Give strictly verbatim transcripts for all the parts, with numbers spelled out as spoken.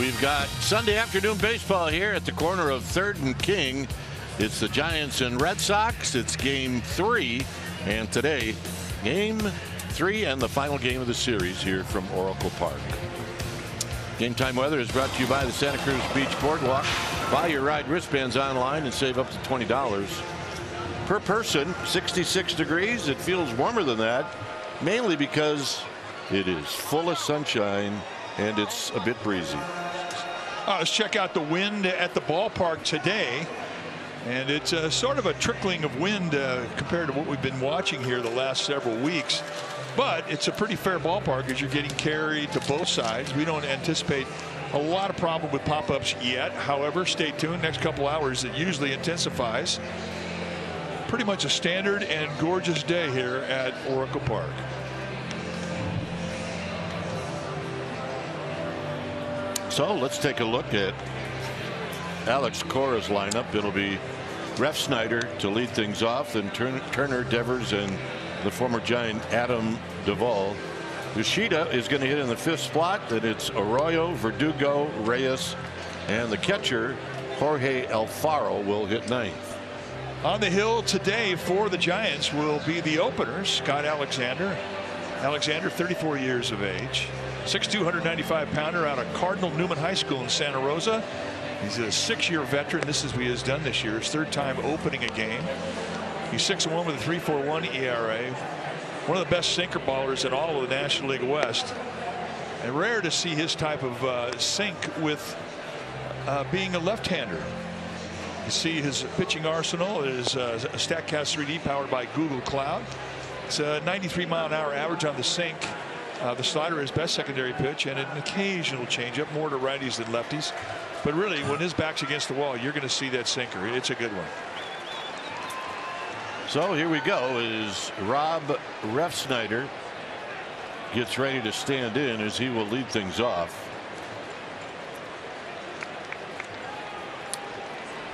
We've got Sunday afternoon baseball here at the corner of Third and King. It's the Giants and Red Sox. It's game three, and today game three and the final game of the series here from Oracle Park. Game time weather is brought to you by the Santa Cruz Beach Boardwalk. Buy your ride wristbands online and save up to twenty dollars per person. sixty-six degrees. It feels warmer than that, mainly because it is full of sunshine and it's a bit breezy. Uh, let's check out the wind at the ballpark today. And it's uh, sort of a trickling of wind uh, compared to what we've been watching here the last several weeks. But it's a pretty fair ballpark as you're getting carried to both sides. We don't anticipate a lot of problem with pop-ups yet. However, stay tuned. Next couple hours, it usually intensifies. Pretty much a standard and gorgeous day here at Oracle Park. So let's take a look at Alex Cora's lineup. It'll be Ref Snyder to lead things off, and Turner, Devers, and the former Giant Adam Duvall. Yoshida is going to hit in the fifth spot. Then it's Arroyo, Verdugo, Reyes, and the catcher Jorge Alfaro will hit ninth. On the hill today for the Giants will be the opener Scott Alexander. Alexander, thirty-four years of age, six two, one ninety-five pounder out of Cardinal Newman High School in Santa Rosa. He's a six-year veteran. This is what he has done this year. His third time opening a game. He's six and one with a three point four one E R A. One of the best sinker ballers in all of the National League West. And rare to see his type of uh, sink with uh, being a left-hander. You see his pitching arsenal is uh, a Statcast three D powered by Google Cloud. It's a ninety-three mile an hour average on the sink. Uh, the slider is best secondary pitch, and an occasional changeup, more to righties than lefties. But really, when his back's against the wall, you're going to see that sinker. It's a good one. So here we go. Is Rob Ref Snyder gets ready to stand in as he will lead things off.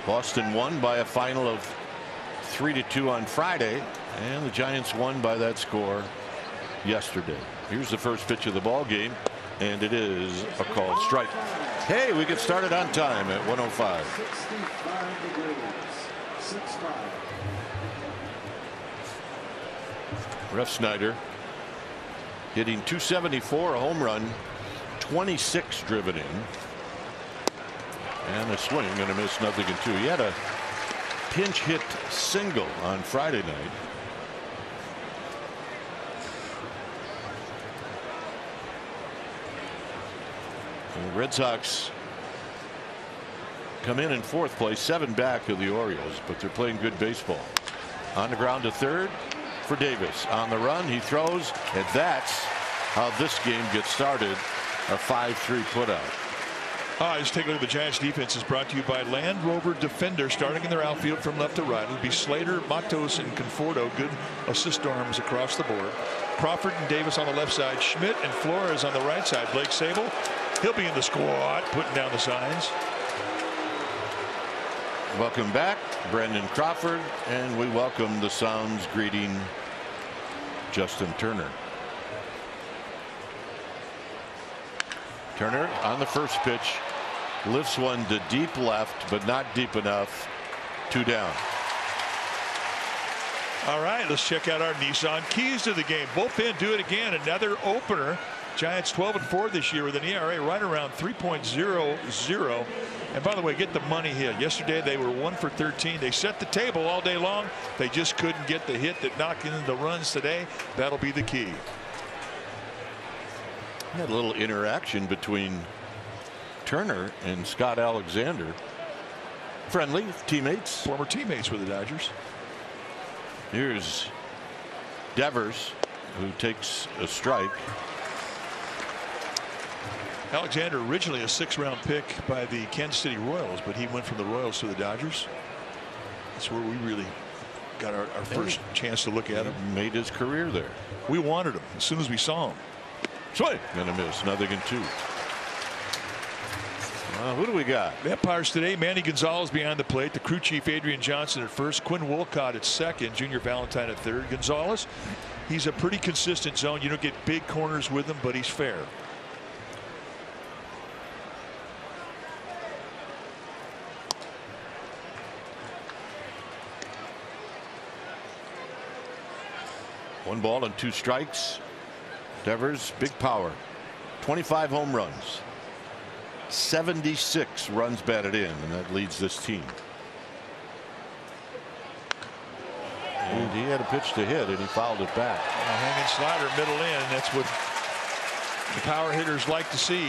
Boston won by a final of three to two on Friday, and the Giants won by that score yesterday. Here's the first pitch of the ball game, and it is a called strike. Hey, we get started on time at one oh five. sixty-five degrees, sixty-five. Ref Snyder hitting two seventy-four, a home run, twenty-six driven in, and a swing and a miss, nothing in two. He had a pinch hit single on Friday night. And the Red Sox come in in fourth place, seven back of the Orioles, but they're playing good baseball. On the ground to third for Davis. On the run, he throws, and that's how this game gets started, a five three putout. All right, let's take a look at the Giants defense. Is brought to you by Land Rover Defender, starting in their outfield from left to right. It'll be Slater, Matos, and Conforto. Good assist arms across the board. Crawford and Davis on the left side. Schmidt and Flores on the right side. Blake Sable, he'll be in the squad, putting down the signs. Welcome back, Brendan Crawford, and we welcome the Sounds greeting Justin Turner. Turner on the first pitch lifts one to deep left, but not deep enough. Two down. All right, let's check out our Nissan keys to the game. Bullpen do it again. Another opener. Giants twelve and four this year with an E R A right around three point zero zero. And by the way, get the money hit. Yesterday they were one for thirteen. They set the table all day long. They just couldn't get the hit that knocked in the runs today. That'll be the key. Had a little interaction between Turner and Scott Alexander. Friendly teammates. Former teammates with the Dodgers. Here's Devers, who takes a strike. Alexander, originally a six round pick by the Kansas City Royals, but he went from the Royals to the Dodgers. That's where we really got our, our first chance to look at him. Made his career there. We wanted him as soon as we saw him. Swing and a miss, nothing in two. Uh, who do we got? The umpires today: Manny Gonzalez behind the plate, the crew chief Adrian Johnson at first, Quinn Wolcott at second, Junior Valentine at third. Gonzalez, he's a pretty consistent zone. You don't get big corners with him, but he's fair. One ball and two strikes. Devers, big power. twenty-five home runs. seventy-six runs batted in, and that leads this team. And he had a pitch to hit, and he fouled it back. A hanging slider, middle in. That's what the power hitters like to see.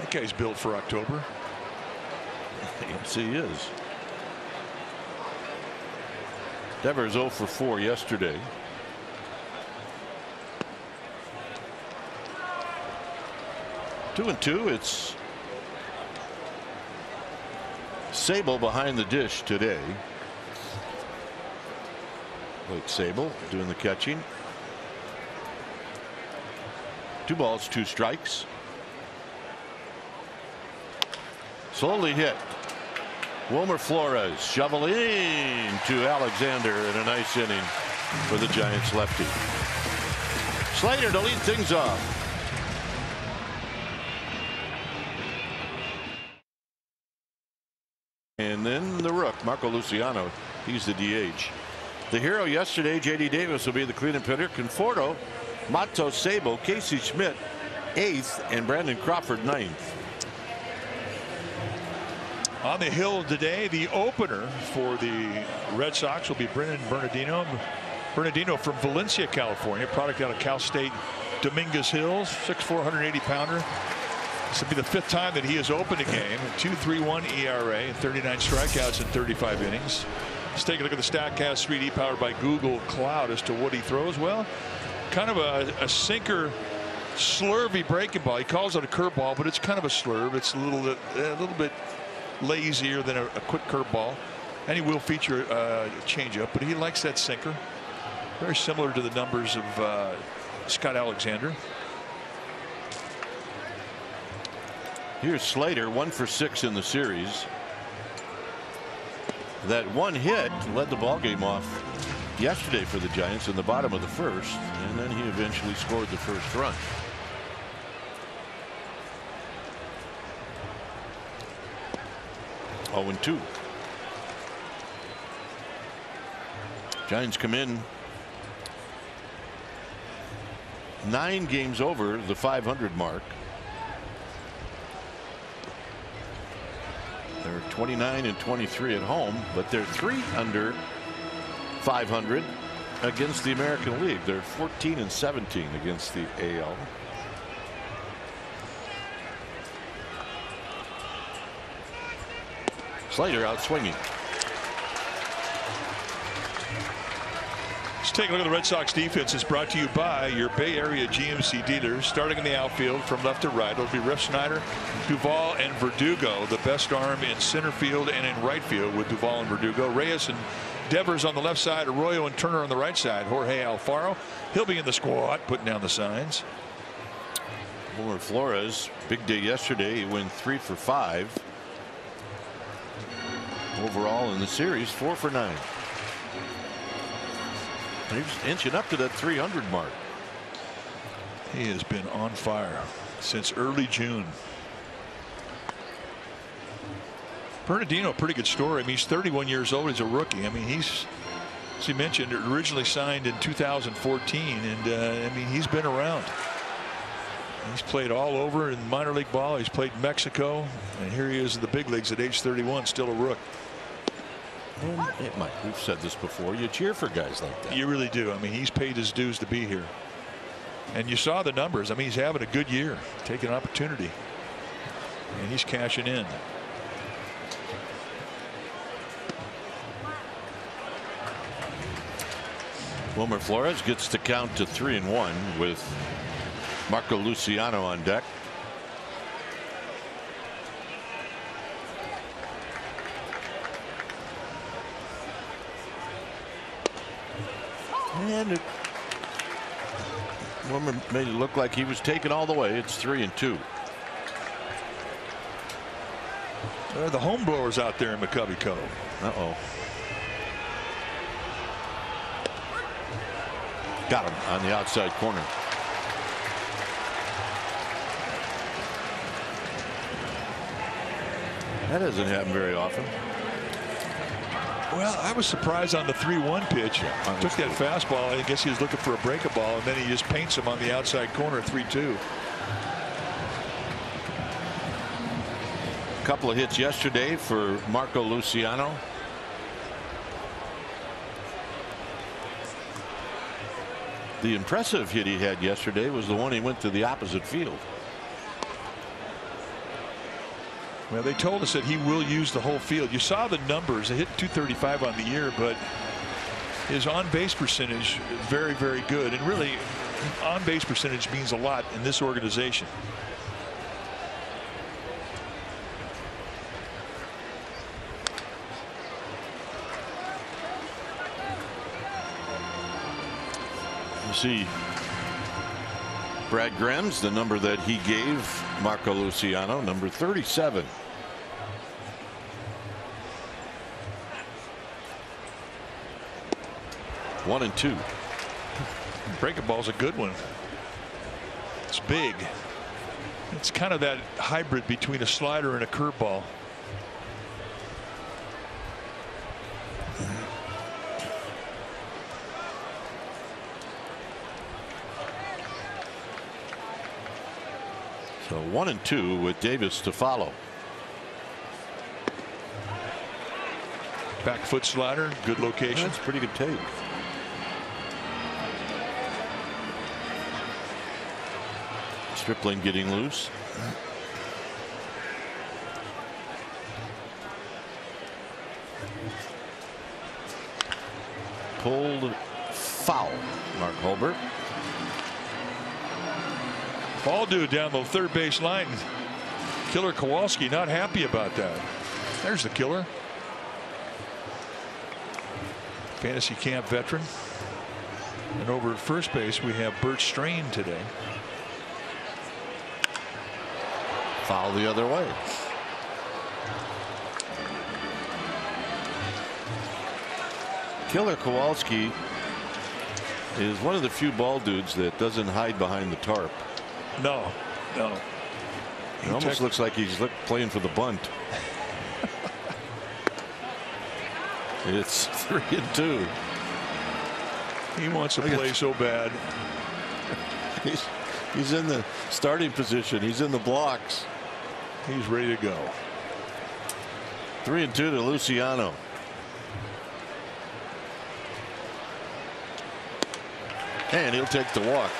That guy's built for October. Yes, he is. Devers oh for four yesterday. Two and two. It's Sable behind the dish today. Blake Sable doing the catching. Two balls, two strikes. Slowly hit. Wilmer Flores shoveling to Alexander in a nice inning for the Giants lefty. Slater to lead things off. And then the rook, Marco Luciano, he's the D H. The hero yesterday, J D Davis, will be the cleanup hitter. Conforto, Mato Sable, Casey Schmidt, eighth, and Brandon Crawford, ninth. On the hill today, the opener for the Red Sox will be Brennan Bernardino. Bernardino from Valencia, California, product out of Cal State Dominguez Hills, six four, one eighty pounder. This will be the fifth time that he has opened a game. two three one E R A, thirty-nine strikeouts in thirty-five innings. Let's take a look at the Statcast three D powered by Google Cloud as to what he throws. Well, kind of a, a sinker, slurvy breaking ball. He calls it a curveball, but it's kind of a slurve. It's a little, a little bit lazier than a, a quick curveball. And he will feature a changeup, but he likes that sinker. Very similar to the numbers of uh, Scott Alexander. Here's Slater, one for six in the series. That one hit led the ball game off yesterday for the Giants in the bottom of the first, and then he eventually scored the first run. oh and two. Giants come in nine games over the five hundred mark. They're twenty-nine and twenty-three at home, but they're three under five hundred against the American League. They're fourteen and seventeen against the A L. Slater out swinging. Let's take a look at the Red Sox defense. It's brought to you by your Bay Area G M C dealers. Starting in the outfield from left to right, it'll be Ref Snyder, Duvall, and Verdugo. The best arm in center field and in right field with Duvall and Verdugo. Reyes and Devers on the left side, Arroyo and Turner on the right side. Jorge Alfaro, he'll be in the squad, putting down the signs. Wilmer Flores, big day yesterday. He went three for five. Overall in the series, four for nine. He's inching up to that three hundred mark. He has been on fire since early June. Bernardino, pretty good story. I mean, he's thirty-one years old. He's a rookie. I mean, he's, as you mentioned, originally signed in two thousand fourteen, and uh, I mean, he's been around. He's played all over in minor league ball. He's played Mexico, and here he is in the big leagues at age thirty-one, still a rook. And it might, we've said this before, you cheer for guys like that. You really do. I mean, he's paid his dues to be here. And you saw the numbers. I mean, he's having a good year, taking an opportunity. And he's cashing in. Wilmer Flores gets the count to three and one with Marco Luciano on deck. And Wilmer made it look like he was taken all the way. It's three and two. There are the home blowers out there in McCovey Cove. Uh oh. Got him on the outside corner. That doesn't happen very often. Well, I was surprised on the three one pitch. Yeah, took that fastball. I guess he was looking for a break-a ball, and then he just paints him on the outside corner, three two. A couple of hits yesterday for Marco Luciano. The impressive hit he had yesterday was the one he went to the opposite field. Well, they told us that he will use the whole field. You saw the numbers. They hit two thirty-five on the year, but his on-base percentage is very, very good. And really, on-base percentage means a lot in this organization. See Brad Grams, the number that he gave Marco Luciano, number thirty-seven. One and two. Breaking ball's a good one. It's big. It's kind of that hybrid between a slider and a curveball. So one and two with Davis to follow. Back foot slider, good location. That's pretty good take. Stripling getting loose. Pulled foul, Mark Holbert. Ball due down the third base line. Killer Kowalski not happy about that. There's the killer. Fantasy camp veteran. And over at first base we have Bert Strain today. Foul the other way. Killer Kowalski is one of the few ball dudes that doesn't hide behind the tarp. No, no. He it almost looks like he's look, playing for the bunt. It's three and two. He wants to play so bad. He's he's in the starting position. He's in the blocks. He's ready to go. Three and two to Luciano. And he'll take the walk.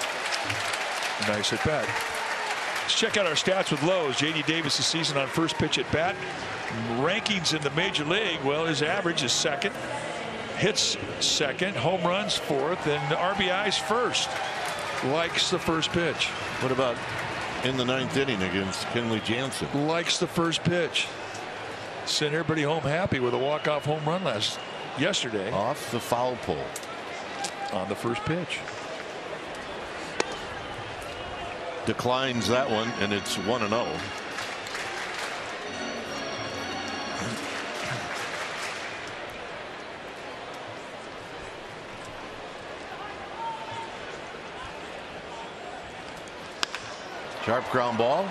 Nice at bat. Let's check out our stats with Lowe's. J D. Davis this season on first pitch at bat. Rankings in the major league. Well, his average is second. Hits second. Home runs fourth. And R B Is first. Likes the first pitch. What about in the ninth inning against Kenley Jansen? Likes the first pitch. Sent everybody home happy with a walk-off home run last yesterday. Off the foul pole. On the first pitch. Declines that one, and it's one and oh. Sharp ground ball,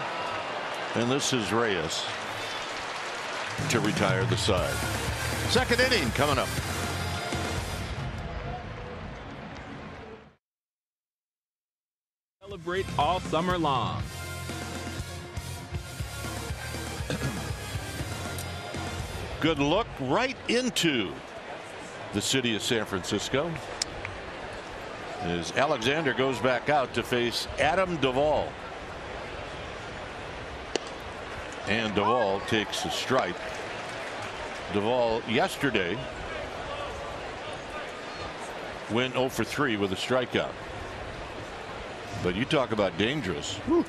and this is Reyes to retire the side. Second inning coming up. Celebrate all summer long. Good look right into the city of San Francisco as Alexander goes back out to face Adam Duvall. And Duvall takes a strike. Duvall yesterday went oh for three with a strikeout. But you talk about dangerous. Whew.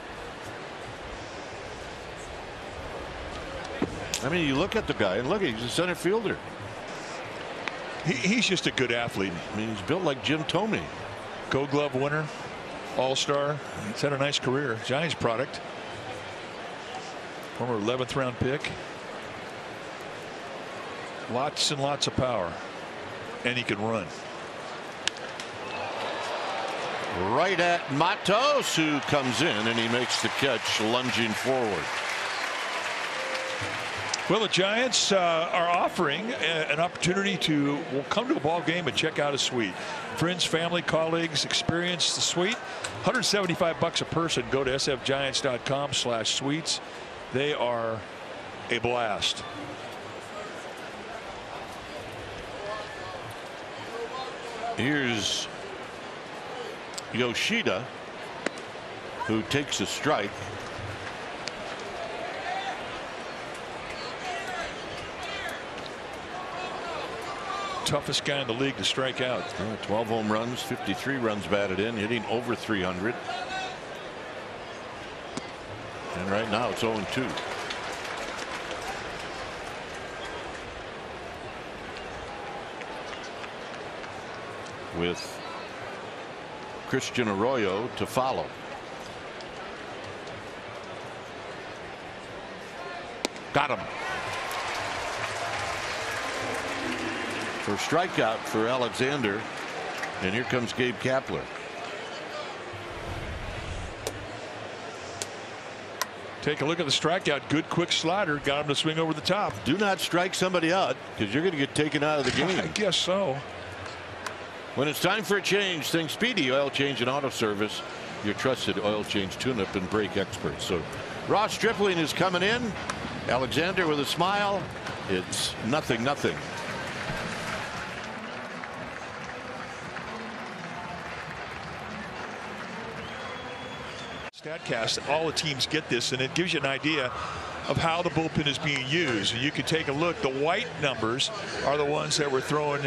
I mean, you look at the guy and look, he's a center fielder. He, he's just a good athlete. I mean, he's built like Jim Thome. Gold Glove winner, All-Star. He's had a nice career. Giants product. Former eleventh round pick. Lots and lots of power. And he can run. Right at Matos, who comes in and he makes the catch, lunging forward. Well, the Giants uh, are offering a, an opportunity to well, come to a ball game and check out a suite. Friends, family, colleagues, experience the suite. one hundred seventy-five bucks a person. Go to s f giants dot com slash suites. They are a blast. Here's Yoshida, who takes a strike. Toughest guy in the league to strike out. twelve home runs, fifty-three runs batted in, hitting over three hundred. And right now it's oh and two. With Christian Arroyo to follow. Got him. For strikeout for Alexander, and here comes Gabe Kapler. Take a look at the strikeout. Good quick slider. Got him to swing over the top. Do not strike somebody out, because you're going to get taken out of the game. I guess so. When it's time for a change, think Speedy Oil Change and Auto Service, your trusted oil change, tune-up, and brake experts. So Ross Stripling is coming in. Alexander with a smile. It's nothing, nothing. Statcast, all the teams get this, and it gives you an idea of how the bullpen is being used. And you can take a look. The white numbers are the ones that were thrown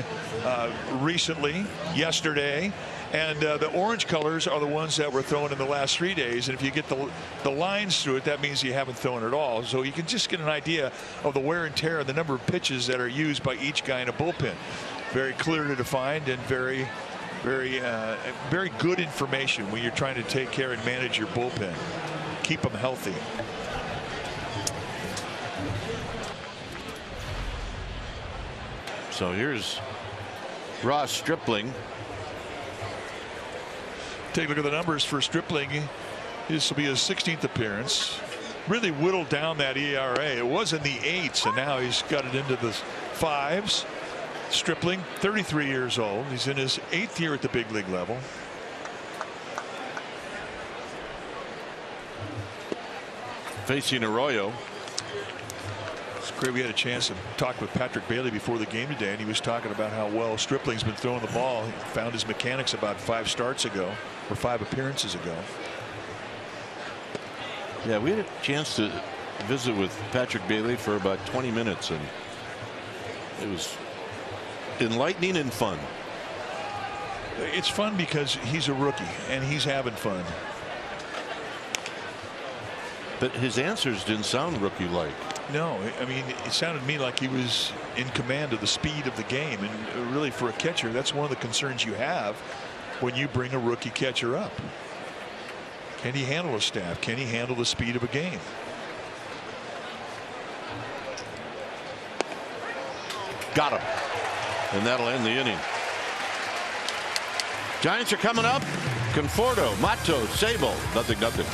uh, recently, yesterday, and uh, the orange colors are the ones that were thrown in the last three days. And if you get the, the lines through it, that means you haven't thrown at all. So you can just get an idea of the wear and tear and the number of pitches that are used by each guy in a bullpen. Very clear to define and very Very, uh, very good information when you're trying to take care and manage your bullpen. Keep them healthy. So here's Ross Stripling. Take a look at the numbers for Stripling. This will be his sixteenth appearance. Really whittled down that E R A. It was in the eights, and now he's got it into the fives. Stripling, thirty-three years old. He's in his eighth year at the big league level. Facing Arroyo. It's great. We had a chance to talk with Patrick Bailey before the game today, and he was talking about how well Stripling's been throwing the ball. He found his mechanics about five starts ago, or five appearances ago. Yeah, we had a chance to visit with Patrick Bailey for about twenty minutes, and it was enlightening and fun. It's fun because he's a rookie and he's having fun. But his answers didn't sound rookie like. No, I mean, it sounded to me like he was in command of the speed of the game. And really, for a catcher, that's one of the concerns you have when you bring a rookie catcher up. Can he handle a staff? Can he handle the speed of a game? Got him. And that'll end the inning. Giants are coming up. Conforto, Mato, Sable, nothing, nothing.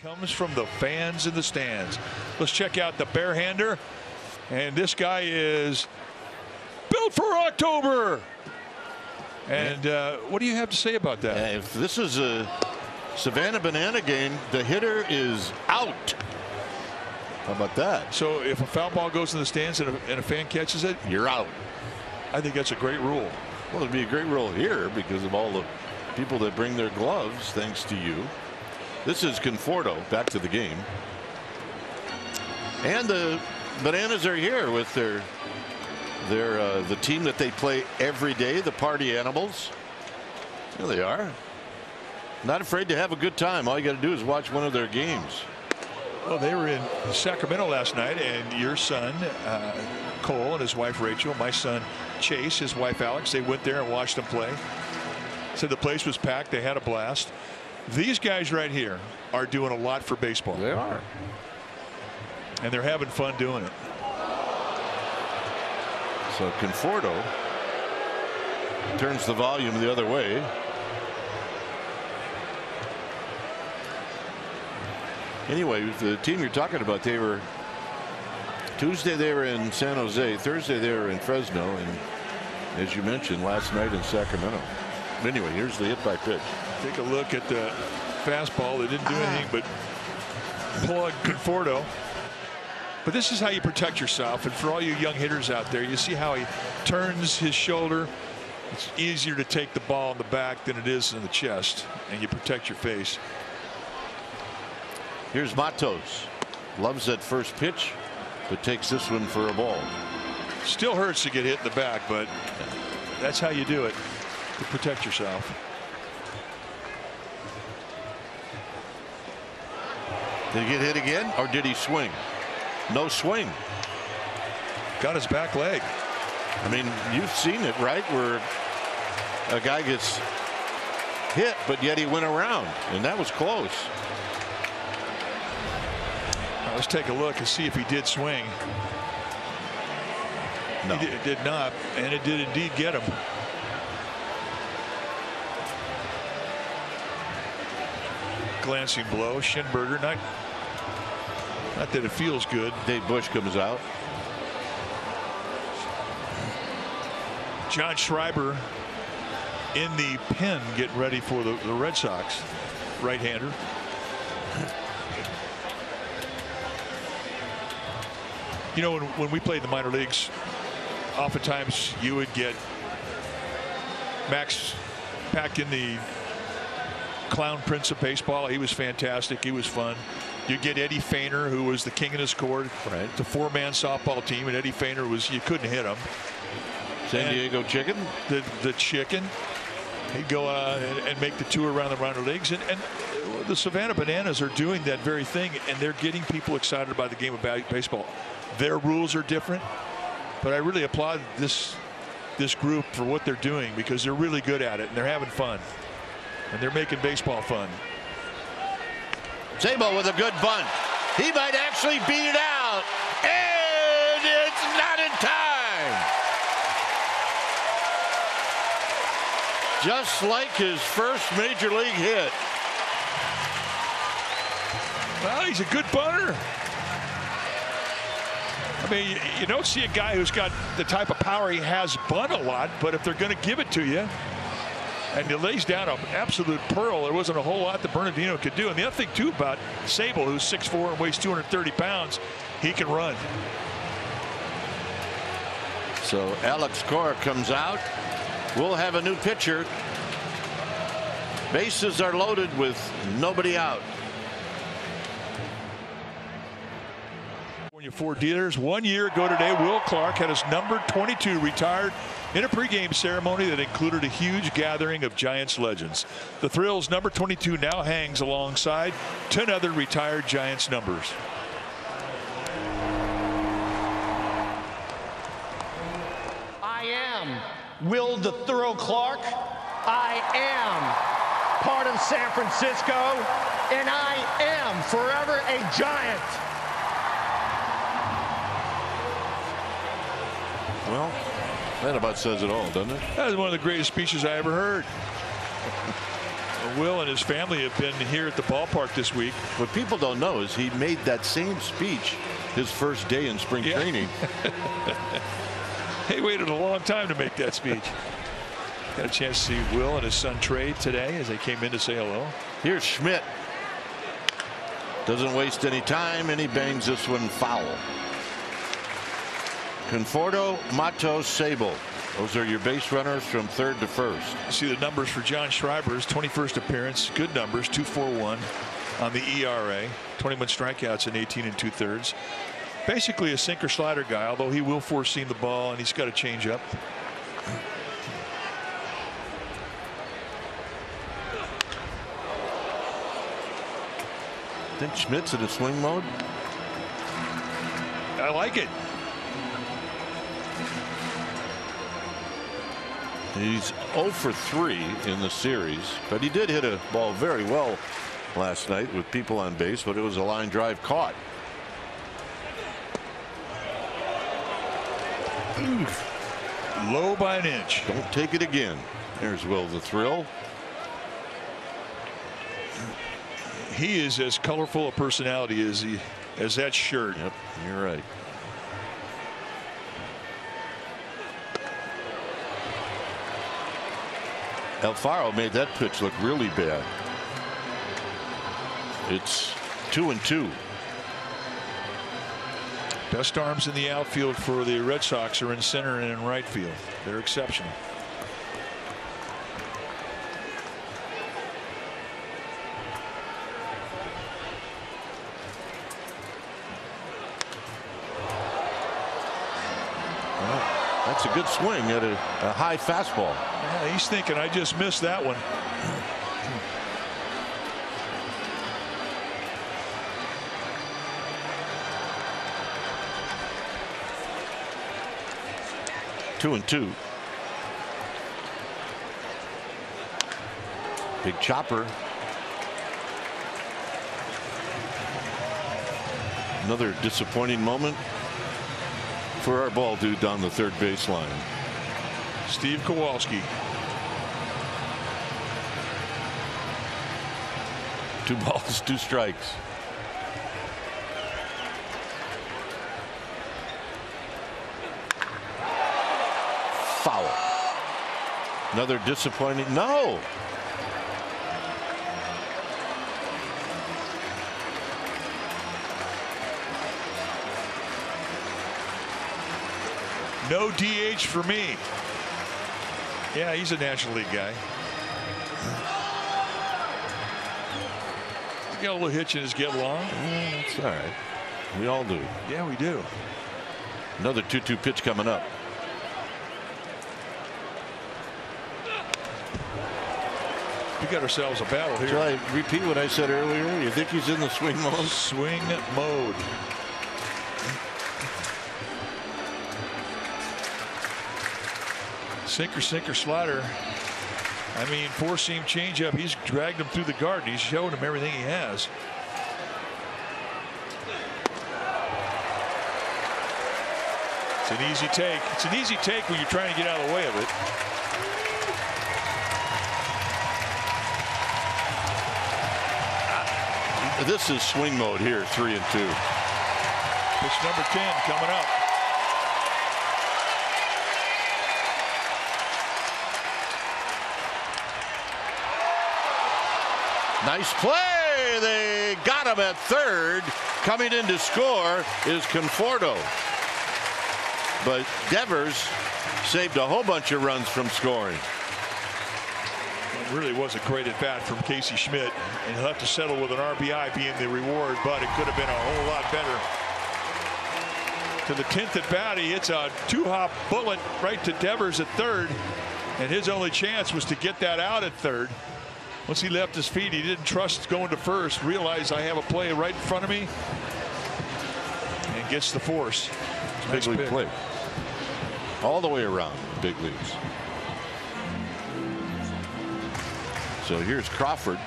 Comes from the fans in the stands. Let's check out the barehander. And this guy is built for October. And uh, what do you have to say about that? Yeah, if this is a Savannah Banana game, the hitter is out. How about that? So if a foul ball goes in the stands and a, and a fan catches it, you're out. I think that's a great rule. Well, it'd be a great rule here because of all the people that bring their gloves, thanks to you. This is Conforto back to the game. And the Bananas are here with their their uh, the team that they play every day, the Party Animals. There they are. Not afraid to have a good time. All you got to do is watch one of their games. Well, they were in Sacramento last night, and your son uh, Cole and his wife Rachel, my son Chase, his wife Alex, they went there and watched them play. Said the place was packed. They had a blast. These guys right here are doing a lot for baseball. They are. And they're having fun doing it. So Conforto turns the volume the other way. anyway, the team you're talking about, they were Tuesday they were in San Jose, Thursday they were in Fresno, and as you mentioned, last night in Sacramento. Anyway, here's the hit by pitch. Take a look at the fastball. They didn't do anything but plug Conforto. But this is how you protect yourself. And for all you young hitters out there, you see how he turns his shoulder. It's easier to take the ball in the back than it is in the chest, and you protect your face. Here's Matos. Loves that first pitch, but takes this one for a ball. Still hurts to get hit in the back, but that's how you do it, to protect yourself. Did he get hit again, or did he swing? No swing. Got his back leg. I mean, you've seen it, right, where a guy gets hit, but yet he went around, and that was close. Now, let's take a look and see if he did swing. No. He did, it did not, and it did indeed get him. Glancing blow. Schindberger, not Not that it feels good. Dave Busch comes out. John Schreiber in the pen, getting ready for the, the Red Sox. Right-hander. You know, when, when we played the minor leagues, oftentimes you would get Max packed in the clown prince of baseball. He was fantastic. He was fun. You get Eddie Fainer, who was the king of his court, right? The four-man softball team, and Eddie Fainer was, you couldn't hit him. San and Diego Chicken, the the Chicken, he'd go uh, and, and make the tour around the minor leagues, and, and the Savannah Bananas are doing that very thing, and they're getting people excited by the game of baseball. Their rules are different, but I really applaud this this group for what they're doing, because they're really good at it, and they're having fun, and they're making baseball fun. Sabo with a good bunt. He might actually beat it out. And it's not in time. Just like his first major league hit. Well, he's a good bunter. I mean, you don't see a guy who's got the type of power he has bunt a lot, but if they're going to give it to you, and he lays down an absolute pearl. There wasn't a whole lot that Bernardino could do. And the other thing, too, about Sable, who's six foot four and weighs two hundred thirty pounds, he can run. So Alex Cora comes out. We'll have a new pitcher. Bases are loaded with nobody out. California Ford dealers, one year ago today, Will Clark had his number twenty-two retired in a pregame ceremony that included a huge gathering of Giants legends. The Thrills number twenty-two now hangs alongside ten other retired Giants numbers. I am Will the Thrill Clark. I am part of San Francisco, and I am forever a Giant. Well, that about says it all, doesn't it? That was one of the greatest speeches I ever heard. Will and his family have been here at the ballpark this week. What people don't know is he made that same speech his first day in spring yeah. training. He waited a long time to make that speech. Got a chance to see Will and his son Trey today as they came in to say hello. Here's Schmidt. Doesn't waste any time, and he bangs this one foul. Conforto, Matos, Sable. Those are your base runners from third to first. You see the numbers for John Schreiber's twenty-first appearance. Good numbers, two four one on the E R A. twenty-one strikeouts in eighteen and two-thirds. Basically a sinker slider guy, although he will foresee the ball, and he's got a changeup. Think Schmidt's in a swing mode? I like it. He's oh for three in the series, but he did hit a ball very well last night with people on base, but it was a line drive caught. Low by an inch. Don't take it again. There's Will the Thrill. he is as colorful a personality as he as that shirt. Yep, you're right. Alfaro made that pitch look really bad. It's two and two. Best arms in the outfield for the Red Sox are in center and in right field. They're exceptional. That's a good swing at a, a high fastball. Yeah, he's thinking, I just missed that one. Two and two. Big chopper. Another disappointing moment for our ball dude down the third baseline. Steve Kowalski. Two balls, two strikes. Foul. Another disappointing. No. No D H for me. Yeah, he's a National League guy. He's got a little hitch in his get long. That's all right. We all do. Yeah, we do. Another two two pitch coming up. We got ourselves a battle here. Shall I repeat what I said earlier? You think he's in the swing mode? Swing mode. Sinker, sinker, slider. I mean, four seam changeup. He's dragged him through the garden. He's showing him everything he has. It's an easy take. It's an easy take when you're trying to get out of the way of it. This is swing mode here, three and two. Pitch number ten coming up. Nice play. They got him at third. Coming in to score is Conforto. But Devers saved a whole bunch of runs from scoring. It really was a great at bat from Casey Schmidt, and he'll have to settle with an R B I being the reward, but it could have been a whole lot better. To the tenth at bat, he hits a two-hop bullet right to Devers at third, and his only chance was to get that out at third. Once he left his feet, he didn't trust going to first, realized I have a play right in front of me, and gets the force. Nice big league play. All the way around big leagues. So here's Crawford.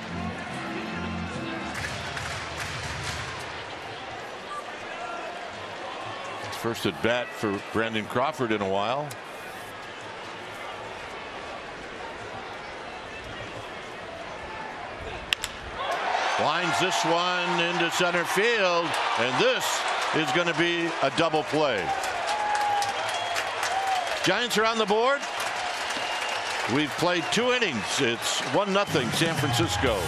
First at bat for Brandon Crawford in a while. Lines this one into center field, and this is going to be a double play. Giants are on the board. We've played two innings. It's one nothing San Francisco.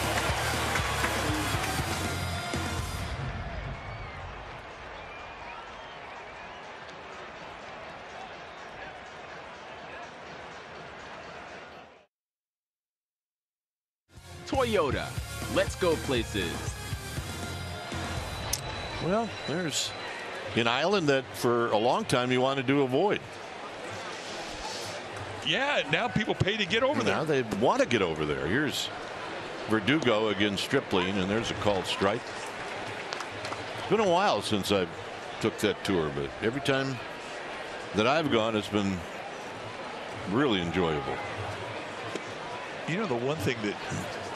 Toyota. Let's go places. Well, there's an island that for a long time you wanted to avoid. Yeah, now people pay to get over there. Now they want to get over there. Here's Verdugo against Stripling, and there's a called strike. It's been a while since I took that tour, but every time that I've gone, it's been really enjoyable. You know, the one thing that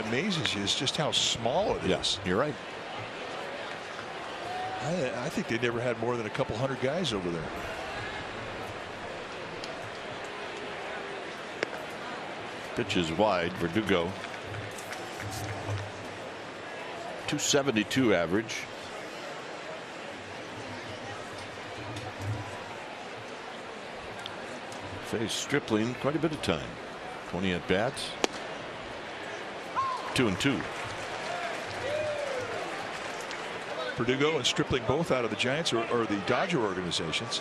amazes you is just how small it is. Yes, you're right. I, I think they never had more than a couple hundred guys over there. Pitch is wide. Verdugo. two seventy-two average. Faced Stripling quite a bit of time. twenty at bats. Two and two. Verdugo and Stripling both out of the Giants or, or the Dodger organizations.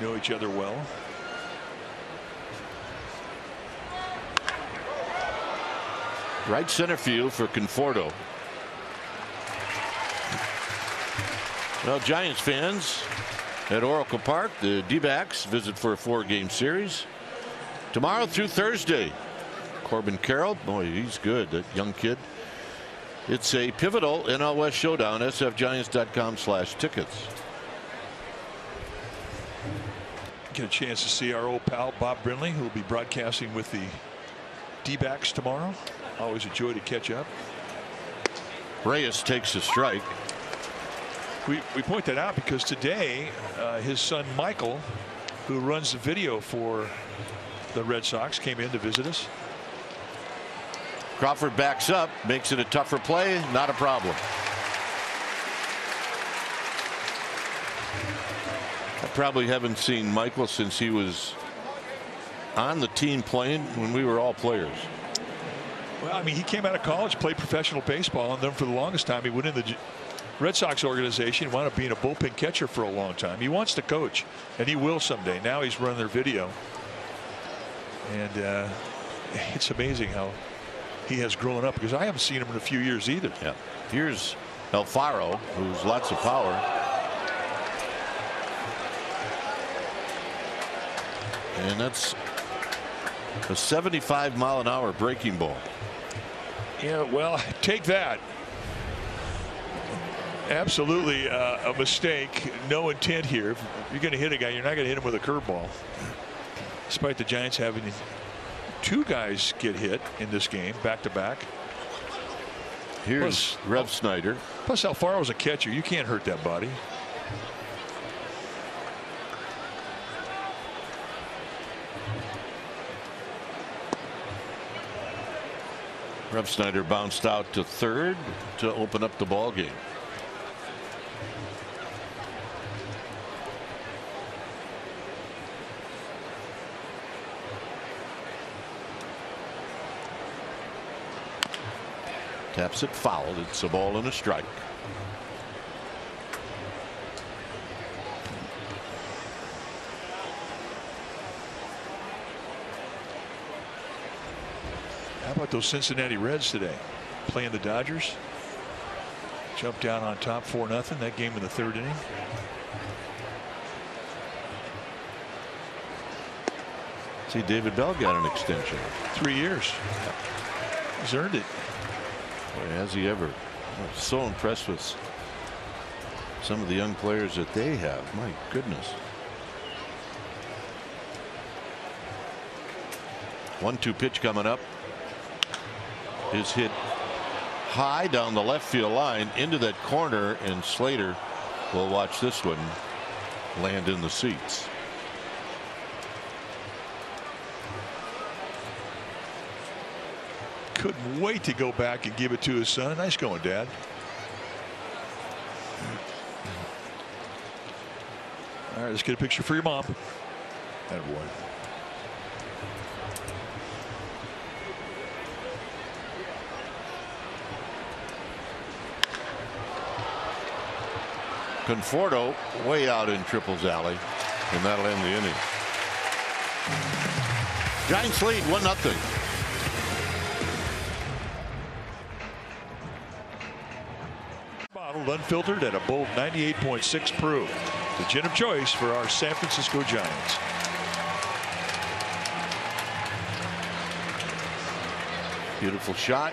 You know each other well. Right center field for Conforto. Well, Giants fans at Oracle Park, the D-backs visit for a four-game series tomorrow through Thursday. Corbin Carroll, boy, he's good, that young kid. It's a pivotal N L West showdown. S F Giants dot com slash tickets. Get a chance to see our old pal Bob Brindley, who will be broadcasting with the D-backs tomorrow. Always a joy to catch up. Reyes takes a strike. We, we point that out because today uh, his son Michael, who runs the video for the Red Sox, came in to visit us. Crawford backs up, makes it a tougher play, not a problem. I probably haven't seen Michael since he was on the team playing when we were all players. Well, I mean, he came out of college, played professional baseball, and then for the longest time he went in the Red Sox organization, wound up being a bullpen catcher for a long time. He wants to coach, and he will someday. Now he's running their video. And uh, it's amazing how he has grown up, because I haven't seen him in a few years either. Yeah. Here's Alfaro, who's lots of power. And that's a seventy-five mile an hour breaking ball. Yeah, well, take that. Absolutely uh, a mistake. No intent here. If you're going to hit a guy, you're not going to hit him with a curveball. Despite the Giants having two guys get hit in this game back to back. Here's plus, Rev Snyder. Plus Alfaro's a catcher. You can't hurt that body. Rev Snyder bounced out to third to open up the ball game. Taps it fouled. It's a ball and a strike. How about those Cincinnati Reds today? Playing the Dodgers. Jumped down on top four nothing. That game in the third inning. See, David Bell got an extension. Three years. He's earned it. Boy, has he ever. I'm so impressed with some of the young players that they have. My goodness. one two pitch coming up. Is hit high down the left field line into that corner, and Slater will watch this one land in the seats. Couldn't wait to go back and give it to his son. Nice going, Dad. All right, let's get a picture for your mom. That boy. Conforto way out in triples alley, and that'll end the inning. Giants lead one nothing. Unfiltered at a bold ninety-eight point six proof. The gin of choice for our San Francisco Giants. Beautiful shot.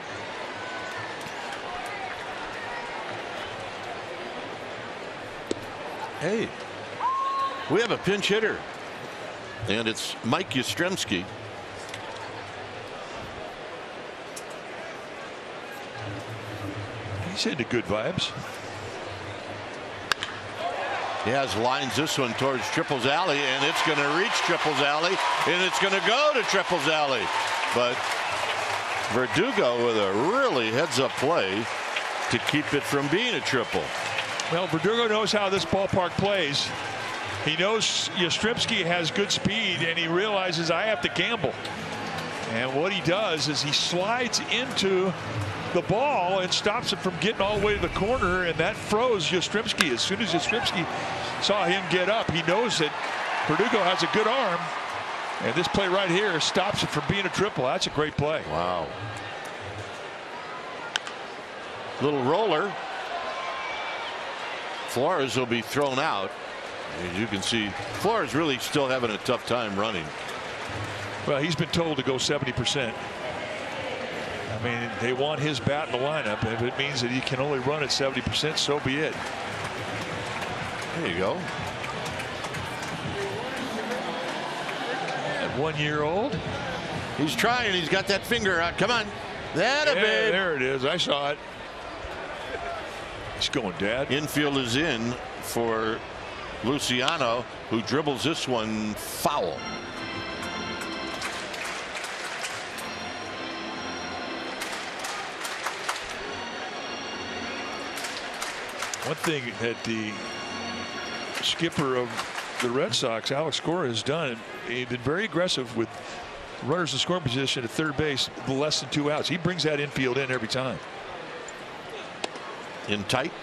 Hey, we have a pinch hitter, and it's Mike Yastrzemski. He's into good vibes. He has lines this one towards Triples Alley, and it's going to reach Triples Alley, and it's going to go to Triples Alley. But Verdugo with a really heads up play to keep it from being a triple. Well, Verdugo knows how this ballpark plays. He knows Yastrzemski has good speed, and he realizes I have to gamble. And what he does is he slides into the ball and stops it from getting all the way to the corner, and that froze Yastrzemski. As soon as Yastrzemski saw him get up, he knows that Verdugo has a good arm, and this play right here stops it from being a triple. That's a great play. Wow. Little roller. Flores will be thrown out. As you can see, Flores really still having a tough time running. Well, he's been told to go seventy percent. I mean, they want his bat in the lineup. If it means that he can only run at seventy percent, so be it. There you go. At one year old. He's trying. He's got that finger out. Come on. That a yeah, bit. There it is. I saw it. It's going, Dad. Infield is in for Luciano, who dribbles this one foul. One thing that the skipper of the Red Sox, Alex Cora, has done, he's been very aggressive with runners in scoring position at third base, less than two outs. He brings that infield in every time. In tight.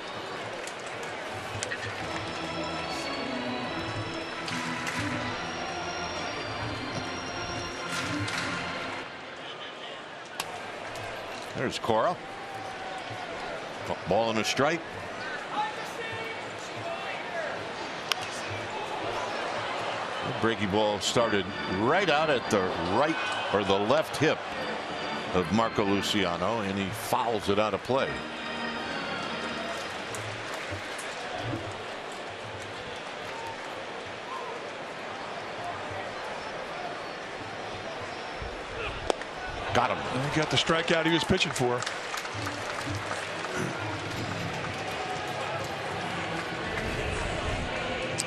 There's Cora. Ball and a strike. Breaking ball started right out at the right or the left hip of Marco Luciano, and he fouls it out of play. Got him. He got the strikeout he was pitching for.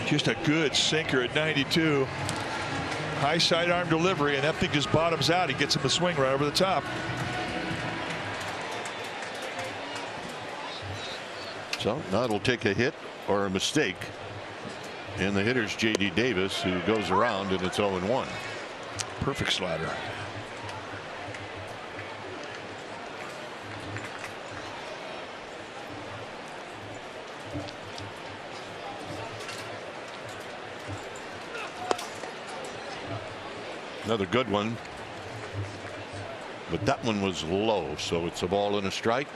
Just a good sinker at ninety-two. High sidearm delivery, and that thing just bottoms out. He gets him a swing right over the top. So now it'll take a hit or a mistake. And the hitter's J D Davis, who goes around, and it's oh and one. Perfect slider. Another good one, but that one was low, so it's a ball and a strike.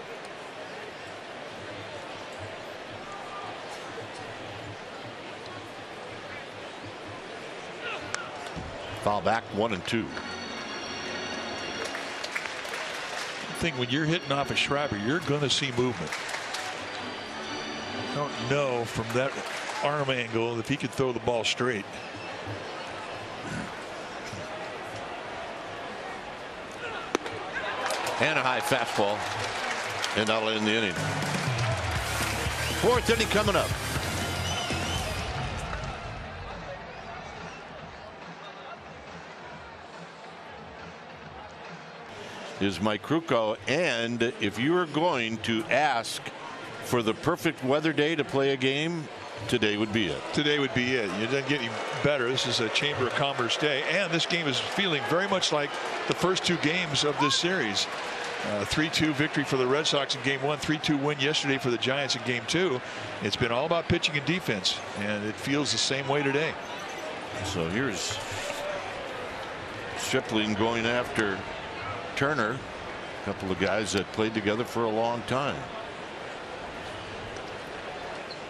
Foul back, one and two. I think when you're hitting off a Schreiber, you're going to see movement. I don't know from that arm angle if he could throw the ball straight. And a high fastball, and that'll end the inning. Fourth inning coming up. Is Mike Krukow, and if you are going to ask for the perfect weather day to play a game, today would be it. Today would be it. You didn't get any better. This is a Chamber of Commerce day, and this game is feeling very much like the first two games of this series. Uh, three two victory for the Red Sox in game one, three two win yesterday for the Giants in game two. It's been all about pitching and defense, and it feels the same way today. So here's Stripling going after Turner, a couple of guys that played together for a long time.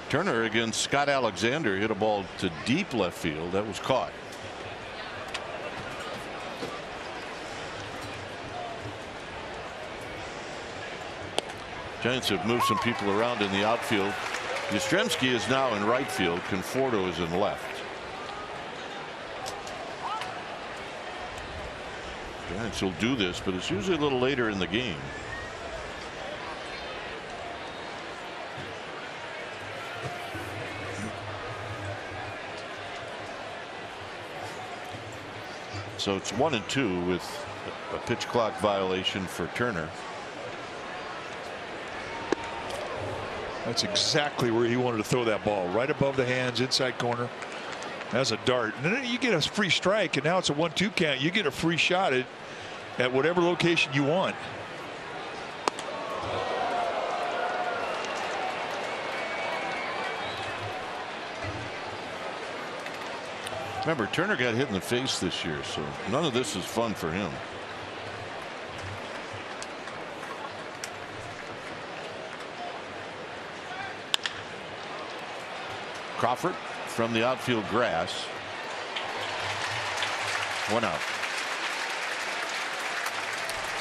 Turner against Scott Alexander hit a ball to deep left field that was caught. Giants have moved some people around in the outfield. Yastrzemski is now in right field. Conforto is in left. Giants will do this, but it's usually a little later in the game. So it's one and two with a pitch clock violation for Turner. That's exactly where he wanted to throw that ball, right above the hands, inside corner. That's a dart. And then you get a free strike, and now it's a one two count. You get a free shot at, at whatever location you want. Remember, Turner got hit in the face this year, so none of this is fun for him. Crawford from the outfield grass. One out.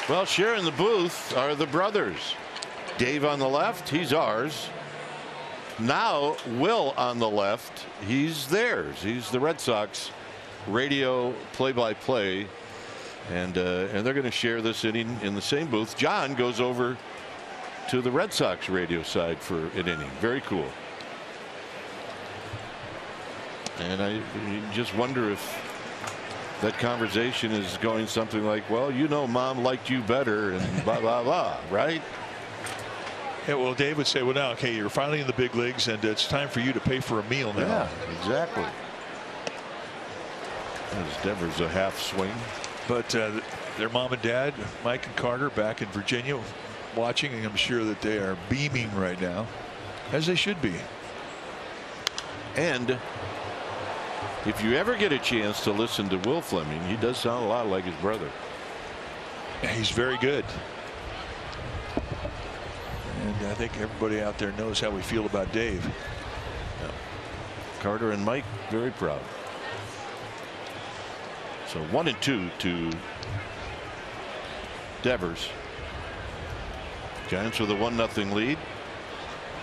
Well, sharing the booth are the brothers. Dave on the left, he's ours. Now Will on the left, he's theirs. He's the Red Sox radio play-by-play, and uh, and they're going to share this inning in the same booth. John goes over to the Red Sox radio side for an inning. Very cool. And I just wonder if that conversation is going something like, well, you know, Mom liked you better and blah, blah, blah, right? Yeah, well, Dave would say, well, now, okay, you're finally in the big leagues, and it's time for you to pay for a meal now. Yeah, exactly. As Denver's a half swing. But uh, their mom and dad, Mike and Carter, back in Virginia, watching, and I'm sure that they are beaming right now, as they should be. And if you ever get a chance to listen to Will Fleming, he does sound a lot like his brother. He's very good. And I think everybody out there knows how we feel about Dave. Yeah. Carter and Mike, very proud. So one and two to Devers. Giants with a one nothing lead.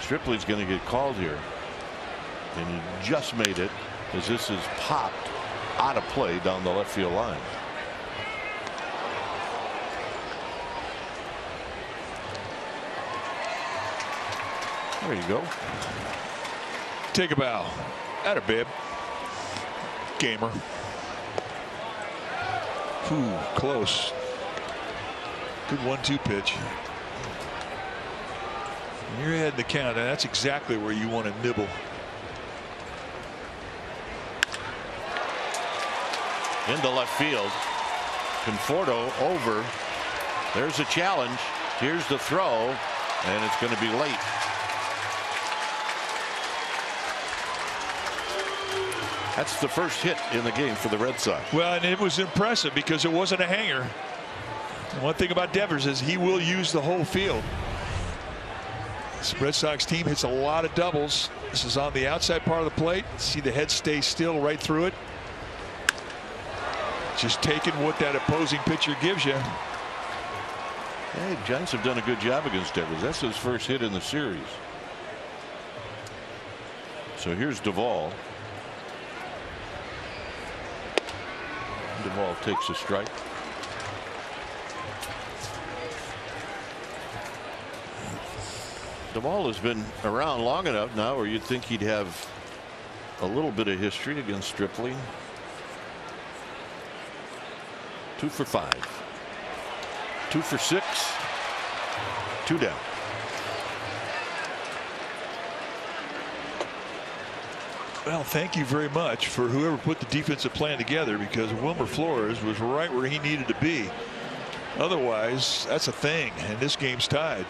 Stripley's going to get called here. And he just made it, as this is popped out of play down the left field line. There you go. Take a bow. Atta babe. Gamer. Ooh, close. Good one two pitch. You're ahead in the count, and that's exactly where you want to nibble. Into left field. Conforto over. There's a challenge. Here's the throw, and it's going to be late. That's the first hit in the game for the Red Sox. Well, and it was impressive because it wasn't a hanger. One thing about Devers is he will use the whole field. This Red Sox team hits a lot of doubles. This is on the outside part of the plate. See the head stay still right through it. Just taking what that opposing pitcher gives you. Hey, Giants have done a good job against Devers. That's his first hit in the series. So here's Duvall. Duvall takes a strike. Duvall has been around long enough now where you'd think he'd have a little bit of history against Stripling. Two for five. Two for six. Two down. Well, thank you very much for whoever put the defensive plan together, because Wilmer Flores was right where he needed to be. Otherwise, that's a thing, and this game's tied.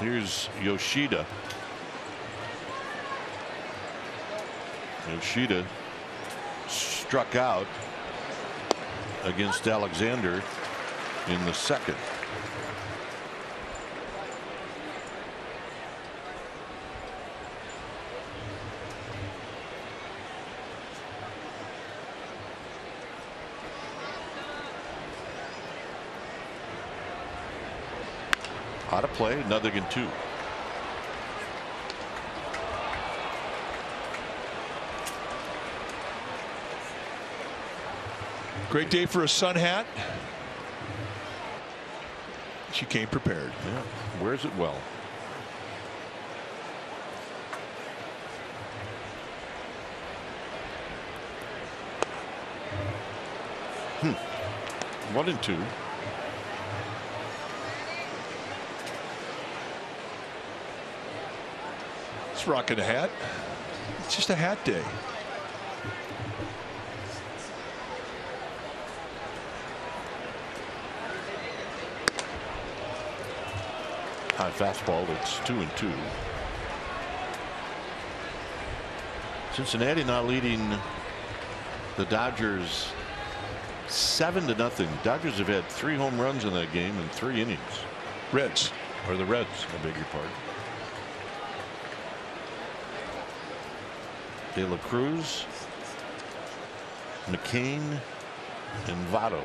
Here's Yoshida. Yoshida struck out against Alexander in the second. Out of play, nothing in two. Great day for a sun hat. She came prepared. Yeah, wears it well. Hmm. One and two. It's rocking a hat. It's just a hat day. High fastball. It's two and two. Cincinnati now leading the Dodgers seven to nothing. Dodgers have had three home runs in that game in three innings. Reds or the Reds, I beg your pardon. De La Cruz, McCain, and Votto.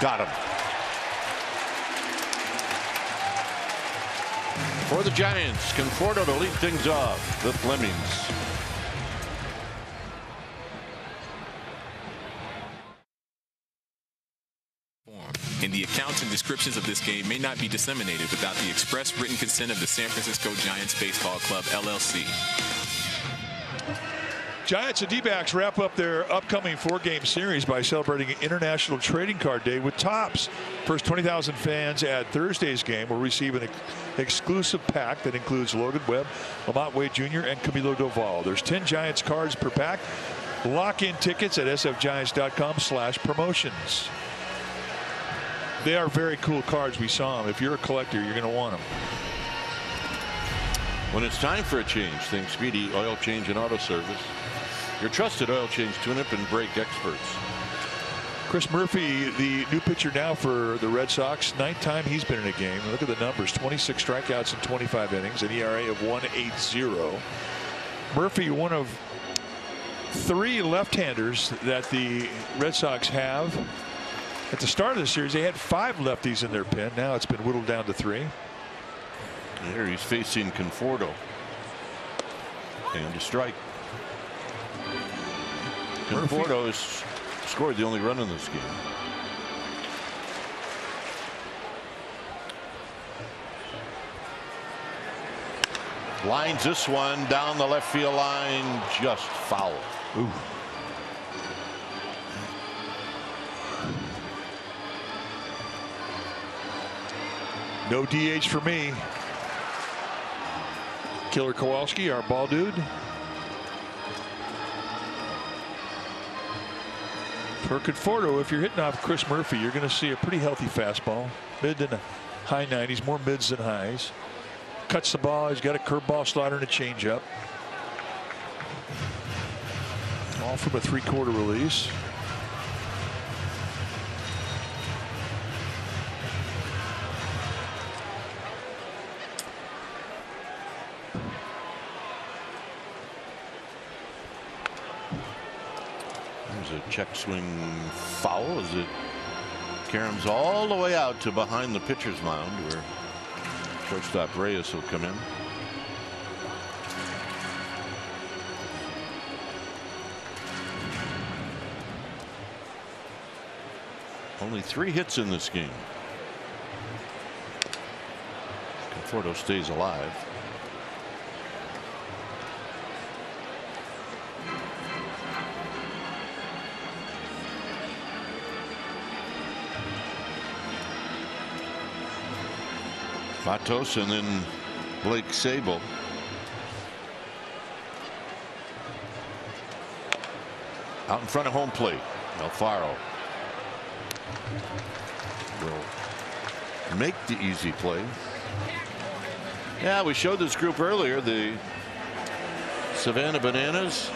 Got him. For the Giants, Conforto to lead things off. The Flemings. And the accounts and descriptions of this game may not be disseminated without the express written consent of the San Francisco Giants Baseball Club, L L C. Giants and D-backs wrap up their upcoming four-game series by celebrating International Trading Card Day with Tops. First twenty thousand fans at Thursday's game will receive an ex exclusive pack that includes Logan Webb, Lamont Wade Junior, and Camilo Doval. There's ten Giants cards per pack. Lock in tickets at s f giants dot com slash promotions. They are very cool cards. We saw them. If you're a collector, you're going to want them. When it's time for a change, think Speedy Oil Change and Auto Service. Your trusted oil change, tune-up, and brake experts. Chris Murphy, the new pitcher now for the Red Sox, ninth time he's been in a game. Look at the numbers: twenty-six strikeouts in twenty-five innings, an E R A of one eighty. Murphy, one of three left-handers that the Red Sox have. At the start of the series, they had five lefties in their pen. Now it's been whittled down to three. Here he's facing Conforto. And a strike. Conforto has scored the only run in this game. Lines this one down the left field line, just foul. Ooh. No D H for me. Killer Kowalski, our ball dude. For Conforto, if you're hitting off Chris Murphy, you're going to see a pretty healthy fastball, mid and high nineties, more mids than highs. Cuts the ball. He's got a curveball, slider, and a changeup. All from a three-quarter release. Check swing foul as it caroms all the way out to behind the pitcher's mound where shortstop Reyes will come in. Only three hits in this game. Conforto stays alive. Matos and then Blake Sable. Out in front of home plate, Alfaro will make the easy play. Yeah, we showed this group earlier, the Savannah Bananas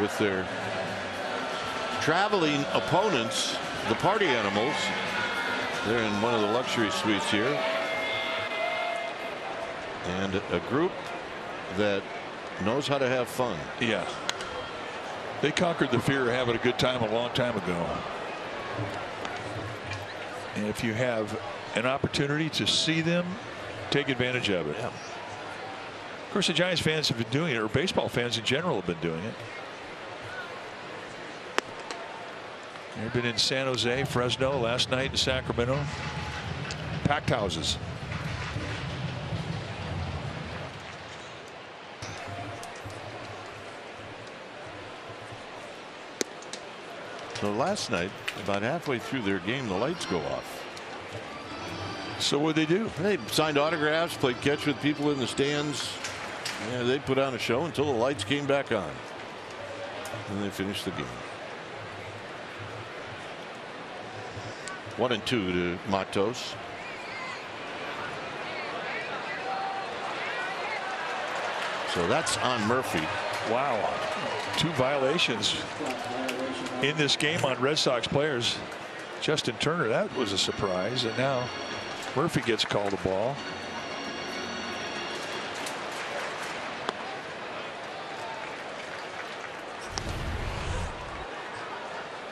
with their traveling opponents, the party animals. They're in one of the luxury suites here. And a group that knows how to have fun. Yeah. They conquered the fear of having a good time a long time ago. And if you have an opportunity to see them, take advantage of it. Yeah. Of course, the Giants fans have been doing it, or baseball fans in general have been doing it. They've been in San Jose, Fresno, last night in Sacramento. Packed houses. So last night, about halfway through their game, the lights go off. So what did they do? They signed autographs, played catch with people in the stands. Yeah, they put on a show until the lights came back on. And they finished the game. One and two to Matos. So that's on Murphy. Wow. Two violations in this game on Red Sox players. Justin Turner, that was a surprise. And now Murphy gets called a ball.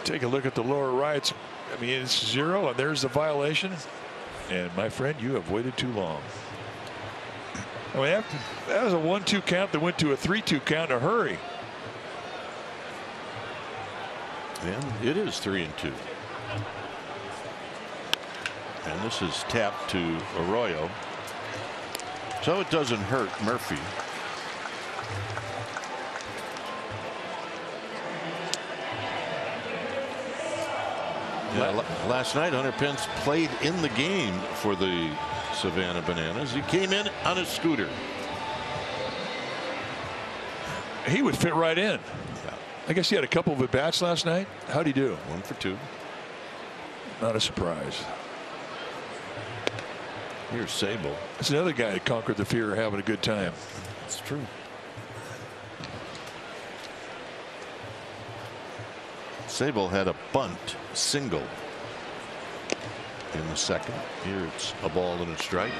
Take a look at the lower right. I mean, it's zero, and there's the violation. And my friend, you have waited too long. I mean, that, that was a one two count that went to a three two count in a hurry. And it is three and two. And this is tapped to Arroyo. So it doesn't hurt Murphy. Yeah, last night, Hunter Pence played in the game for the Savannah Bananas. He came in on a scooter. He would fit right in. Yeah. I guess he had a couple of at-bats last night. How'd he do? One for two. Not a surprise. Here's Sable. That's another guy that conquered the fear of having a good time. That's true. Sable had a bunt single in the second. Here it's a ball and a strike.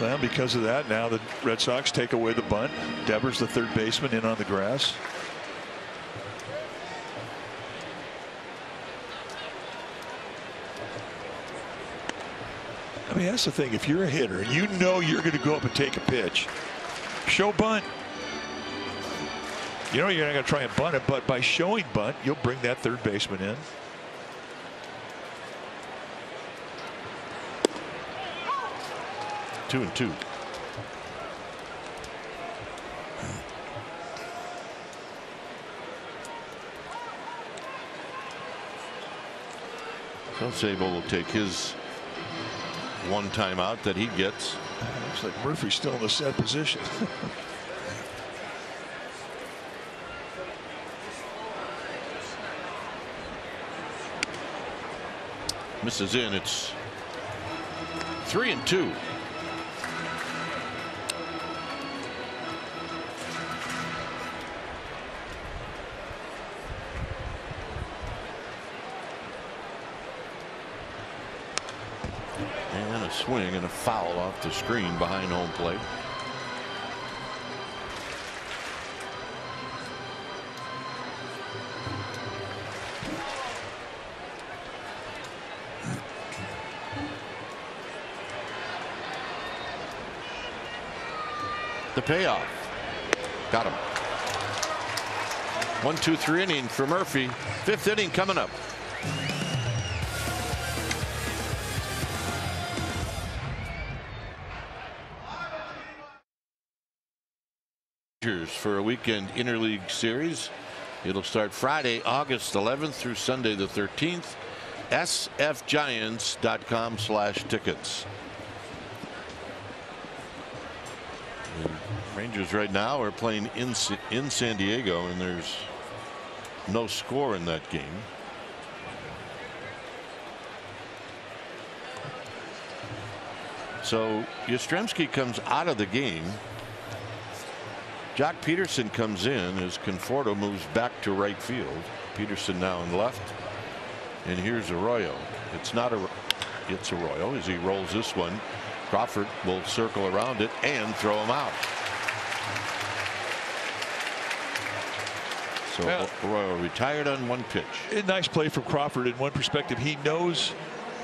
Well, because of that, now the Red Sox take away the bunt. Devers, the third baseman, in on the grass. I mean, that's the thing. If you're a hitter, you know you're going to go up and take a pitch. Show bunt. You know you're not going to try and bunt it, but by showing bunt, you'll bring that third baseman in. Two and two. So Sable will take his one timeout that he gets. Looks like Murphy's still in the set position. Misses in. It's three and two. And a swing and a foul off the screen behind home plate. The payoff. Got him. One, two, three inning for Murphy. Fifth inning coming up. For a weekend interleague series. It'll start Friday, August eleventh through Sunday the thirteenth. S F Giants dot com slash tickets. Rangers right now are playing in, in San Diego, and there's no score in that game. So Yastrzemski comes out of the game. Jock Peterson comes in as Conforto moves back to right field. Peterson now in left. And here's Arroyo. It's not a, it's Arroyo as he rolls this one. Crawford will circle around it and throw him out. So yeah. Arroyo retired on one pitch. A nice play from Crawford in one perspective. He knows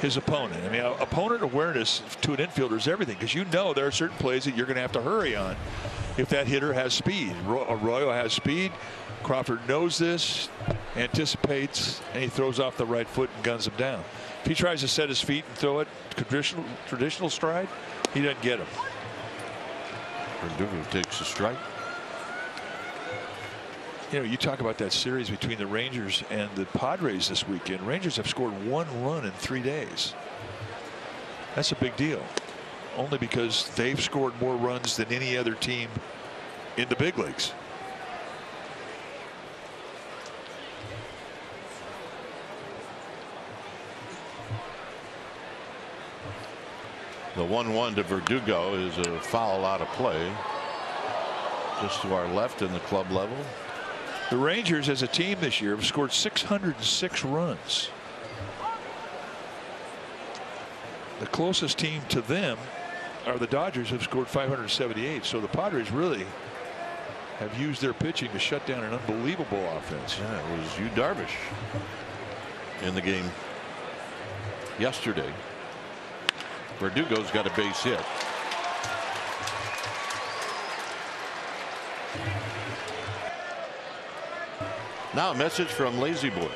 his opponent. I mean, opponent awareness to an infielder is everything, because you know there are certain plays that you're going to have to hurry on if that hitter has speed. Arroyo has speed. Crawford knows this, anticipates, and he throws off the right foot and guns him down. If he tries to set his feet and throw it traditional traditional stride, he doesn't get him. Verdugo takes a strike. You know, you talk about that series between the Rangers and the Padres this weekend. Rangers have scored one run in three days. That's a big deal, only because they've scored more runs than any other team in the big leagues. The one one to Verdugo is a foul out of play. Just to our left in the club level. The Rangers as a team this year have scored six hundred six runs. The closest team to them are the Dodgers, who have scored five hundred seventy-eight. So the Padres really have used their pitching to shut down an unbelievable offense. Yeah, it was Yu Darvish in the game yesterday. Verdugo's got a base hit. Now a message from Lazy Boy.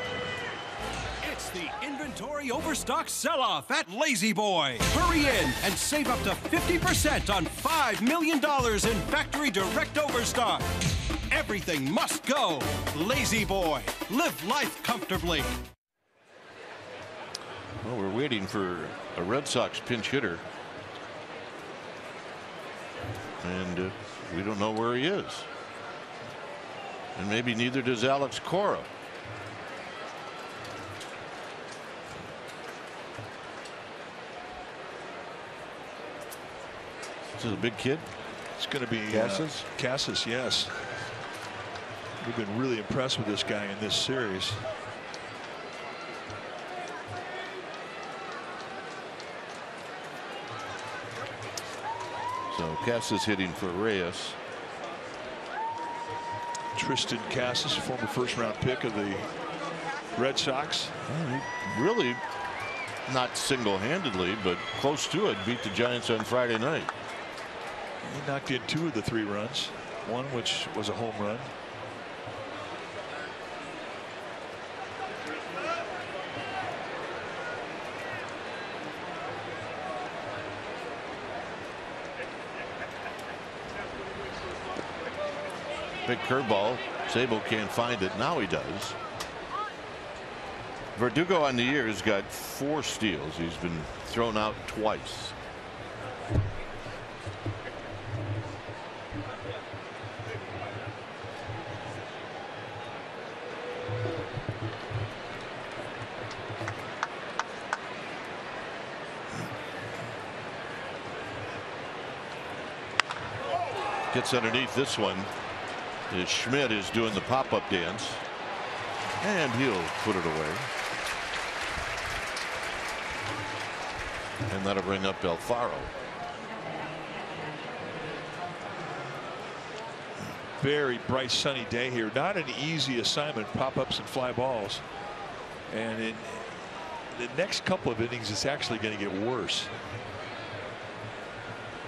It's the inventory overstock sell-off at Lazy Boy. Hurry in and save up to fifty percent on five million dollars in factory direct overstock. Everything must go. Lazy Boy. Live life comfortably. Well, we're waiting for a Red Sox pinch hitter. And uh, we don't know where he is. And maybe neither does Alex Cora. This is a big kid. It's going to be Cassis. Uh, Cassis, yes. We've been really impressed with this guy in this series. So Cassis hitting for Reyes. Tristan Cassis, former first round pick of the Red Sox. Really not single handedly, but close to it, beat the Giants on Friday night. He knocked in two of the three runs, one which was a home run. Big curveball. Sable can't find it. Now he does. Verdugo on the year has got four steals. He's been thrown out twice. Gets underneath this one. As Schmidt is doing the pop-up dance, and he'll put it away. And that'll bring up Alfaro. Very bright sunny day here. Not an easy assignment, pop-ups and fly balls. And in the next couple of innings, it's actually going to get worse.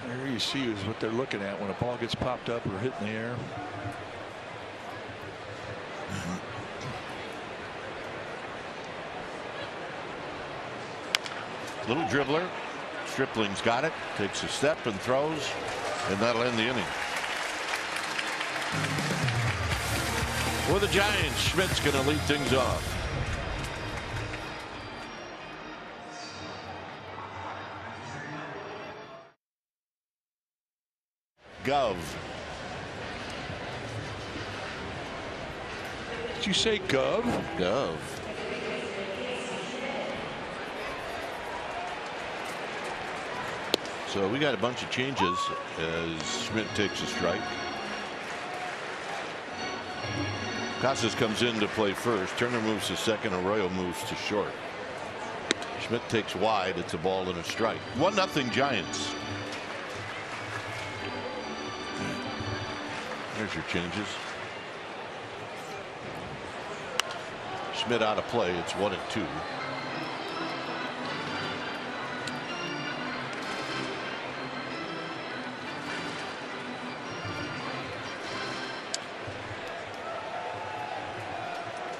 There you see is what they're looking at when a ball gets popped up or hit in the air. Little dribbler. Stripling's got it. Takes a step and throws. And that'll end the inning. For the Giants, Schmidt's going to lead things off. Gov. Did you say Gov? Gov. So we got a bunch of changes as Schmidt takes a strike. Casas comes in to play first. Turner moves to second. Arroyo moves to short. Schmidt takes wide. It's a ball and a strike. One nothing Giants. There's your changes. Schmidt out of play. It's one and two.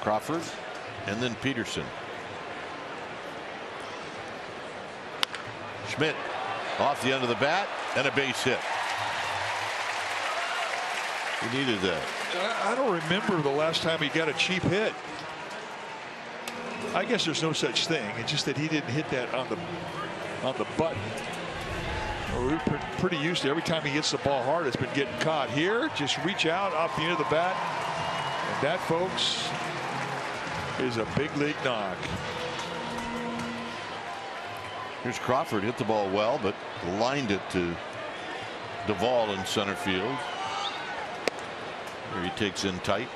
Crawford and then Peterson. Schmidt off the end of the bat and a base hit. He needed that. I don't remember the last time he got a cheap hit. I guess there's no such thing. It's just that he didn't hit that on the on the button. We're pretty used to every time he hits the ball hard, it's been getting caught. Here, just reach out off the end of the bat. And that, folks, is a big league knock. Here's Crawford, hit the ball well, but lined it to Duvall in center field. Here he takes in tight.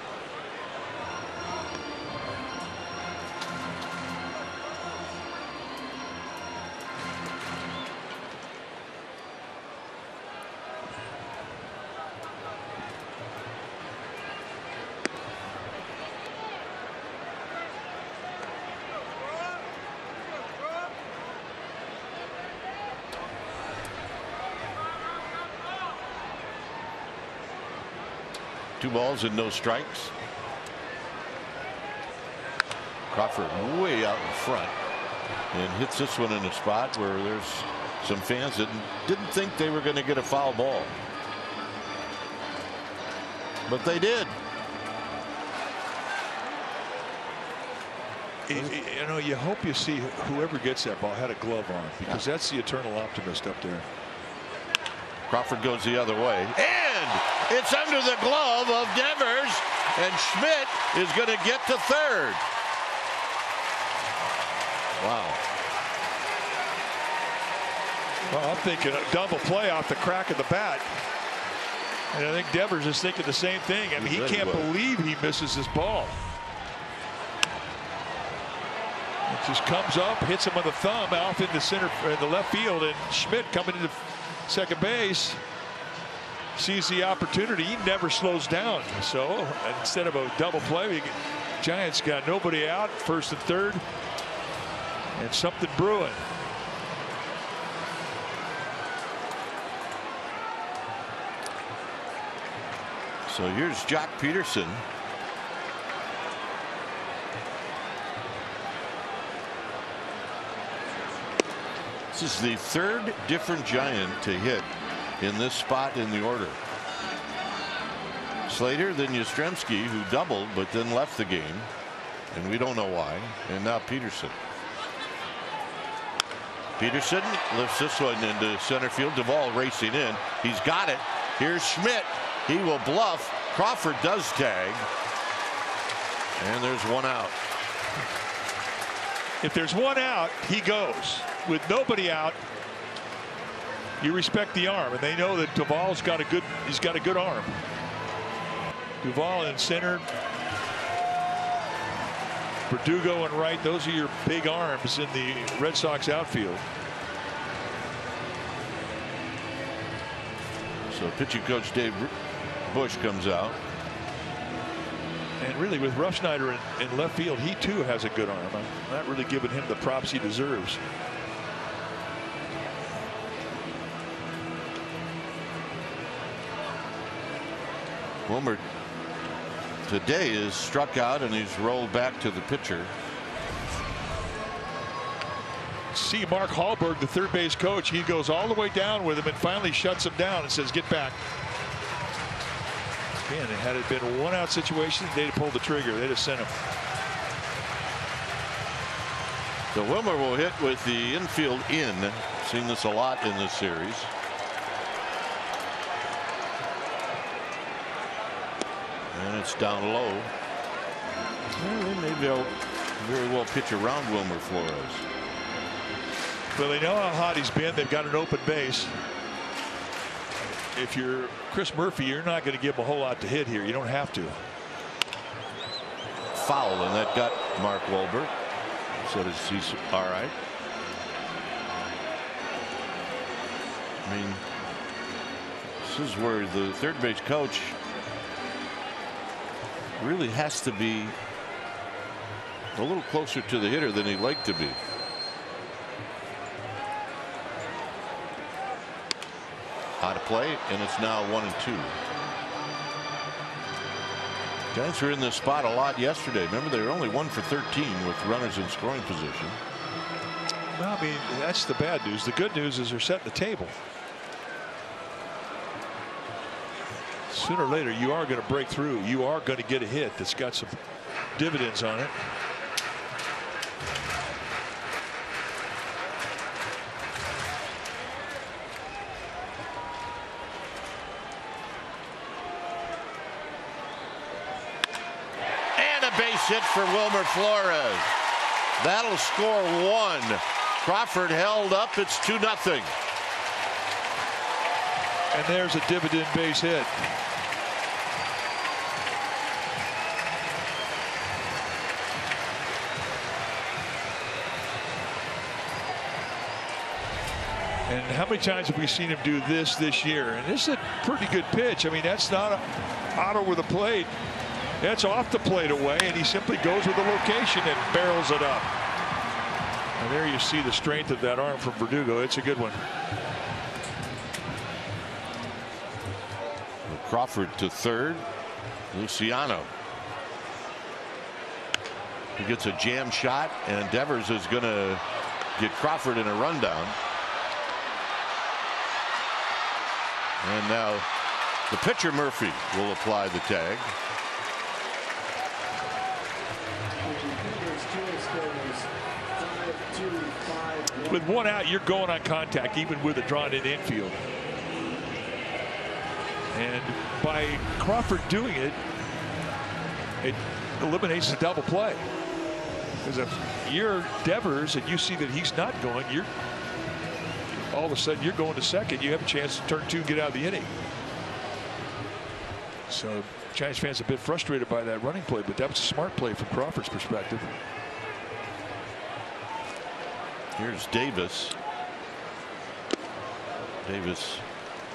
Two balls and no strikes. Crawford way out in front and hits this one in a spot where there's some fans that didn't think they were going to get a foul ball. But they did. It, you know, you hope you see whoever gets that ball had a glove on, because that's the eternal optimist up there. Crawford goes the other way. And it's under the glove of Devers, and Schmidt is going to get to third. Wow. Well, I'm thinking a double play off the crack of the bat. And I think Devers is thinking the same thing. I mean, he can't believe he misses his ball. It just comes up, hits him with a thumb out in the center, in the left field, and Schmidt coming into second base sees the opportunity. He never slows down. So instead of a double play, Giants got nobody out, first and third, and something brewing. So here's Jock Peterson. This is the third different Giant to hit in this spot in the order. Slater, then Yastrzemski, who doubled but then left the game, and we don't know why. And now Peterson. Peterson lifts this one into center field. Duvall racing in. He's got it. Here's Schmidt. He will bluff. Crawford does tag. And there's one out. If there's one out, he goes. With nobody out, you respect the arm, and they know that Duvall's got a good, he's got a good arm. Duvall in center, Verdugo in right. Those are your big arms in the Red Sox outfield. So pitching coach Dave Busch comes out. And really, with Ruffschneider in, in left field, he too has a good arm. I'm not really giving him the props he deserves. Wilmer today is struck out, and he's rolled back to the pitcher. See Mark Hallberg, the third base coach. He goes all the way down with him and finally shuts him down and says, get back. Man, had it been a one out situation, they'd have pulled the trigger. They'd have sent him. So Wilmer will hit with the infield in. Seen this a lot in this series. And it's down low. Well, maybe they'll very well pitch around Wilmer Flores. Well, they know how hot he's been. They've got an open base. If you're Chris Murphy, you're not going to give him a whole lot to hit here. You don't have to. Foul, and that got Mark Wahlberg. So does he? All right. I mean, this is where the third base coach really has to be a little closer to the hitter than he'd like to be. Out of play, and it's now one and two. Giants were in this spot a lot yesterday. Remember, they were only one for thirteen with runners in scoring position. Well, I mean, that's the bad news. The good news is they're setting the table. Sooner or later, you are going to break through. You are going to get a hit that's got some dividends on it. Hit for Wilmer Flores. That'll score one. Crawford held up. It's two nothing. And there's a dividend base hit. And how many times have we seen him do this this year? And this is a pretty good pitch. I mean, that's not out over the plate. That's off the plate away, and he simply goes with the location and barrels it up. And there you see the strength of that arm from Verdugo. It's a good one. Crawford to third. Luciano. He gets a jam shot, and Devers is going to get Crawford in a rundown. And now the pitcher Murphy will apply the tag. With one out, you're going on contact, even with a drawn in infield. And by Crawford doing it, it eliminates the double play. Because if you're Devers and you see that he's not going, you're all of a sudden you're going to second. You have a chance to turn two, get out of the inning. So Giants fans a bit frustrated by that running play, but that was a smart play from Crawford's perspective. Here's Davis. Davis,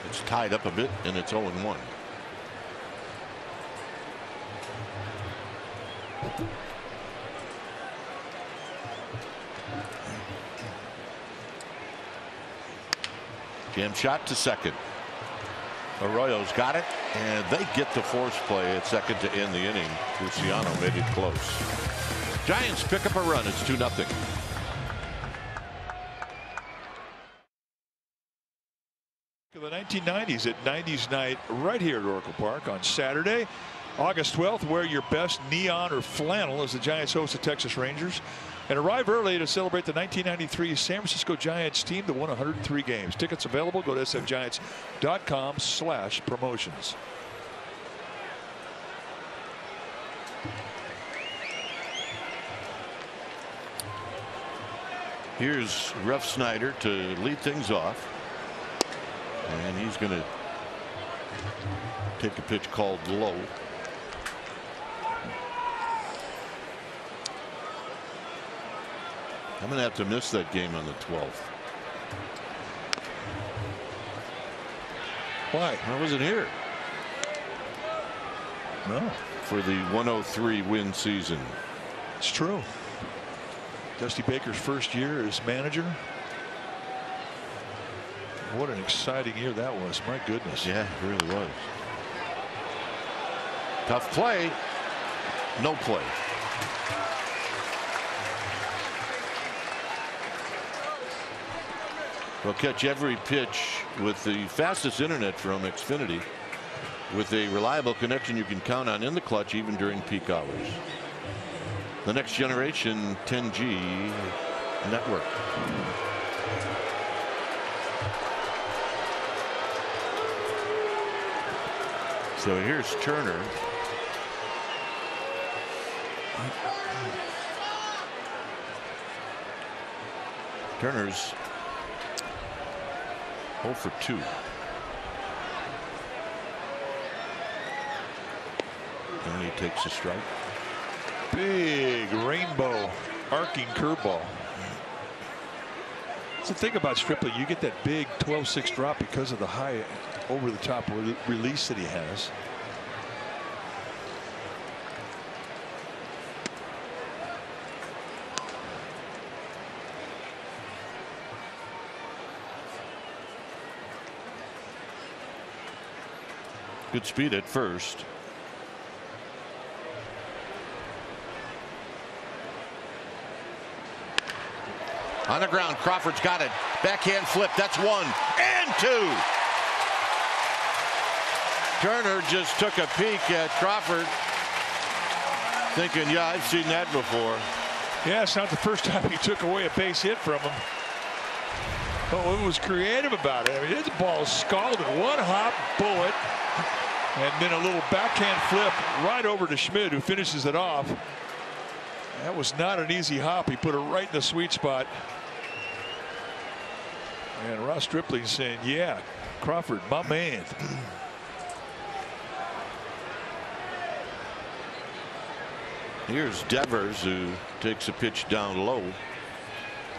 it's tied up a bit, and it's oh and one. Jam shot to second. Arroyo's got it, and they get the force play at second to end the inning. Luciano made it close. Giants pick up a run. It's two nothing. The nineteen nineties at nineties Night right here at Oracle Park on Saturday, August twelfth. Wear your best neon or flannel as the Giants host the Texas Rangers, and arrive early to celebrate the nineteen ninety-three San Francisco Giants team that won one hundred three games. Tickets available. Go to s f giants dot com slash promotions. Here's Ref Snyder to lead things off. And he's going to take a pitch called low. I'm going to have to miss that game on the twelfth. Why? I wasn't here. No. For the one oh three win season. It's true. Dusty Baker's first year as manager. What an exciting year that was. My goodness. Yeah, it really was. Tough play. No play. We'll catch every pitch with the fastest internet from Xfinity. With a reliable connection you can count on in the clutch even during peak hours. The next generation ten G network. So here's Turner. Turner's oh for two. And he takes a strike. Big rainbow arcing curveball. That's the thing about Stripling. You get that big twelve six drop because of the high over the top release that he has. Good speed at first. On the ground, Crawford's got it. Backhand flip, that's one and two. Turner just took a peek at Crawford, thinking, yeah, I've seen that before. Yeah, it's not the first time he took away a base hit from him. Oh, it was creative about it. I mean, his ball scalded, one hop bullet, and then a little backhand flip right over to Schmidt, who finishes it off. That was not an easy hop. He put it right in the sweet spot. And Ross Stripling's saying, yeah, Crawford, my man. Here's Devers, who takes a pitch down low.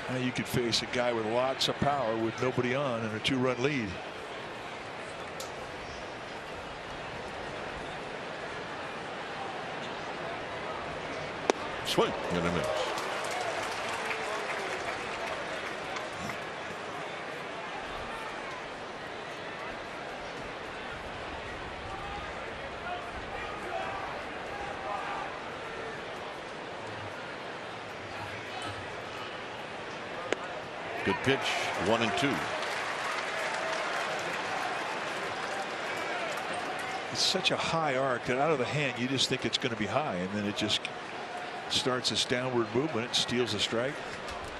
Now you could face a guy with lots of power with nobody on and a two-run lead. Swing and a miss. Good pitch, one and two. It's such a high arc that out of the hand you just think it's going to be high, and then it just starts this downward movement. It steals a strike.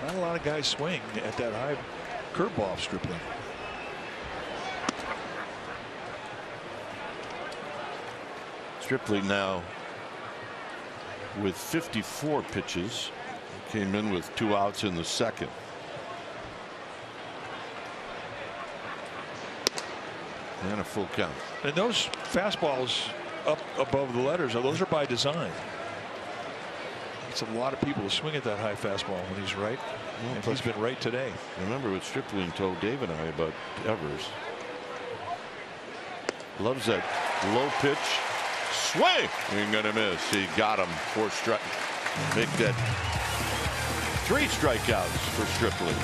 Not a lot of guys swing at that high curveball off Stripling. Stripling now with fifty-four pitches. Came in with two outs in the second. And a full count. And those fastballs up above the letters, those are by design. It's a lot of people to swing at that high fastball when he's right. Well, and he's been right today. Remember what Stripling told Dave and I about Evers. Loves that low pitch. Swing! Ain't gonna miss. He got him. Four strike. Make that three strikeouts for Stripling.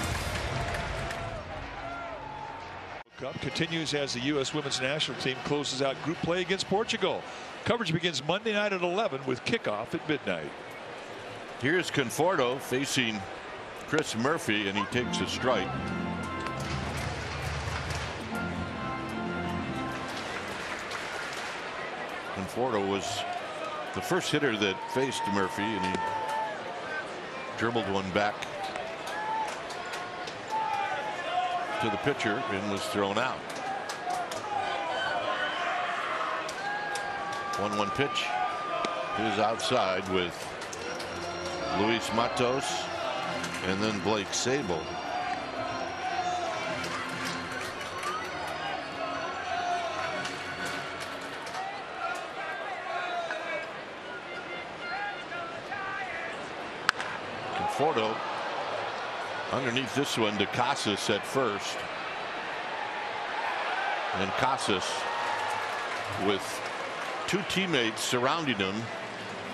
Cup continues as the U S women's national team closes out group play against Portugal. Coverage begins Monday night at eleven with kickoff at midnight. Here's Conforto facing Chris Murphy, and he takes a strike. Conforto was the first hitter that faced Murphy, and he dribbled one back to the pitcher and was thrown out. one one pitch is outside with Luis Matos and then Blake Sable. Conforto underneath this one to Casas at first. And Casas, with two teammates surrounding him,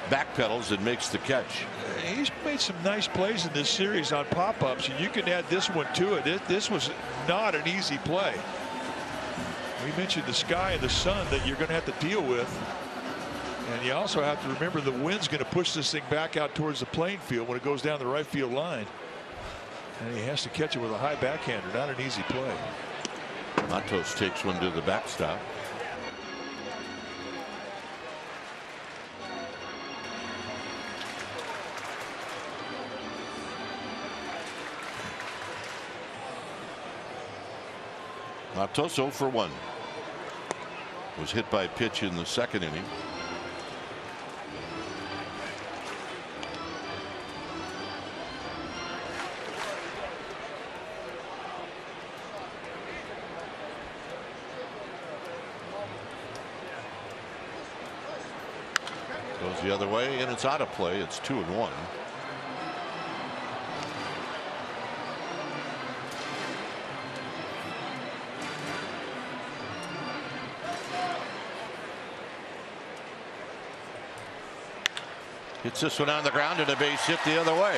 backpedals and makes the catch. He's made some nice plays in this series on pop-ups, and you can add this one to it. This was not an easy play. We mentioned the sky and the sun that you're going to have to deal with, and you also have to remember the wind's going to push this thing back out towards the playing field when it goes down the right field line, and he has to catch it with a high backhander. Not an easy play. Matos takes one to the backstop. Matos oh for one. Was hit by pitch in the second inning. Goes the other way, and it's out of play. It's two and one. Hits this one on the ground, and a base hit the other way.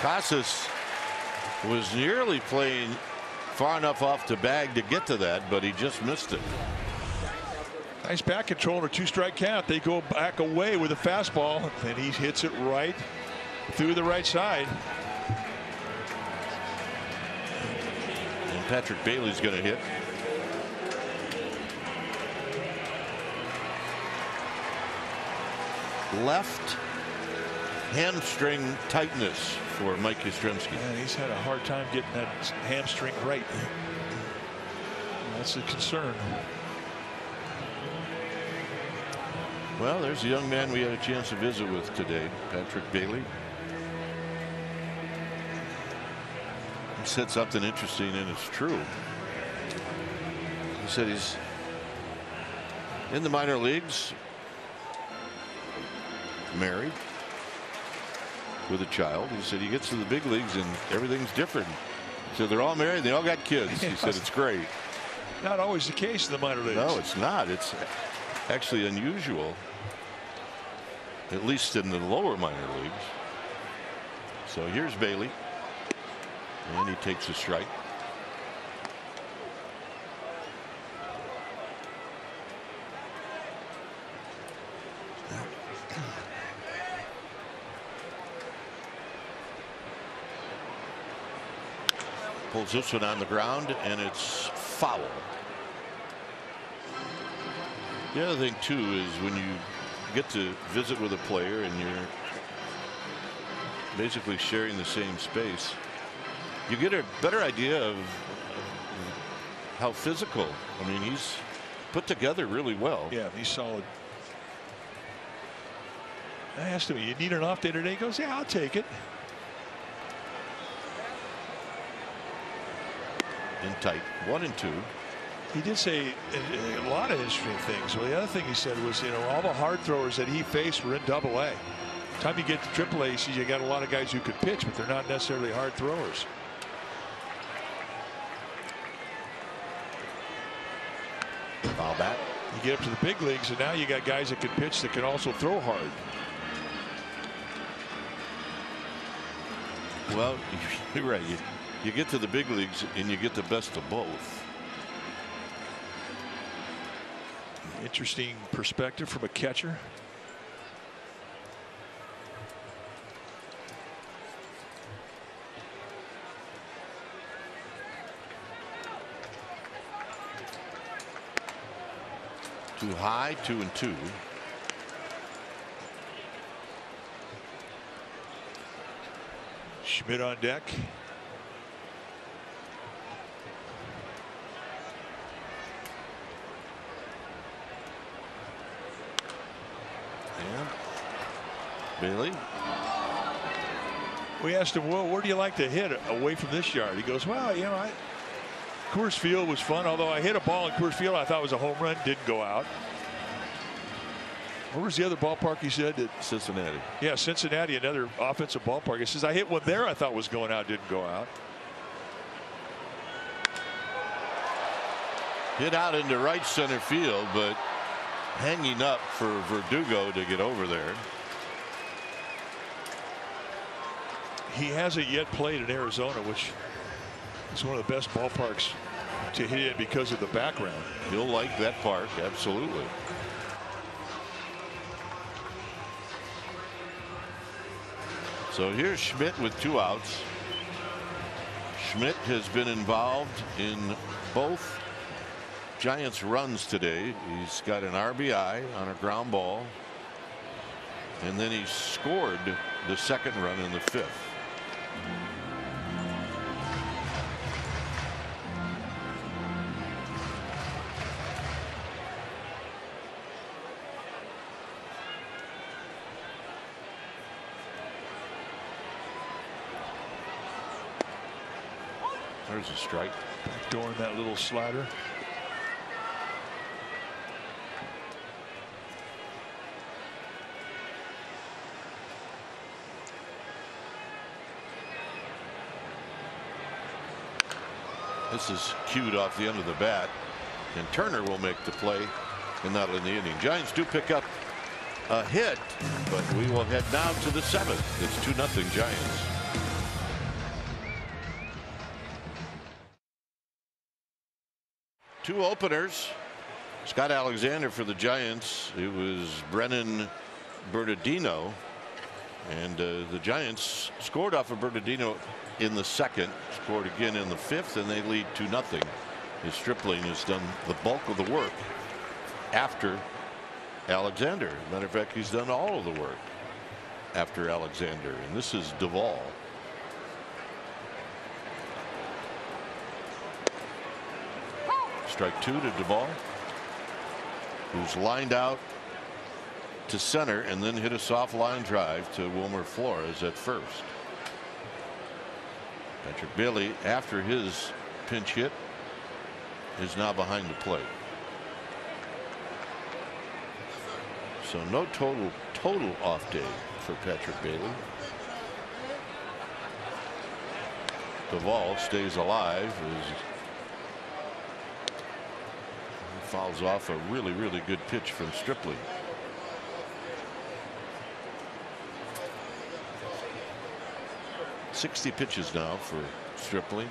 Casas was nearly playing far enough off the bag to get to that, but he just missed it. Nice back control on a two-strike count. They go back away with a fastball, and he hits it right through the right side. And Patrick Bailey's going to hit. Left hamstring tightness for Mike Yastrzemski. And he's had a hard time getting that hamstring right. That's a concern. Well, there's a young man we had a chance to visit with today, Patrick Bailey. He said something interesting, and it's true. He said he's in the minor leagues, married with a child. He said he gets to the big leagues and everything's different. So they're all married, they all got kids. He said it's great. Not always the case in the minor leagues. No, it's not. It's actually unusual, at least in the lower minor leagues. So here's Bailey, and he takes a strike. Pulls this one on the ground, and it's foul. The other thing too is when you get to visit with a player and you're basically sharing the same space, you get a better idea of how physical. I mean, he's put together really well. Yeah, he's solid. I asked him, you need an off day today? He goes, yeah, I'll take it. In tight, one and two. He did say a, a lot of history of things. Well, the other thing he said was, you know, all the hard throwers that he faced were in Double A. The time you get to Triple A, he says you got a lot of guys who could pitch, but they're not necessarily hard throwers. Foul back. You get up to the big leagues, and now you got guys that can pitch that can also throw hard. Well, you're right. You You get to the big leagues and you get the best of both. Interesting perspective from a catcher. Too high, two and two. Schmidt on deck. Bailey. We asked him, well, where do you like to hit away from this yard? He goes, well, you know, I, Coors Field was fun, although I hit a ball in Coors Field I thought was a home run, didn't go out. Where was the other ballpark he said? That, Cincinnati. Yeah, Cincinnati, another offensive ballpark. He says, I hit one there I thought was going out, didn't go out. Hit out into right center field, but hanging up for Verdugo to get over there. He hasn't yet played in Arizona, which is one of the best ballparks to hit in because of the background. He'll like that park, absolutely. So here's Schmidt with two outs. Schmidt has been involved in both Giants runs today. He's got an R B I on a ground ball, and then he scored the second run in the fifth. There's a strike. Backdooring that little slider. This is cued off the end of the bat, and Turner will make the play, and that'll end the inning. Giants do pick up a hit, but we will head now to the seventh. It's two nothing Giants. Two openers. Scott Alexander for the Giants. It was Brennan Bernardino And uh, the Giants scored off of Bernardino in the second, scored again in the fifth, and they lead two nothing. His Stripling has done the bulk of the work after Alexander. Matter of fact, he's done all of the work after Alexander. And this is Duvall. Strike two to Duvall, who's lined out to center and then hit a soft line drive to Wilmer Flores at first. Patrick Bailey, after his pinch hit, is now behind the plate. So no total total off day for Patrick Bailey. Duvall stays alive as he fouls off a really really good pitch from Stripling. sixty pitches now for Stripling.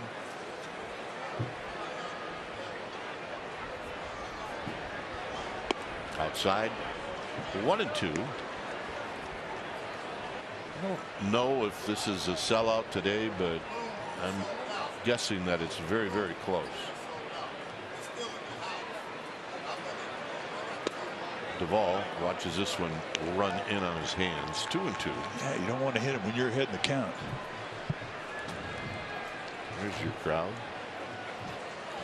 Outside, one and two. I don't know if this is a sellout today, but I'm guessing that it's very, very close. Duvall watches this one run in on his hands. Two and two. Yeah, you don't want to hit it when you're hitting the count. There's your crowd.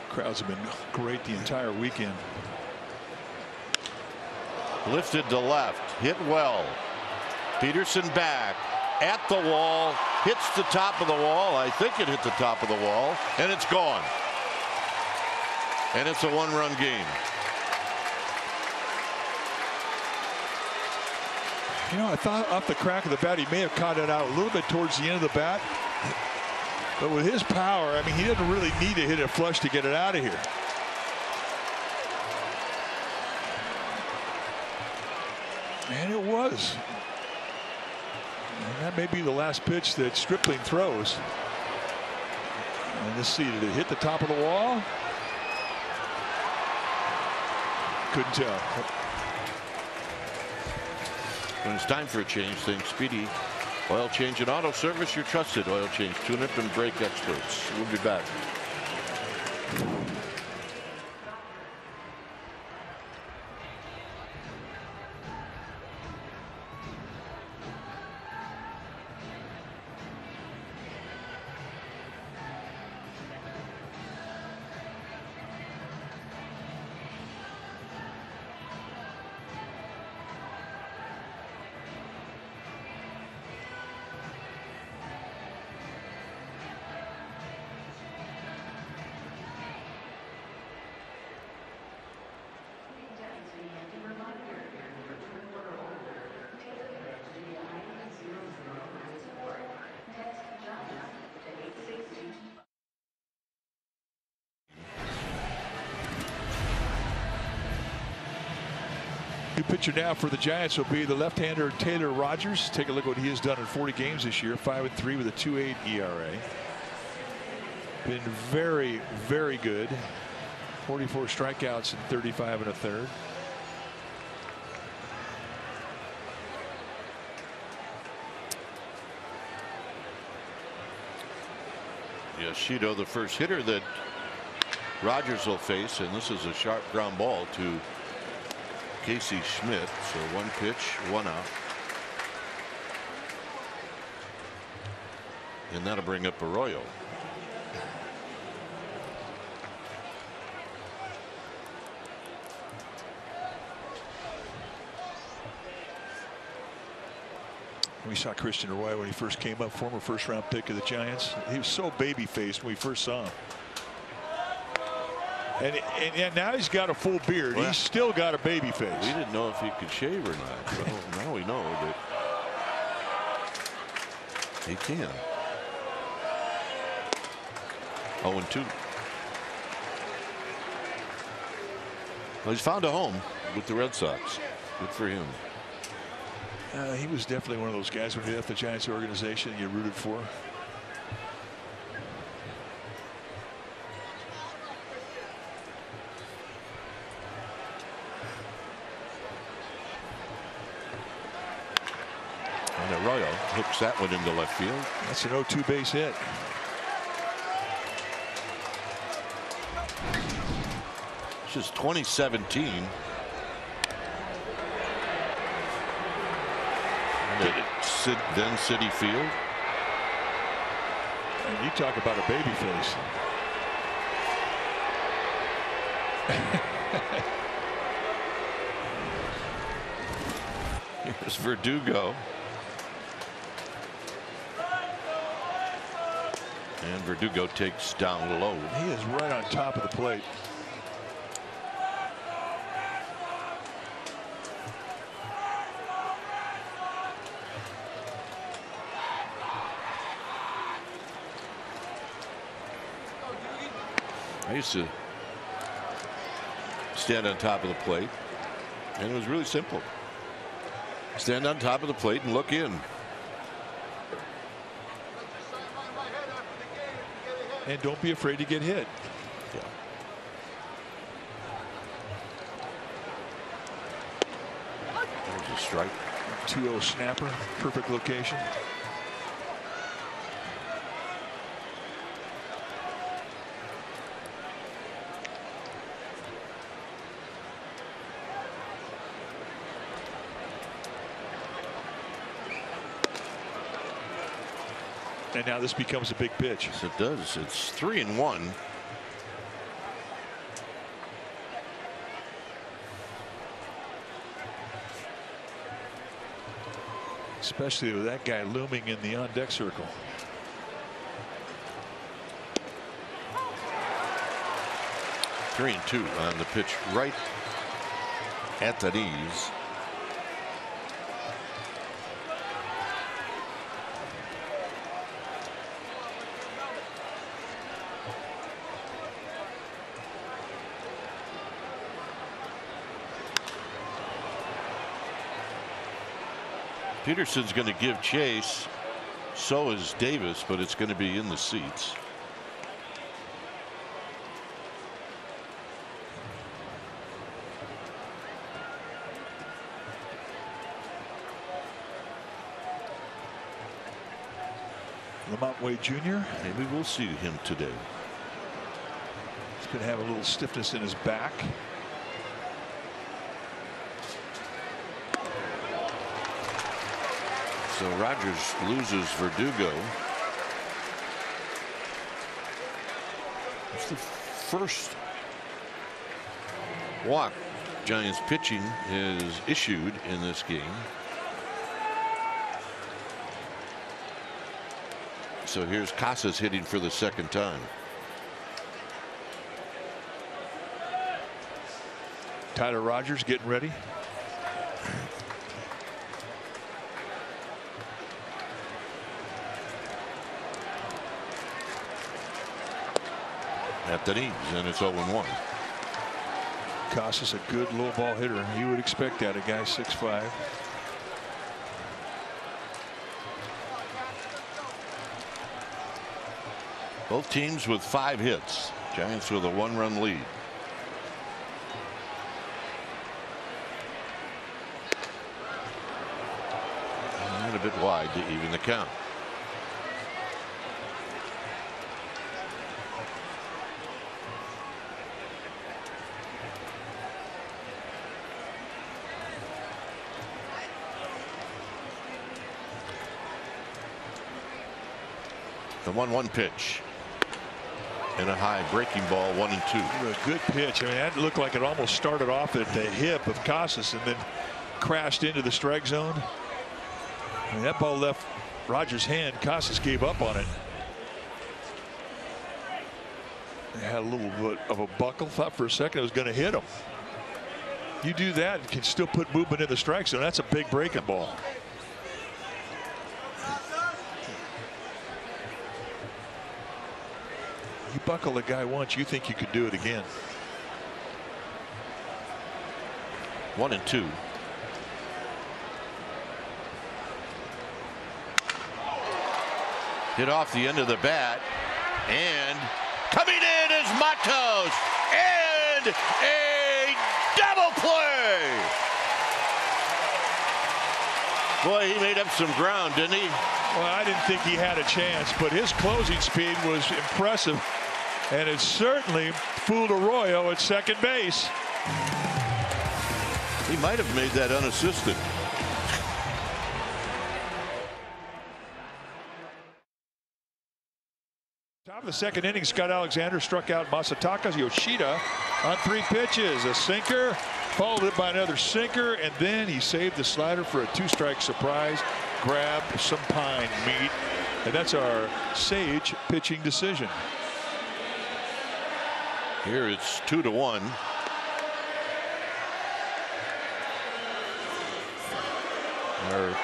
Crowds have been great the entire weekend. Lifted to left, hit well. Peterson back at the wall, hits the top of the wall. I think it hit the top of the wall, and it's gone. And it's a one-run game. You know, I thought off the crack of the bat, he may have caught it out a little bit towards the end of the bat. But with his power, I mean, he doesn't really need to hit it flush to get it out of here. And it was. And that may be the last pitch that Stripling throws. And let's see, did it hit the top of the wall? Couldn't tell. When it's time for a change, think Speedy. Oil Change and Auto Service, your trusted Oil Change tune-up and brake experts. We'll be back. Pitcher now for the Giants will be the left-hander Taylor Rogers. Take a look at what he has done in forty games this year. five and three with a two eight E R A. Been very, very good. forty-four strikeouts and thirty-five and a third. Yoshido, the first hitter that Rogers will face, and this is a sharp ground ball to Casey Schmidt. So one pitch, one out. And that'll bring up Arroyo. We saw Christian Arroyo when he first came up, former first round pick of the Giants. He was so baby faced when we first saw him. And, and, and now he's got a full beard. Well, he's still got a baby face. We didn't know if he could shave or not. Well, now we know that he can. oh and two. Well, he's found a home with the Red Sox. Good for him. Uh, he was definitely one of those guys when he left the Giants organization you rooted for. And Arroyo hooks that one into left field. That's an oh two base hit. This is twenty seventeen. Did it sit then Citi Field? And you talk about a baby face. Here's Verdugo. And Verdugo takes down low. He is right on top of the plate. I used to stand on top of the plate, and it was really simple. Stand on top of the plate and look in. And don't be afraid to get hit. Yeah. There's a strike. two oh snapper, perfect location. And now this becomes a big pitch. Yes, it does. It's three and one. Especially with that guy looming in the on deck circle. Three and two on the pitch right at the knees. Peterson's going to give chase, so is Davis, but it's going to be in the seats. Lamont Wade Junior Maybe we'll see him today. He's going to have a little stiffness in his back. So Rogers loses Verdugo. It's the first walk Giants pitching is issued in this game. So here's Casas hitting for the second time. Tyler Rogers getting ready. At the knees, and it's oh one. Casas, a good low ball hitter. You would expect that, a guy six five. Both teams with five hits. Giants with a one-run lead. And a bit wide to even the count. The one one pitch and a high breaking ball, one and two. A good pitch. I mean, that looked like it almost started off at the hip of Casas and then crashed into the strike zone. I mean, that ball left Rogers' hand. Casas gave up on it. It had a little bit of a buckle. Thought for a second it was going to hit him. You do that, it can still put movement in the strike zone. That's a big breaking ball. You buckle the guy once, you think you could do it again. One and two. Hit off the end of the bat, and coming in is Matos, and a double play. Boy, he made up some ground, didn't he? Well, I didn't think he had a chance, but his closing speed was impressive, and it certainly fooled Arroyo at second base. He might have made that unassisted. Top of the second inning, Scott Alexander struck out Masataka Yoshida on three pitches. A sinker, followed it by another sinker, and then he saved the slider for a two-strike surprise grab, some pine meat, and that's our sage pitching decision. Here it's two to one. Our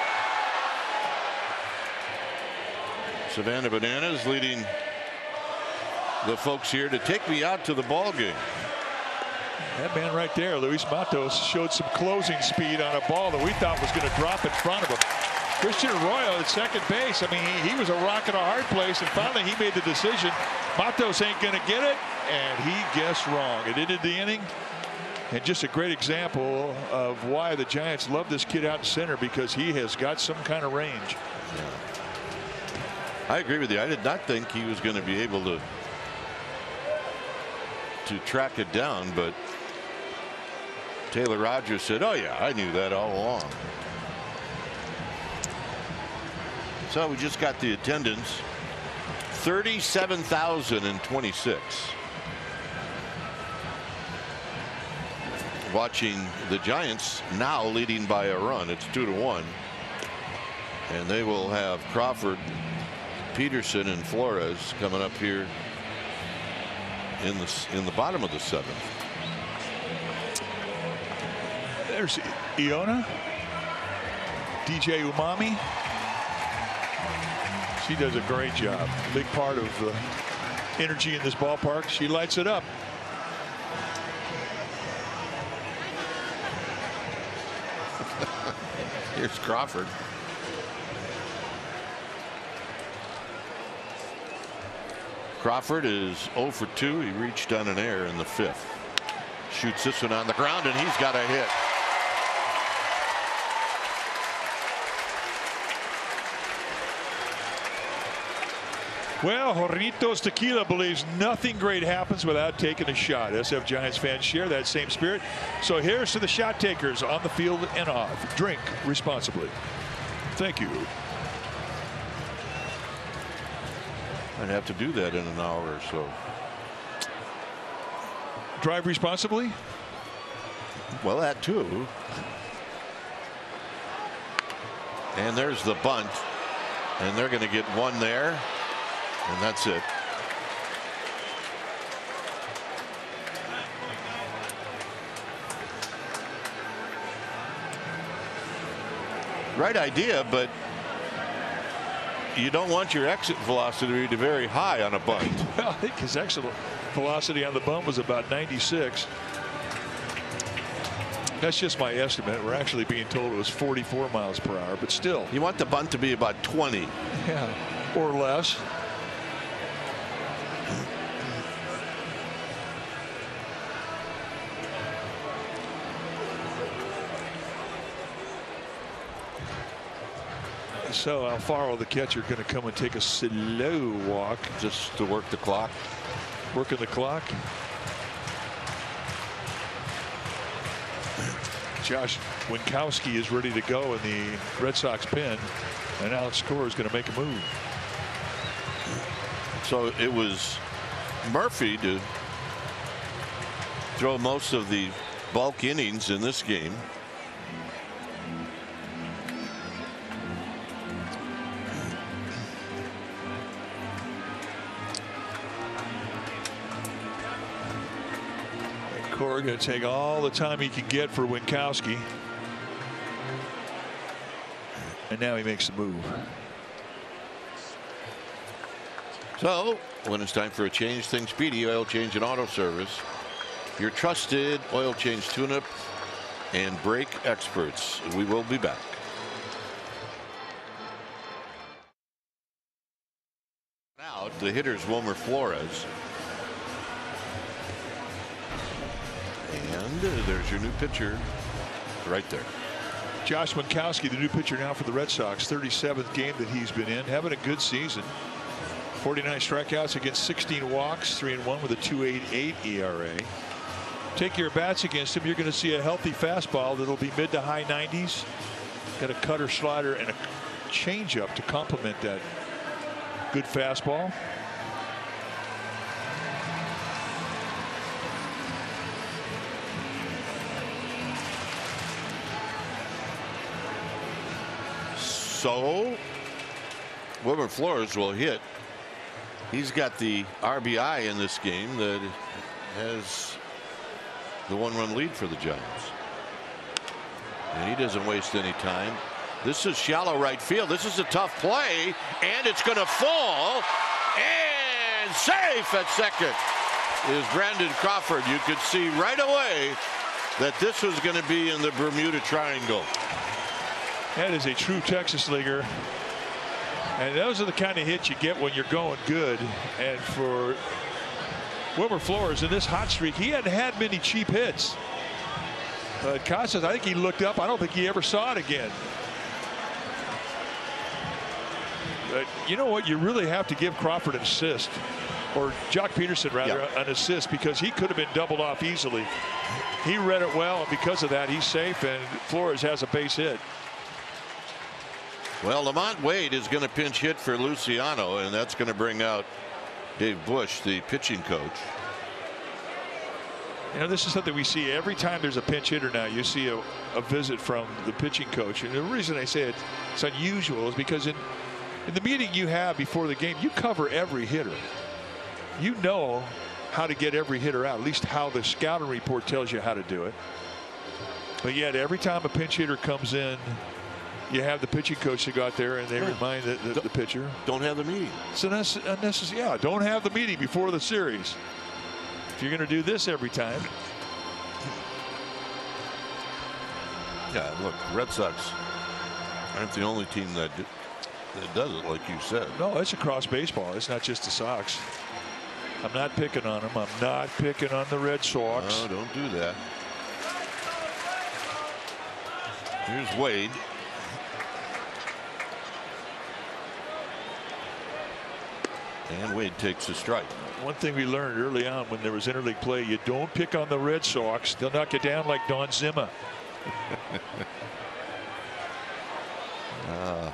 Savannah Bananas leading the folks here to take me out to the ball game. That man right there, Luis Matos, showed some closing speed on a ball that we thought was going to drop in front of him. Christian Arroyo at second base. I mean, he, he was a rock in a hard place, and finally he made the decision. Matos ain't going to get it, and he guessed wrong. It ended the inning, and just a great example of why the Giants love this kid out in center, because he has got some kind of range. Yeah. I agree with you. I did not think he was going to be able to to track it down, but Taylor Rogers said, oh yeah, I knew that all along. So we just got the attendance, thirty-seven thousand twenty-six, watching the Giants, now leading by a run. It's two to one, and they will have Crawford, Peterson, and Flores coming up here in the in the bottom of the seventh. There's Iona, D J Umami. She does a great job. Big part of the energy in this ballpark. She lights it up. Here's Crawford. Crawford is oh for two. He reached on an error in the fifth. Shoots this one on the ground, and he's got a hit. Well, Hornitos Tequila believes nothing great happens without taking a shot. S F Giants fans share that same spirit. So here's to the shot takers on the field and off. Drink responsibly. Thank you. I'd have to do that in an hour or so. Drive responsibly? Well, that too. And there's the bunt. And they're going to get one there. And that's it. Right idea, but you don't want your exit velocity to be very high on a bunt. Well, I think his exit velocity on the bunt was about ninety-six. That's just my estimate. We're actually being told it was forty-four miles per hour, but still. You want the bunt to be about twenty. Yeah, or less. So Alfaro, the catcher, going to come and take a slow walk just to work the clock. Working the clock. Josh Winkowski is ready to go in the Red Sox pen, and Alex Cora is going to make a move. So it was Murphy to throw most of the bulk innings in this game. Cora going to take all the time he can get for Winkowski. And now he makes the move. So, when it's time for a change, think Speedy Oil Change and Auto Service. Your trusted oil change tune-up and brake experts. We will be back. Now, the hitter's Wilmer Flores. And there's your new pitcher right there. Josh Winkowski, the new pitcher now for the Red Sox, thirty-seventh game that he's been in, having a good season. forty-nine strikeouts against sixteen walks, three and one with a two point eight eight E R A. Take your bats against him. You're going to see a healthy fastball that'll be mid to high nineties. Got a cutter, slider, and a changeup to complement that good fastball. So Wilmer Flores will hit. He's got the R B I in this game that has the one run lead for the Giants. And he doesn't waste any time. This is shallow right field. This is a tough play, and it's going to fall. And safe at second is Brandon Crawford. You could see right away that this was going to be in the Bermuda Triangle. That is a true Texas leaguer. And those are the kind of hits you get when you're going good. And for Wilmer Flores in this hot streak, he hadn't had many cheap hits. But Casas, I think he looked up. I don't think he ever saw it again. But you know what? You really have to give Crawford an assist, or Jock Peterson, rather, yeah. an assist, because he could have been doubled off easily. He read it well, and because of that, he's safe, and Flores has a base hit. Well, Lamont Wade is going to pinch hit for Luciano, and that's going to bring out Dave Busch, the pitching coach. You know, this is something we see every time there's a pinch hitter now. You see a, a visit from the pitching coach. And the reason I say it, it's unusual is because in, in the meeting you have before the game, you cover every hitter. You know how to get every hitter out, at least how the scouting report tells you how to do it. But yet every time a pinch hitter comes in, you have the pitching coach to go out there and they yeah. remind the, the, the pitcher. Don't have the meeting. So that's unnecessary. Yeah, don't have the meeting before the series. If you're going to do this every time. Yeah, look, Red Sox aren't the only team that do, that does it, like you said. No, it's across baseball. It's not just the Sox. I'm not picking on them. I'm not picking on the Red Sox. No, don't do that. Here's Wade. And Wade takes a strike. One thing we learned early on when there was interleague play, you don't pick on the Red Sox. They'll knock you down like Don Zimmer. uh.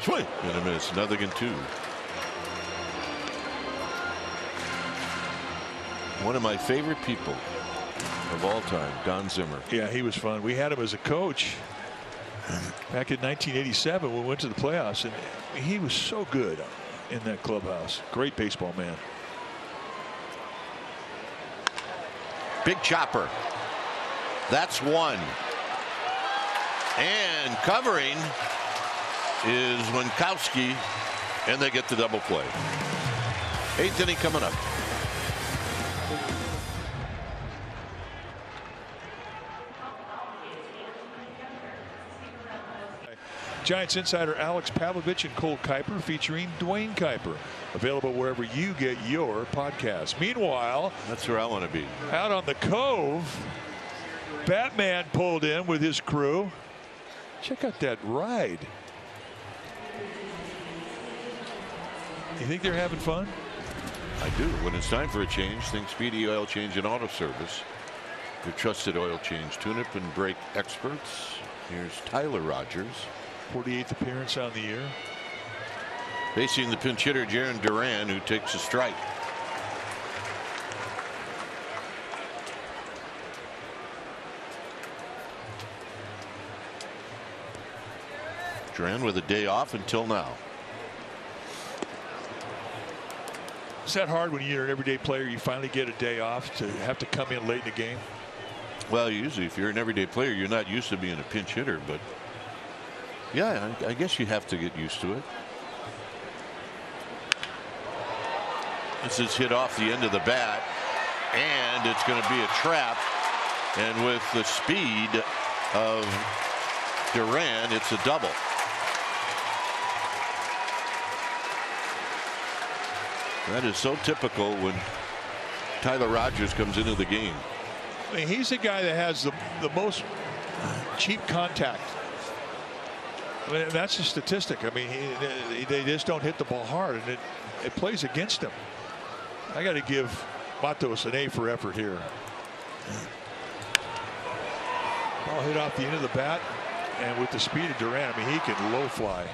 Swing and a miss. Nothing in two. One of my favorite people of all time, Don Zimmer. Yeah, he was fun. We had him as a coach back in nineteen eighty-seven, we went to the playoffs, and he was so good in that clubhouse. Great baseball man. Big chopper. That's one. And covering is Winkowski, and they get the double play. Eighth inning coming up. Giants insider Alex Pavlovich and Cole Kuiper featuring Dwayne Kuiper. Available wherever you get your podcasts. Meanwhile, that's where I want to be. Out on the Cove, Batman pulled in with his crew. Check out that ride. You think they're having fun? I do. When it's time for a change, think Speedy Oil Change and Auto Service. Your trusted oil change, tune-up and brake experts. Here's Tyler Rogers. forty-eighth appearance on the year. Facing the pinch hitter, Jarren Duran, who takes a strike. Duran with a day off until now. Is that hard when you're an everyday player? You finally get a day off to have to come in late in the game? Well, usually if you're an everyday player, you're not used to being a pinch hitter, but yeah, I guess you have to get used to it. This is hit off the end of the bat, and it's going to be a trap. And with the speed of Duran, it's a double. That is so typical when Tyler Rogers comes into the game. I mean, he's the guy that has the, the most cheap contact. I mean, that's a statistic. I mean, he, they just don't hit the ball hard, and it, it plays against him. I got to give Matos an A for effort here. Ball hit off the end of the bat, and with the speed of Duran, I mean, he can low fly.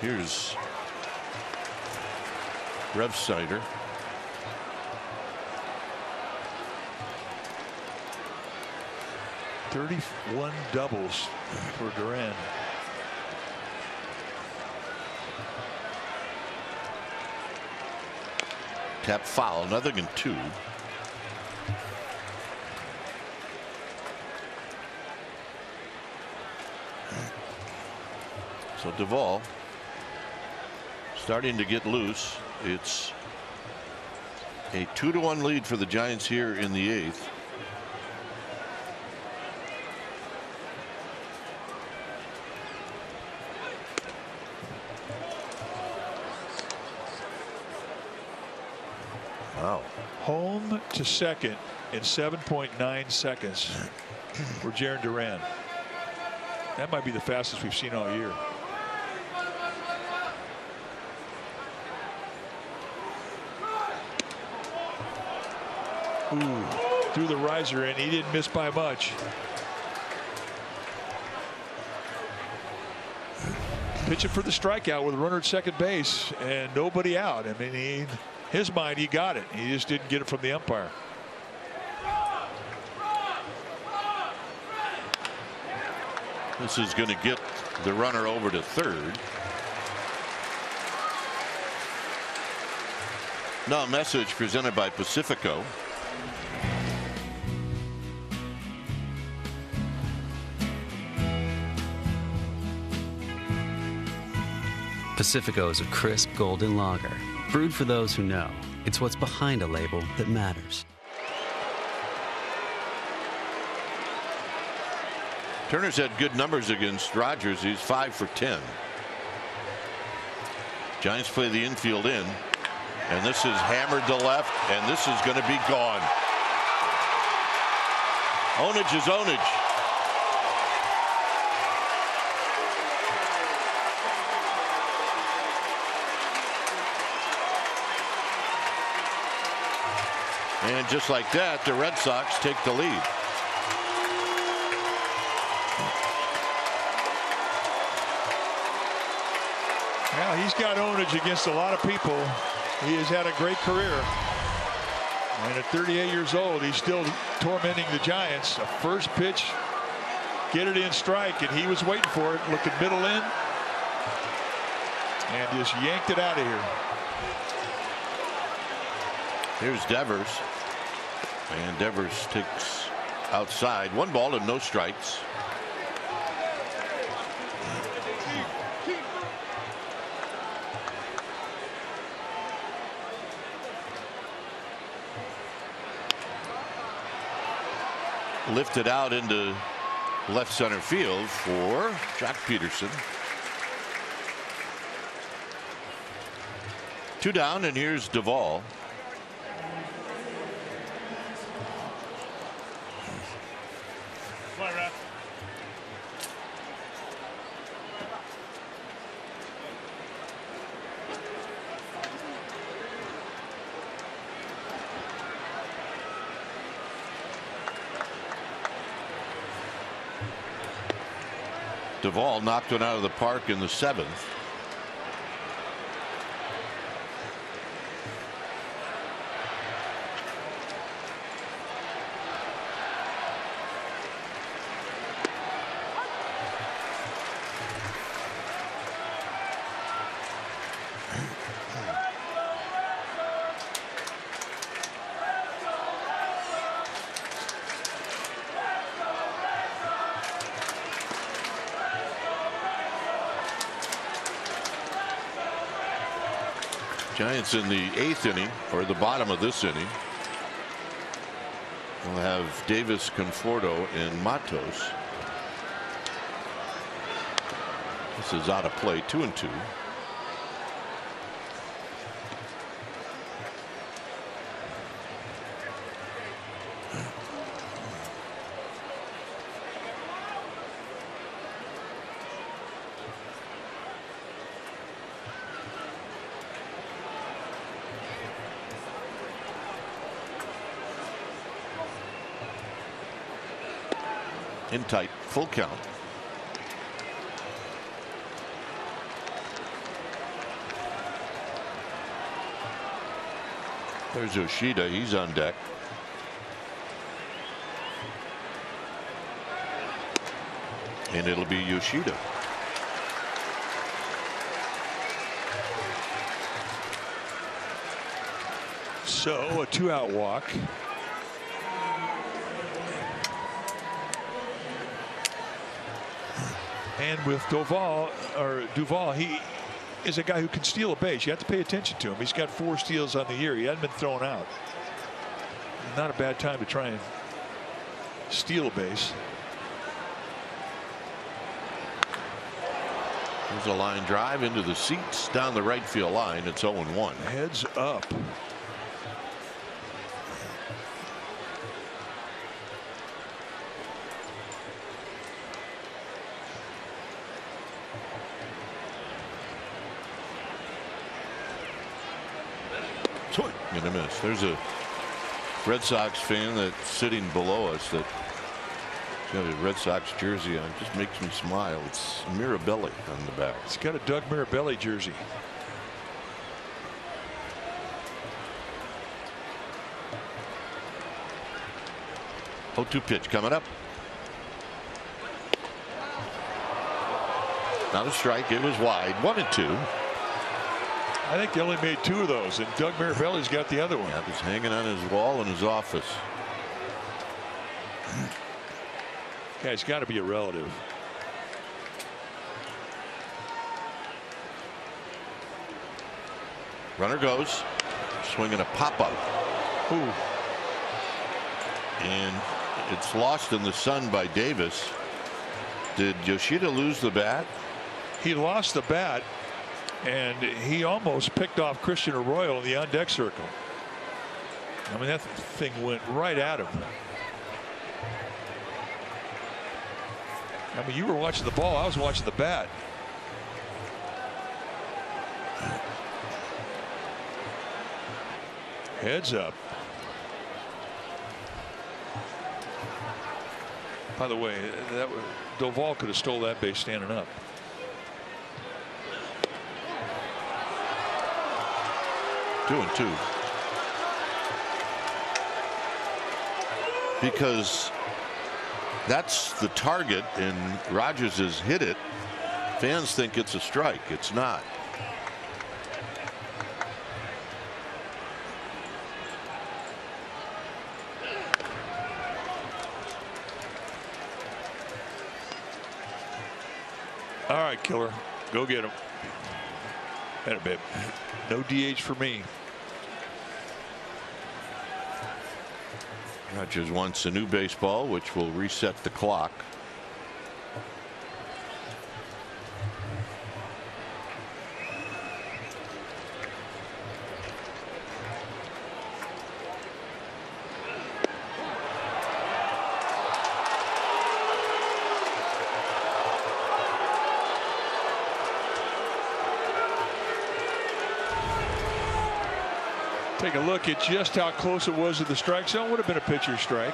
Here's Revsider. thirty-one doubles for Duran. Tap foul, nothing in two. So Duvall starting to get loose. It's a two to one lead for the Giants here in the eighth. Wow. Home to second in seven point nine seconds for Jarren Duran. That might be the fastest we've seen all year. Ooh, threw the riser in. He didn't miss by much. Pitching for the strikeout with a runner at second base and nobody out. I mean, he, his mind, he got it. He just didn't get it from the umpire. This is going to get the runner over to third. Now, a message presented by Pacifico. Pacifico is a crisp golden lager, brewed for those who know. It's what's behind a label that matters. Turner's had good numbers against Rogers. He's five for ten. Giants play the infield in, and this is hammered to left, and this is going to be gone. Onage is onage. And just like that, the Red Sox take the lead. Now, he's got onage against a lot of people. He has had a great career. And at thirty-eight years old, he's still tormenting the Giants. A first pitch, get it in, strike, and he was waiting for it, looking middle in, and just yanked it out of here. Here's Devers, and Devers takes outside. One ball and no strikes. Lifted out into left center field for Jack Peterson. Two down, and here's Duvall. Duvall knocked one out of the park in the seventh. Giants in the eighth inning, or the bottom of this inning. We'll have Davis, Conforto, and Matos. This is out of play, two and two. in tight, full count. There's Yoshida, he's on deck. And it'll be Yoshida. So a two out walk. And with Duval, or Duval, he is a guy who can steal a base. You have to pay attention to him. He's got four steals on the year. He hasn't been thrown out. Not a bad time to try and steal a base. There's a line drive into the seats down the right field line. It's oh and one. Heads up. And a miss. There's a Red Sox fan that's sitting below us that's got a Red Sox jersey on. It just makes me smile. It's Mirabelli on the back. It's got a Doug Mirabelli jersey. oh two pitch coming up. Not a strike. It was wide. One and two. I think they only made two of those, and Doug Mirabelli's got the other one. Yeah, he's hanging on his wall in his office. Guy's got to be a relative. Runner goes, swinging a pop-up. And it's lost in the sun by Davis. Did Yoshida lose the bat? He lost the bat. And he almost picked off Christian Arroyo in the on deck circle. I mean, that thing went right at him. I mean, you were watching the ball, I was watching the bat. Heads up. By the way, that Doval could have stole that base standing up. Two and two. Because that's the target and Rogers has hit it. Fans think it's a strike. It's not. All right, Killer, go get him. Had a bit. No D H for me. Rogers wants a new baseball, which will reset the clock. Take a look at just how close it was to the strike zone. Would have been a pitcher's strike.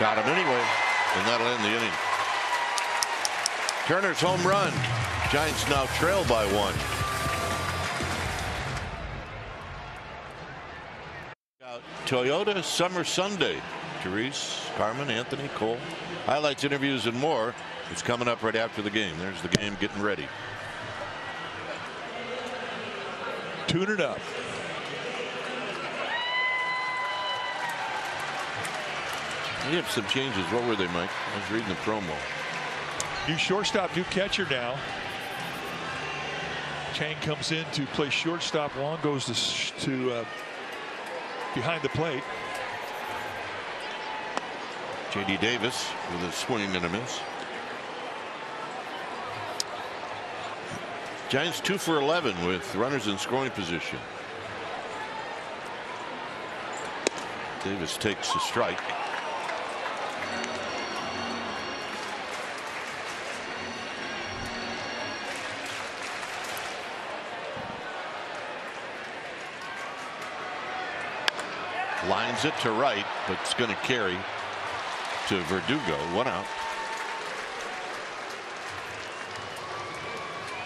Got him anyway, and that'll end the inning. Turner's home run. Giants now trail by one. Toyota Summer Sunday. Therese, Carmen, Anthony, Cole. Highlights, interviews, and more. It's coming up right after the game. There's the game getting ready. Tune it up. We have some changes. What were they, Mike? I was reading the promo. New shortstop, new catcher now. Chang comes in to play shortstop. Long goes to, to uh, behind the plate. J D. Davis with a swing and a miss. Giants two for eleven with runners in scoring position. Davis takes the strike. Lines it to right, but it's going to carry to Verdugo. One out.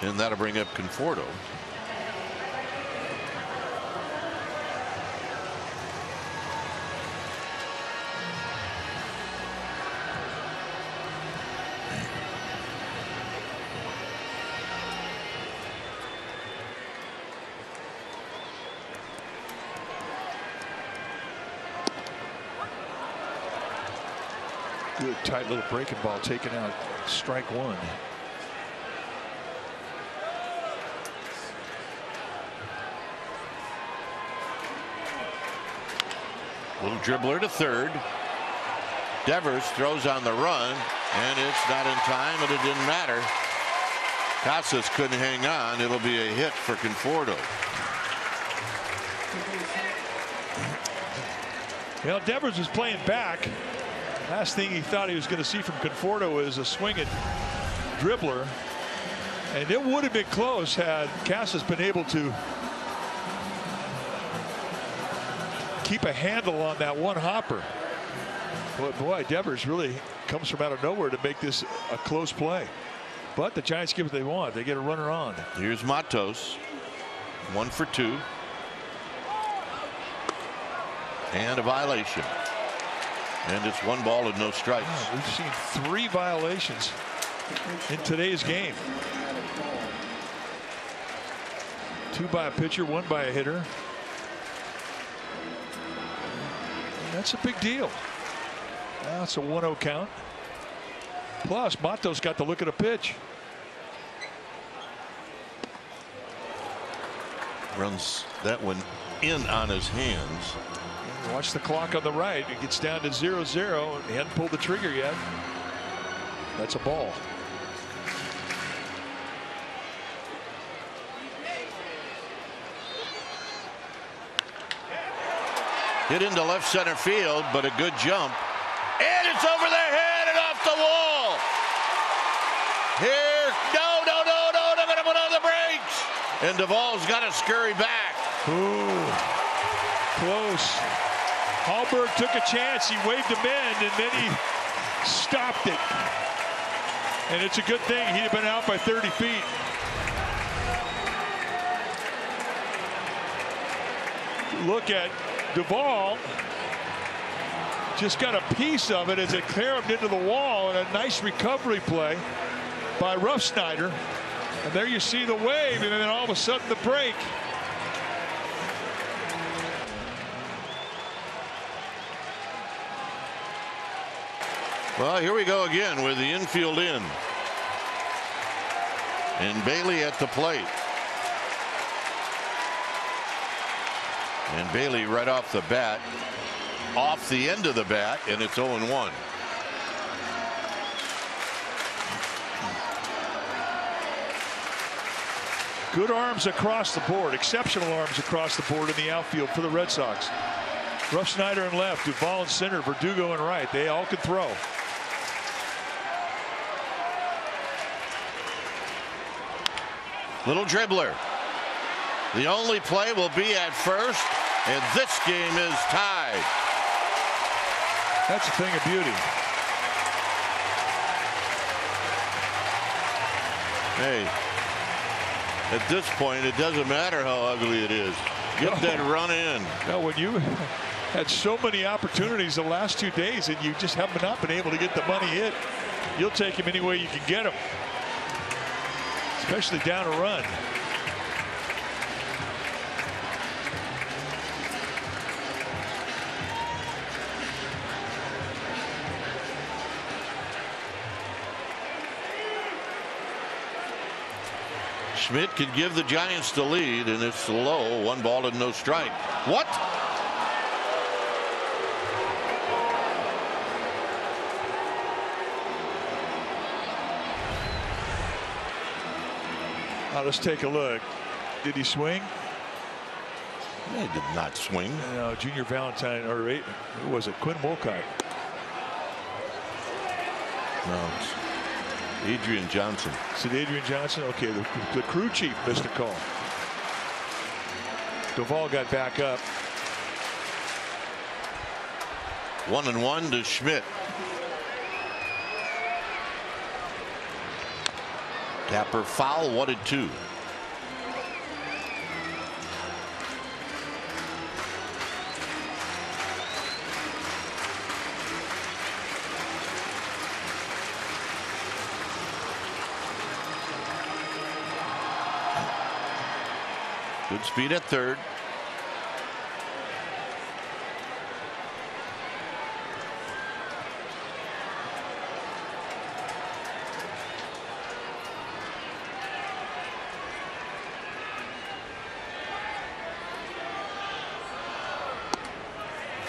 And that'll bring up Conforto. Good tight little breaking ball taken out. Strike one. Little dribbler to third. Devers throws on the run, and it's not in time, and it didn't matter. Casas couldn't hang on. It'll be a hit for Conforto. Well, Devers was playing back. Last thing he thought he was going to see from Conforto is a swing at dribbler. And it would have been close had Casas been able to keep a handle on that one hopper. But boy, Devers really comes from out of nowhere to make this a close play. But the Giants get what they want. They get a runner on. Here's Matos. One for two. And a violation. And it's one ball and no strikes. Wow, we've seen three violations in today's game. Two by a pitcher, one by a hitter. That's a big deal. That's a one oh count. Plus, Matos got to look at a pitch. Runs that one in on his hands. Watch the clock on the right. It gets down to zero zero. He hadn't pulled the trigger yet. That's a ball. Hit into left center field, but a good jump. And it's over their head and off the wall. Here, no, no, no, no, they're going to put on the brakes. And Duvall's got to scurry back. Ooh, close. Hallberg took a chance. He waved him in, and then he stopped it. And it's a good thing. He'd have been out by thirty feet. Look at Duvall. Just got a piece of it as it clammed into the wall, and a nice recovery play by Ruffsnyder. And there you see the wave, and then all of a sudden the break. Well, here we go again with the infield in. And Bailey at the plate. And Bailey right off the bat, off the end of the bat, and it's oh and one. Good arms across the board, exceptional arms across the board in the outfield for the Red Sox. Ruffsnyder in left, Duvall in center, Verdugo in right. They all can throw. Little dribbler. The only play will be at first, and this game is tied. That's a thing of beauty. Hey, at this point, it doesn't matter how ugly it is. Get that run in. No, when you had so many opportunities the last two days, and you just have not been able to get the money hit, you'll take him any way you can get him. Especially down a run. Schmidt could give the Giants the lead, and it's low. One ball and no strike. What? Now let's take a look. Did he swing? He did not swing. No, Junior Valentine, or eight, who was it? Quinn Wolcott. No. Adrian Johnson. Is it Adrian Johnson? Okay, the, the crew chief missed a call. Duvall got back up. One and one to Schmidt. Tapper foul, wanted two. Good speed at third.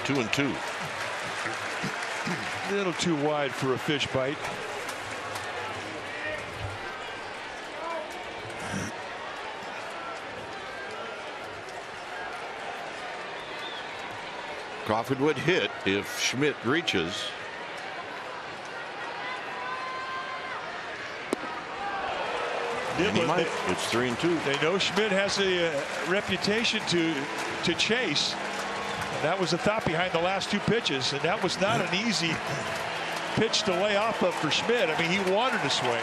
Two and two. A little too wide for a fish bite. Crawford would hit if Schmidt reaches. Might, it's three and two. They know Schmidt has a uh, reputation to to chase. That was a thought behind the last two pitches, and that was not an easy pitch to lay off of for Schmidt. I mean, he wanted to swing.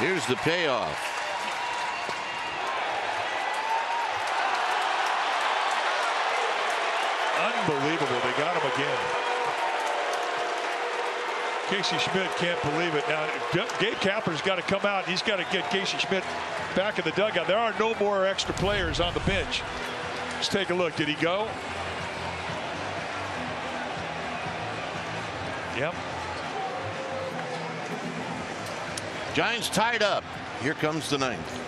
Here's the payoff. Unbelievable. They got him again. Casey Schmidt can't believe it. Now, Gabe Kapler's got to come out. He's got to get Casey Schmidt back in the dugout. There are no more extra players on the bench. Let's take a look. Did he go? Yep. Giants tied up. Here comes the ninth.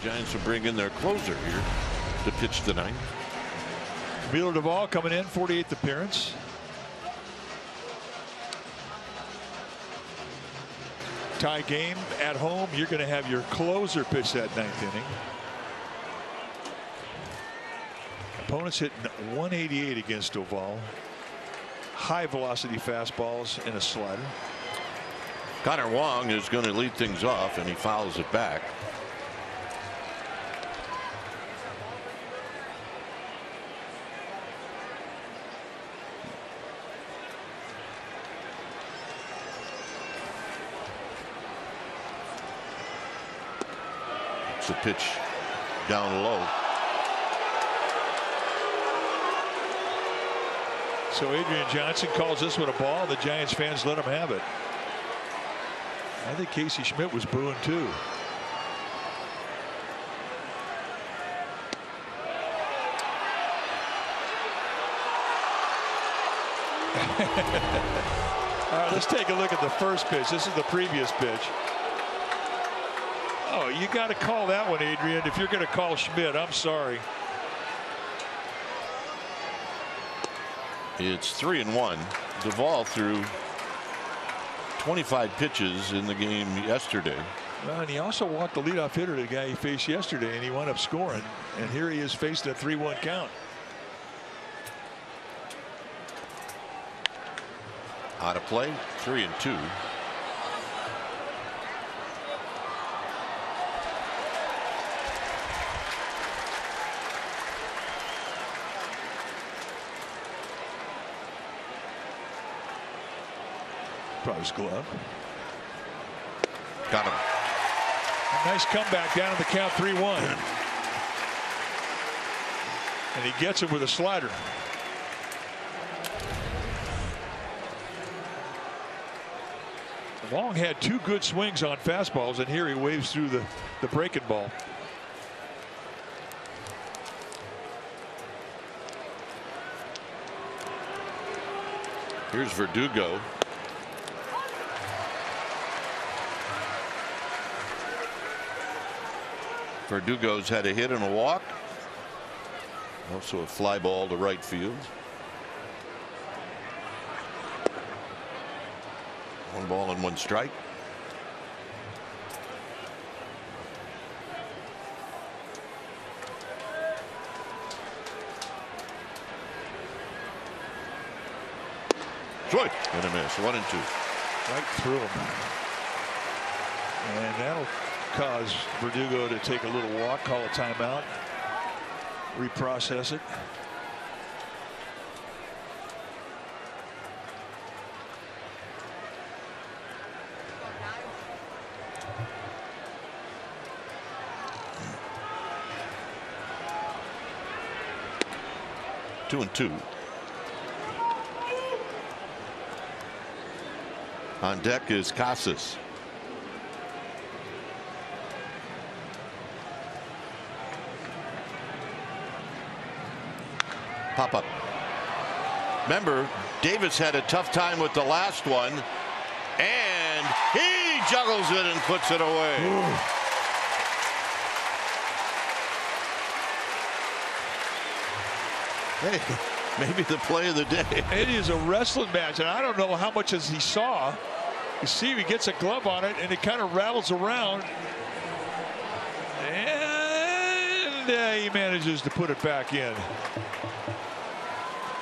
The Giants will bring in their closer here to pitch the ninth. Wheeler Duvall coming in, forty-eighth appearance. Tie game at home. You're going to have your closer pitch that ninth inning. Opponents hitting one eighty-eight against Duvall. High velocity fastballs and a slider. Connor Wong is going to lead things off, and he fouls it back. The pitch down low. So Adrian Johnson calls this one a ball. The Giants fans let him have it. I think Casey Schmidt was booing too. All right, let's take a look at the first pitch. This is the previous pitch. Oh, you got to call that one, Adrian. If you're going to call Schmidt, I'm sorry. It's three and one. Duvall threw twenty-five pitches in the game yesterday. Well, and he also walked the leadoff hitter, the guy he faced yesterday, and he wound up scoring. And here he is faced a three one count. Out of play, three and two. His glove. Got him. A nice comeback down to the count, three one. And he gets it with a slider. Long had two good swings on fastballs, and here he waves through the, the breaking ball. Here's Verdugo. Verdugo's had a hit and a walk. Also a fly ball to right field. One ball and one strike. Good. And a miss. One and two. Right through him. And that'll cause Verdugo to take a little walk, call a timeout, reprocess it. Two and two. On deck is Casas. Pop up. Remember, Davis had a tough time with the last one, and he juggles it and puts it away. Ooh. Hey, maybe the play of the day. It is a wrestling match, and I don't know how much as he saw. You see, he gets a glove on it, and it kind of rattles around. And uh, he manages to put it back in.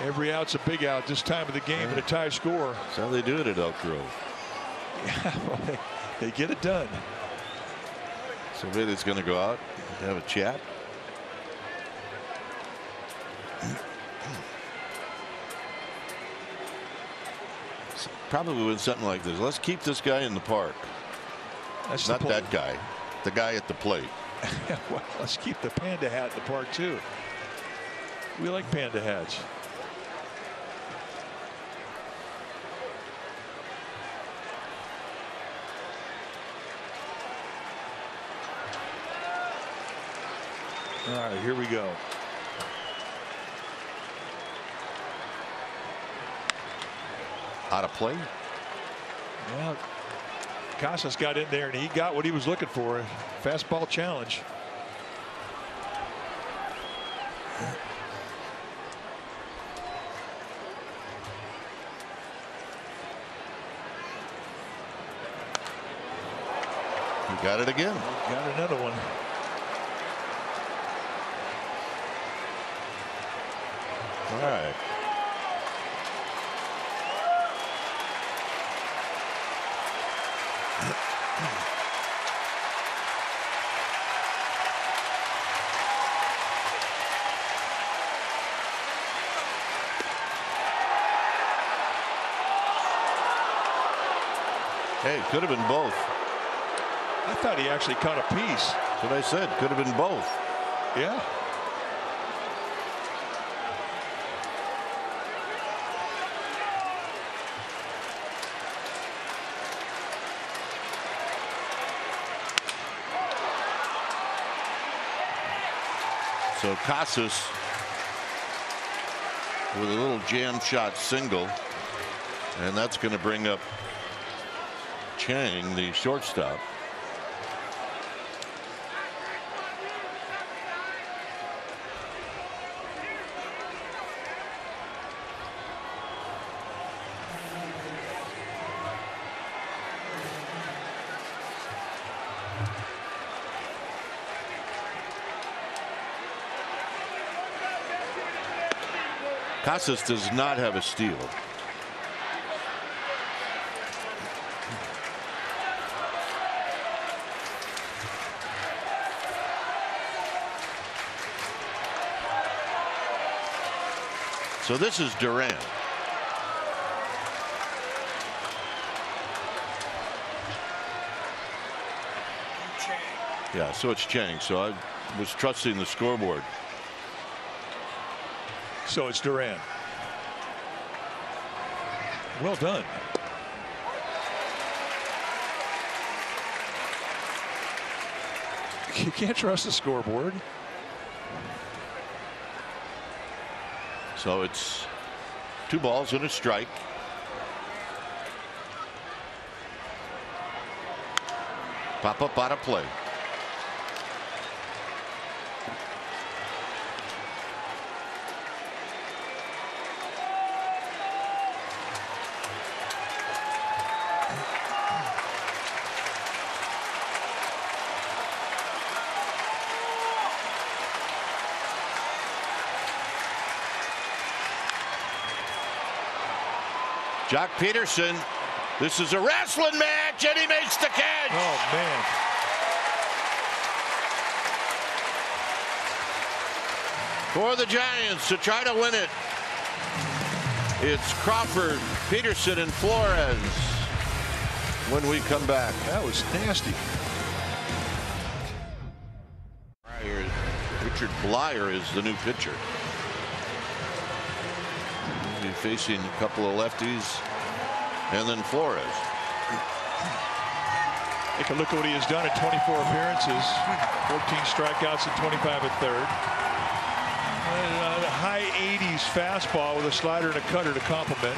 Every out's a big out this time of the game at yeah. a tie score. That's how they do it at Elk Grove. Yeah, well, they, they get it done. Somebody that's going to go out and have a chat. Probably with something like this. Let's keep this guy in the park. That's not that guy. The guy at the plate. Well, let's keep the panda hat in the park too. We like panda hats. All right, here we go. Out of play. Yeah. Casas got in there and he got what he was looking for. Fastball challenge. He got it again. Got another one. All right. Hey, could have been both. I thought he actually caught a piece. That's what I said. Could have been both. Yeah. So Casas with a little jam shot single, and that's going to bring up Chang, the shortstop. Casas does not have a steal. So this is Duran. Yeah, so it's Chang. So I was trusting the scoreboard. So it's Duran. Well done. You can't trust the scoreboard. So it's two balls and a strike. Pop up out of play. Jock Peterson. This is a wrestling match, and he makes the catch. Oh, man. For the Giants to try to win it. It's Crawford, Peterson, and Flores when we come back. That was nasty. Richard Blyer is the new pitcher. He'll be facing a couple of lefties and then Flores. Take a look at what he has done at twenty-four appearances, fourteen strikeouts and twenty-five at third. A high eighties fastball with a slider and a cutter to complement.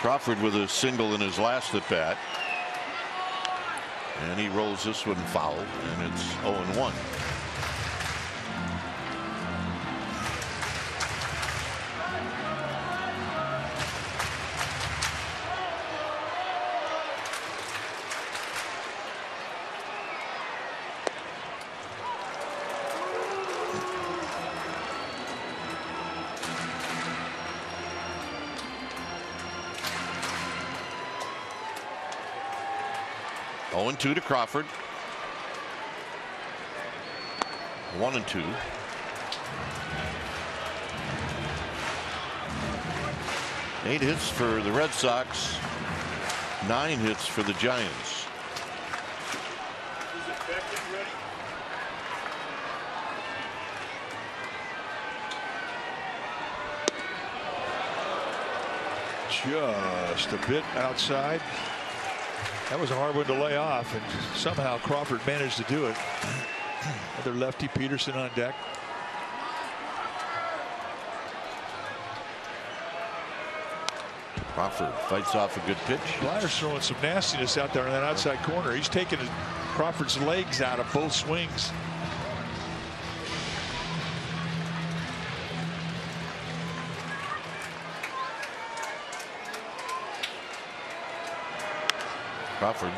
Crawford with a single in his last at bat. And he rolls this one foul, and it's oh and one. oh and two to Crawford. one and two. Eight hits for the Red Sox. Nine hits for the Giants. Just a bit outside. That was a hard one to lay off, and somehow Crawford managed to do it. Another lefty, Peterson on deck. Crawford fights off a good pitch. Blyer's throwing some nastiness out there in that outside corner. He's taking Crawford's legs out of both swings. Crawford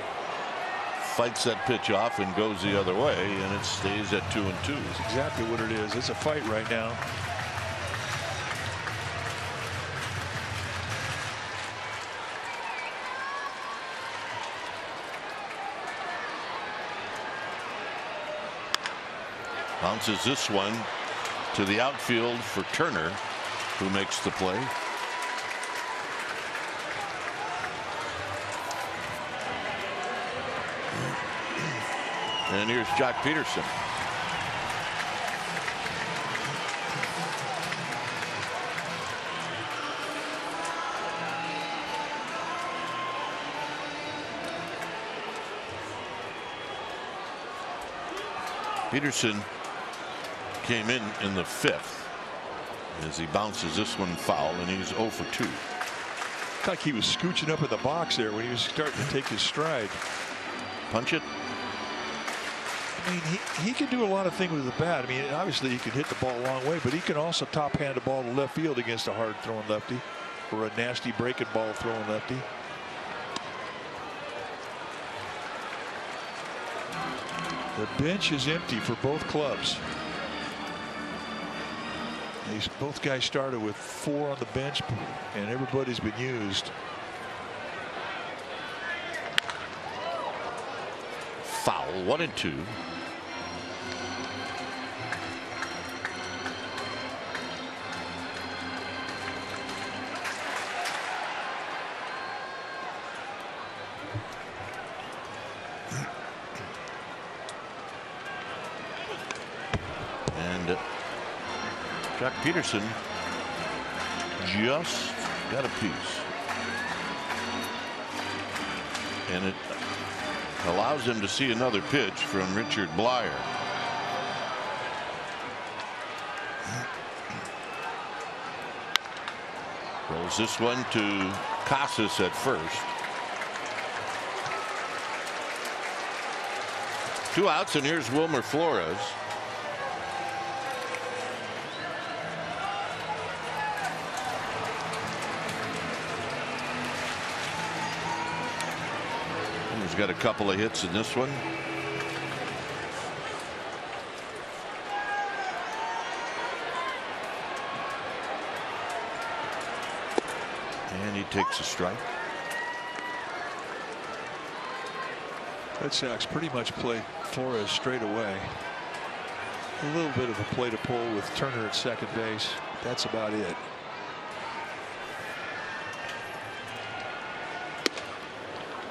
fights that pitch off and goes the other way, and it stays at two and two. That's exactly what it is. It's a fight right now. Bounces this one to the outfield for Turner, who makes the play. And here's Jock Peterson. Peterson came in in the fifth as he bounces this one foul, and he's oh for two. I thought he was scooching up in the box there when he was starting to take his stride. Punch it. I mean, he, he can do a lot of things with the bat. I mean, obviously he can hit the ball a long way, but he can also top hand the ball to left field against a hard throwing lefty or a nasty breaking ball throwing lefty. The bench is empty for both clubs. These both guys started with four on the bench, and everybody's been used. Foul, one and two. Jack Peterson just got a piece, and it allows him to see another pitch from Richard Blyer. Rolls this one to Casas at first. Two outs, and here's Wilmer Flores. Got a couple of hits in this one. he takes a strike. Red Sox pretty much played Flores straight away. A little bit of a play to pull with Turner at second base. That's about it.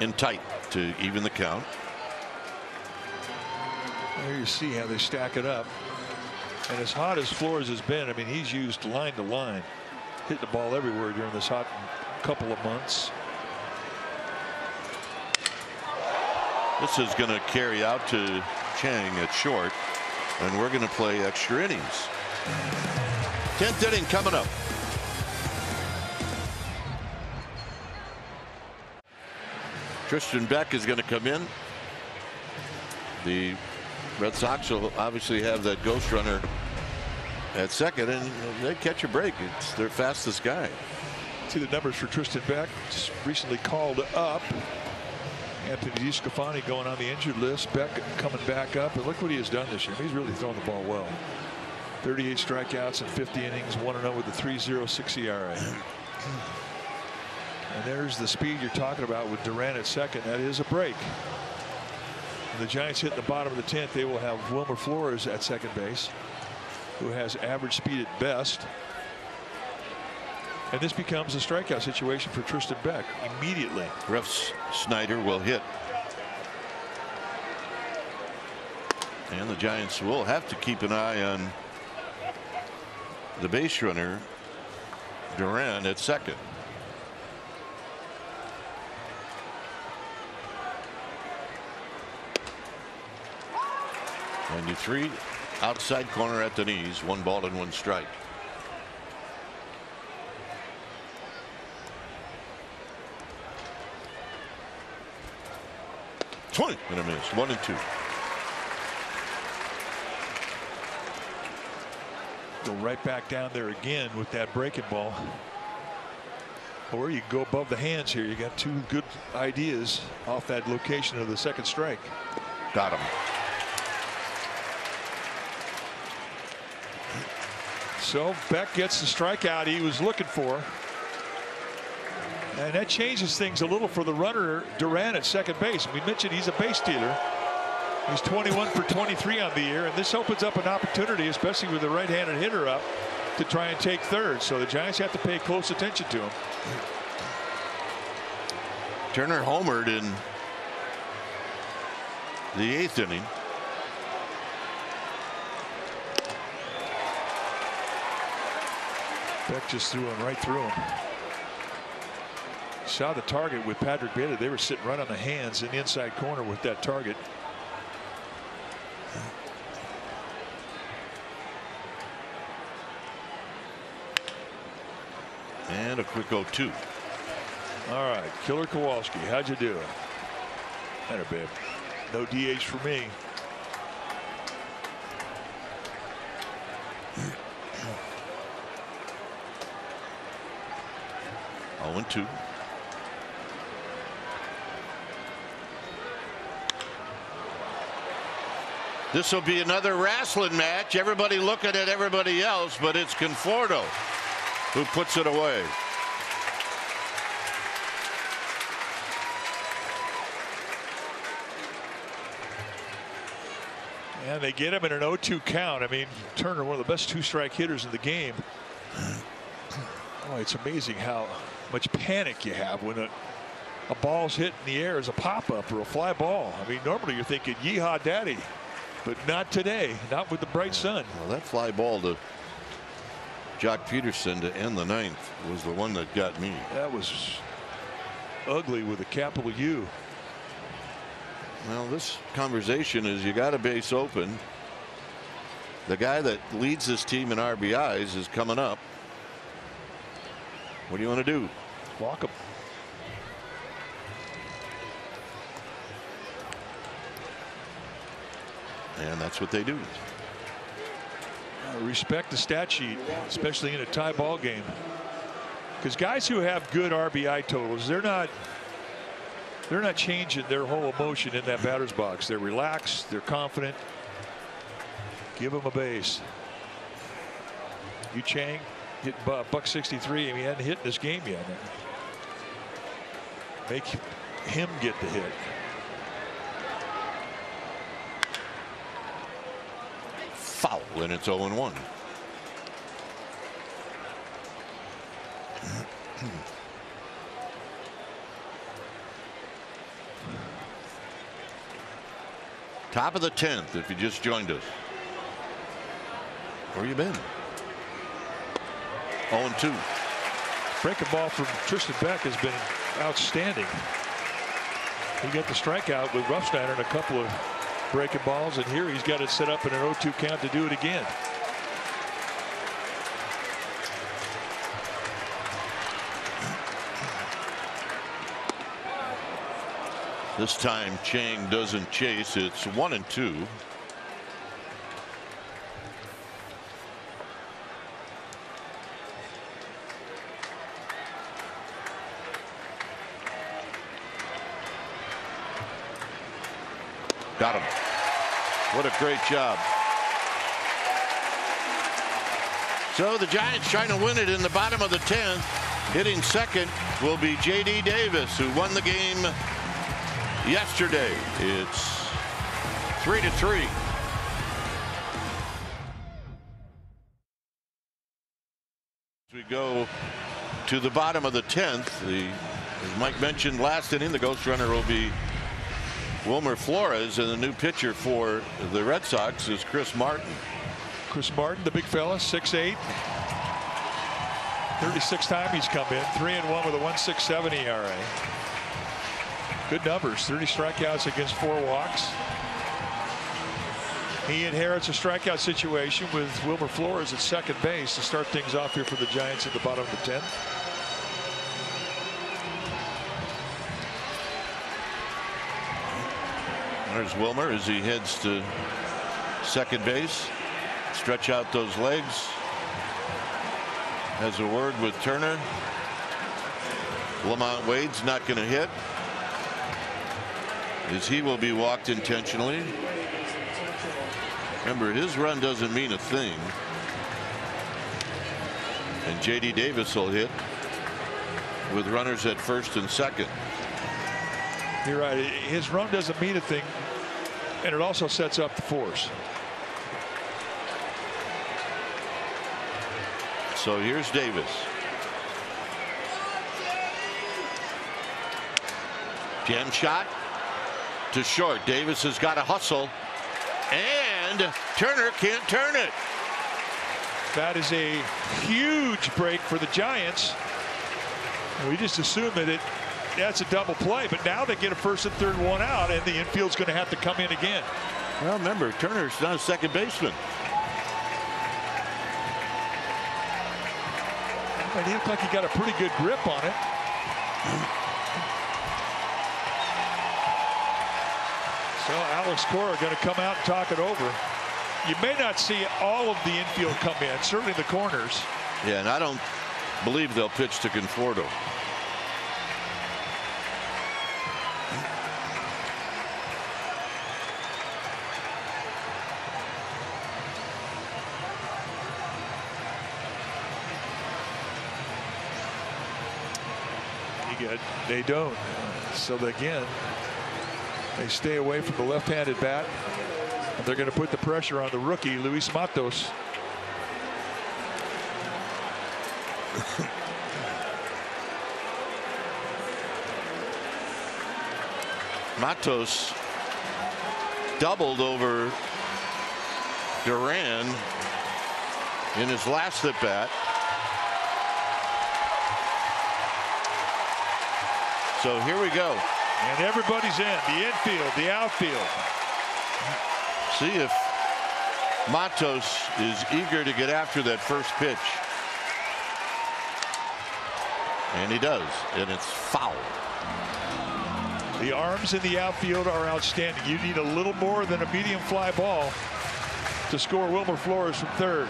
In tight to even the count. There you see how they stack it up. And as hot as Flores has been, I mean, he's used line to line, hitting the ball everywhere during this hot couple of months. This is going to carry out to Chang at short, and we're going to play extra innings. tenth inning coming up. Tristan Beck is going to come in. The Red Sox will obviously have that ghost runner at second, and they catch a break. It's their fastest guy. See the numbers for Tristan Beck, just recently called up. Anthony DiScafani going on the injured list. Beck coming back up, and look what he has done this year. He's really throwing the ball well. thirty-eight strikeouts in fifty innings, one and oh with a three point oh six E R A. And there's the speed you're talking about with Duran at second. That is a break. When the Giants hit the bottom of the tenth, they will have Wilmer Flores at second base, who has average speed at best. And this becomes a strikeout situation for Tristan Beck immediately. Refs Snyder will hit. And the Giants will have to keep an eye on the base runner, Duran at second. ninety-three, outside corner at the knees, one ball and one strike. twenty and a miss, one and two. Go right back down there again with that breaking ball. Or you go above the hands here. You got two good ideas off that location of the second strike. Got him. So Beck gets the strikeout he was looking for. And that changes things a little for the runner, Duran at second base. We mentioned he's a base stealer. He's twenty-one for twenty-three on the year, and this opens up an opportunity, especially with the right-handed hitter up, to try and take third. So the Giants have to pay close attention to him. Turner homered in the eighth inning. Beck just threw him right through him. Saw the target with Patrick Bailey. They were sitting right on the hands in the inside corner with that target. And a quick oh two. All right, Killer Kowalski, how'd you do? Better, babe. No D H for me. oh and two. This will be another wrestling match. Everybody looking at everybody else, but it's Conforto who puts it away. And they get him in an oh two count. I mean, Turner, one of the best two-strike hitters in the game. Oh, it's amazing how much panic you have when a a ball's hit in the air as a pop-up or a fly ball. I mean, normally you're thinking, "Yeehaw, daddy." But not today, not with the bright sun. Well, that fly ball to Jock Peterson to end the ninth was the one that got me. That was ugly with a capital U. Well, this conversation is you got a base open. The guy that leads this team in R B Is is coming up. What do you want to do? Walk him. And that's what they do. Respect the stat sheet, especially in a tie ball game. Because guys who have good R B I totals, they're not they're not changing their whole emotion in that batter's box. They're relaxed, they're confident. Give them a base. Yu Chang hit buck sixty-three, and he hadn't hit in this game yet. make him get the hit. Foul, and it's oh and one. Top of the tenth, if you just joined us. Where you been? oh and two. Breaking ball from Tristan Beck has been outstanding. He got the strikeout with Roughsteiner in a couple of breaking balls, and here he's got it set up in an oh two count to do it again. This time Chang doesn't chase. It's one and two. Got him. What a great job. So the Giants trying to win it in the bottom of the tenth. Hitting second will be J D Davis, who won the game yesterday. It's three to three. We go to the bottom of the tenth. The, as Mike mentioned, last inning, the ghost runner will be Wilmer Flores, and the new pitcher for the Red Sox is Chris Martin. Chris Martin, the big fella, six eight. thirty-sixth time he's come in, three and one with a one sixty-seven E R A. Good numbers, thirty strikeouts against four walks. He inherits a strikeout situation with Wilmer Flores at second base to start things off here for the Giants at the bottom of the tenth. There's Wilmer as he heads to second base. Stretch out those legs. Has a word with Turner. Lamont Wade's not going to hit, as he will be walked intentionally. Remember, his run doesn't mean a thing. And J D Davis will hit with runners at first and second. You're right. His run doesn't mean a thing, and it also sets up the force. So here's Davis. Jam shot to short. Davis has got to hustle, and Turner can't turn it. That is a huge break for the Giants. We just assume that it. That's a double play, but now they get a first and third, one out, and the infield's going to have to come in again. Well, remember, Turner's not a second baseman. And he looked like he got a pretty good grip on it. So Alex Cora going to come out and talk it over. You may not see all of the infield come in, certainly the corners. Yeah, and I don't believe they'll pitch to Conforto. They don't. So again, they stay away from the left-handed bat. They're going to put the pressure on the rookie, Luis Matos. Matos doubled over Duran in his last at-bat. So here we go. And everybody's in. The infield, the outfield. See if Matos is eager to get after that first pitch. And he does. And it's foul. The arms in the outfield are outstanding. You need a little more than a medium fly ball to score Wilmer Flores from third.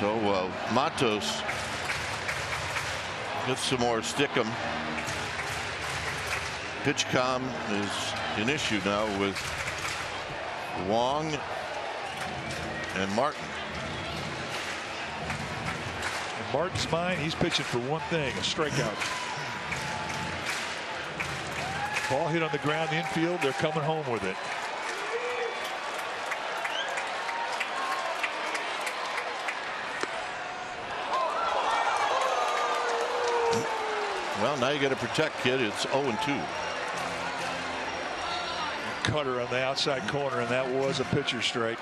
So uh, Matos gets some more stick 'em. Pitch com is an issue now with Wong and Martin. In Martin's mind, he's pitching for one thing, a strikeout. Ball hit on the ground, the infield, they're coming home with it. Well, now you got to protect, kid. It's oh and two. Cutter on the outside corner, and that was a pitcher strike.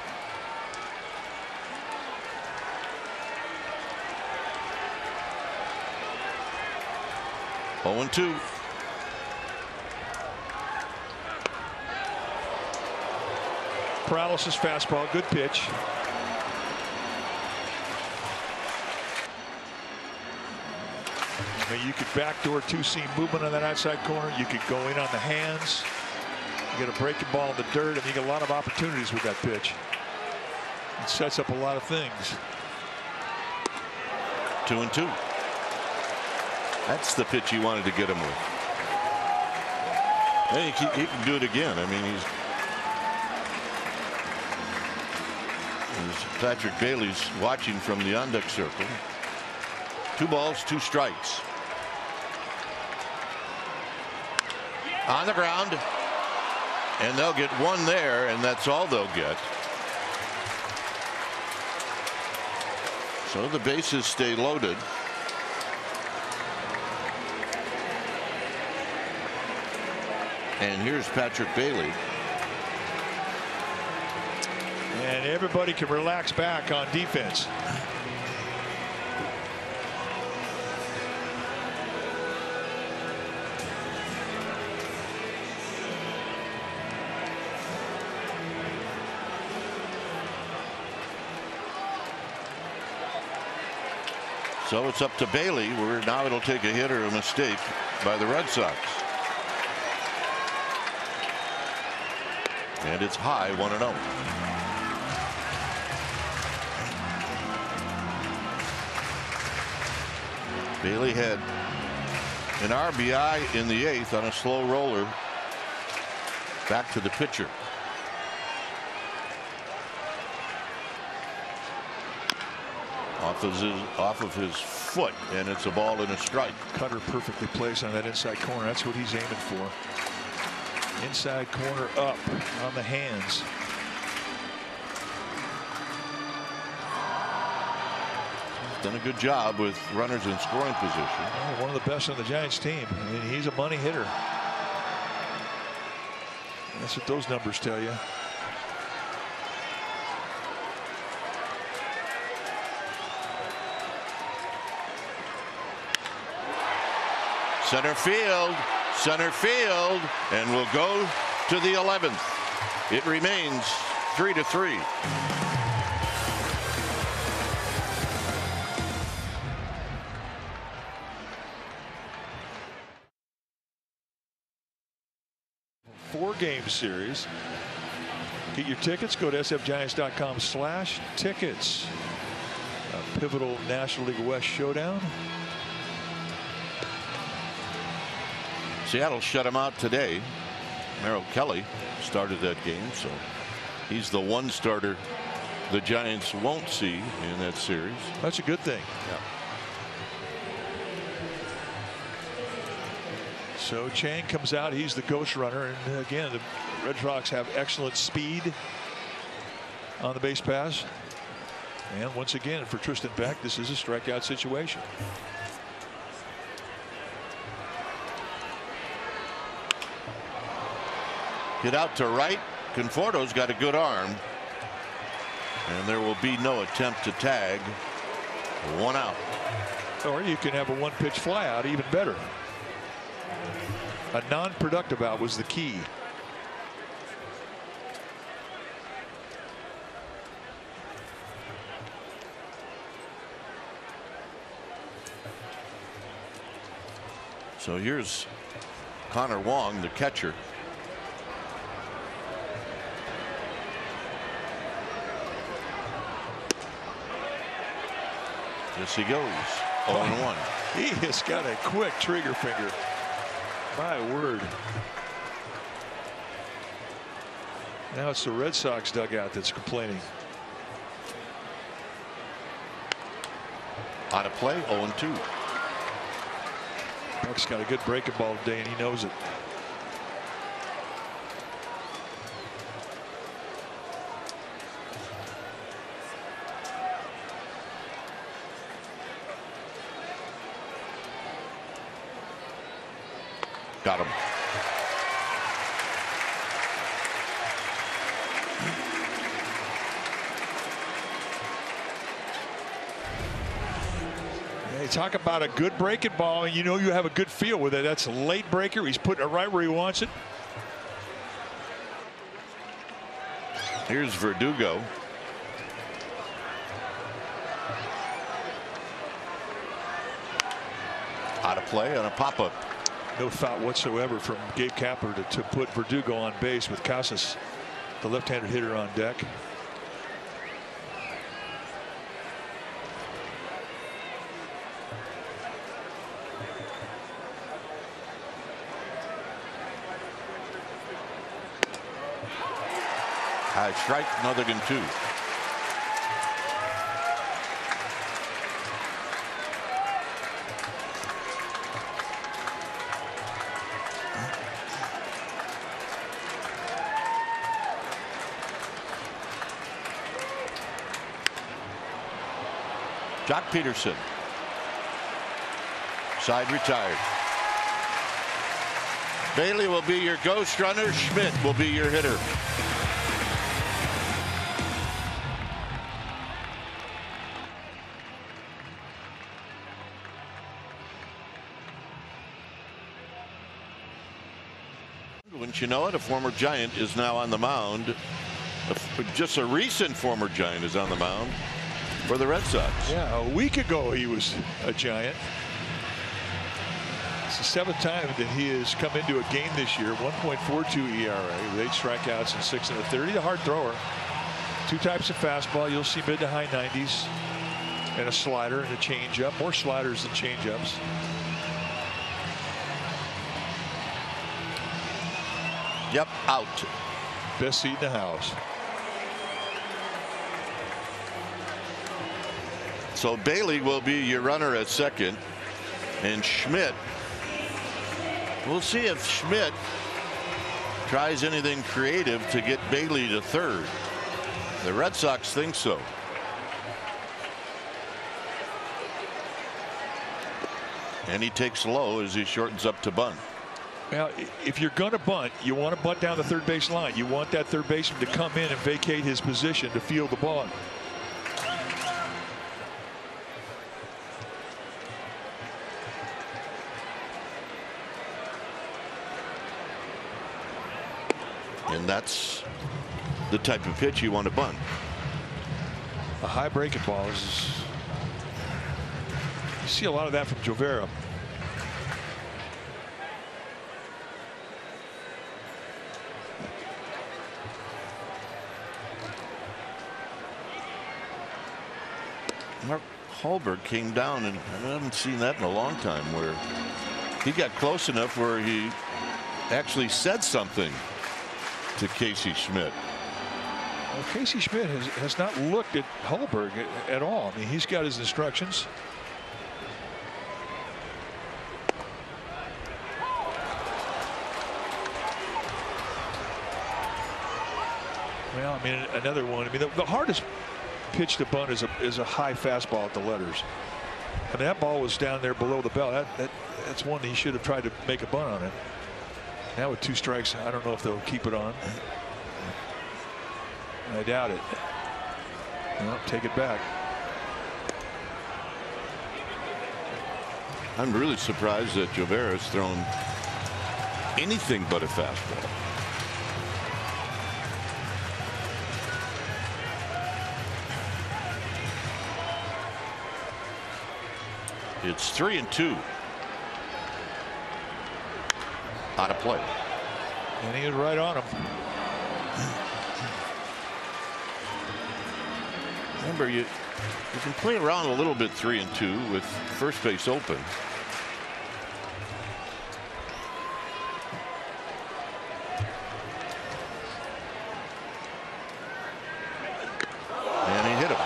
oh and two. Paralysis fastball, good pitch. I mean, you could backdoor two-seam movement on that outside corner. You could go in on the hands. You got a breaking ball in the dirt. I mean, you get a lot of opportunities with that pitch. It sets up a lot of things. Two and two. That's the pitch he wanted to get him with. Hey, he, he can do it again. I mean, he's, he's Patrick Bailey's watching from the on-deck circle. Two balls, two strikes. On the ground, and they'll get one there, and that's all they'll get. So the bases stay loaded. And here's Patrick Bailey. And everybody can relax back on defense. So it's up to Bailey, where now it'll take a hit or a mistake by the Red Sox. And it's high, one and oh. Bailey had an R B I in the eighth on a slow roller. Back to the pitcher. Off of, his, off of his foot, and it's a ball and a strike. Cutter perfectly placed on that inside corner. That's what he's aiming for. Inside corner up on the hands. Done a good job with runners in scoring position. Oh, one of the best on the Giants team. I mean, he's a money hitter. That's what those numbers tell you. Center field, center field, and we'll go to the eleventh. It remains three to three. Four-game series. Get your tickets. Go to s f giants dot com slash tickets. A pivotal National League West showdown. Seattle shut him out today. Merrill Kelly started that game, so he's the one starter the Giants won't see in that series. That's a good thing. Yeah. So Chang comes out. He's the ghost runner, and again, the Red Sox have excellent speed on the base pass. And once again, for Tristan Beck, this is a strikeout situation. Get out to right. Conforto's got a good arm. And there will be no attempt to tag. One out. Or you can have a one pitch fly out, even better. A non-productive out was the key. So here's Connor Wong, the catcher. Yes, he goes. oh and one. He has got a quick trigger finger. My word. Now it's the Red Sox dugout that's complaining. Out of play, oh and two. Buck's got a good breaking ball today, and he knows it. Got him. Hey, talk about a good breaking ball, and you know you have a good feel with it. That's a late breaker. He's putting it right where he wants it. Here's Verdugo. Out of play on a pop-up. No thought whatsoever from Gabe Kapler to, to put Verdugo on base with Casas, the left-handed hitter, on deck. High strike, another than two. Jock Peterson. Side retired. Bailey will be your ghost runner. Schmidt will be your hitter. Wouldn't you know it? A former Giant is now on the mound. Just a recent former Giant is on the mound for the Red Sox. Yeah, a week ago he was a Giant. It's the seventh time that he has come into a game this year. one point four two E R A with eight strikeouts and six in the thirty. A hard thrower. Two types of fastball. You'll see mid to high nineties, and a slider and a changeup. More sliders than changeups. Yep, out. Best seat in the house. So Bailey will be your runner at second, and Schmidt. We'll see if Schmidt tries anything creative to get Bailey to third. The Red Sox think so. And he takes low as he shortens up to bunt. Now, if you're going to bunt, you want to bunt down the third base line. You want that third baseman to come in and vacate his position to field the ball. And that's the type of pitch you want to bunt. A high breaking ball. Is, you see a lot of that from Jovera. Mark Hallberg came down, and I haven't seen that in a long time, where he got close enough where he actually said something to Casey Schmidt. Well, Casey Schmidt has, has not looked at Hallberg at, at all. I mean, he's got his instructions. Well, I mean, another one. I mean, the, the hardest pitch to bunt is a is a high fastball at the letters. I mean, that ball was down there below the belt. That, that that's one he should have tried to make a bunt on it. Now with two strikes, I don't know if they'll keep it on. I doubt it. Well, take it back. I'm really surprised that Jovera's thrown anything but a fastball. It's three and two. Out of play. And he was right on him. Remember, you you can play around a little bit three and two with first base open. And he hit him.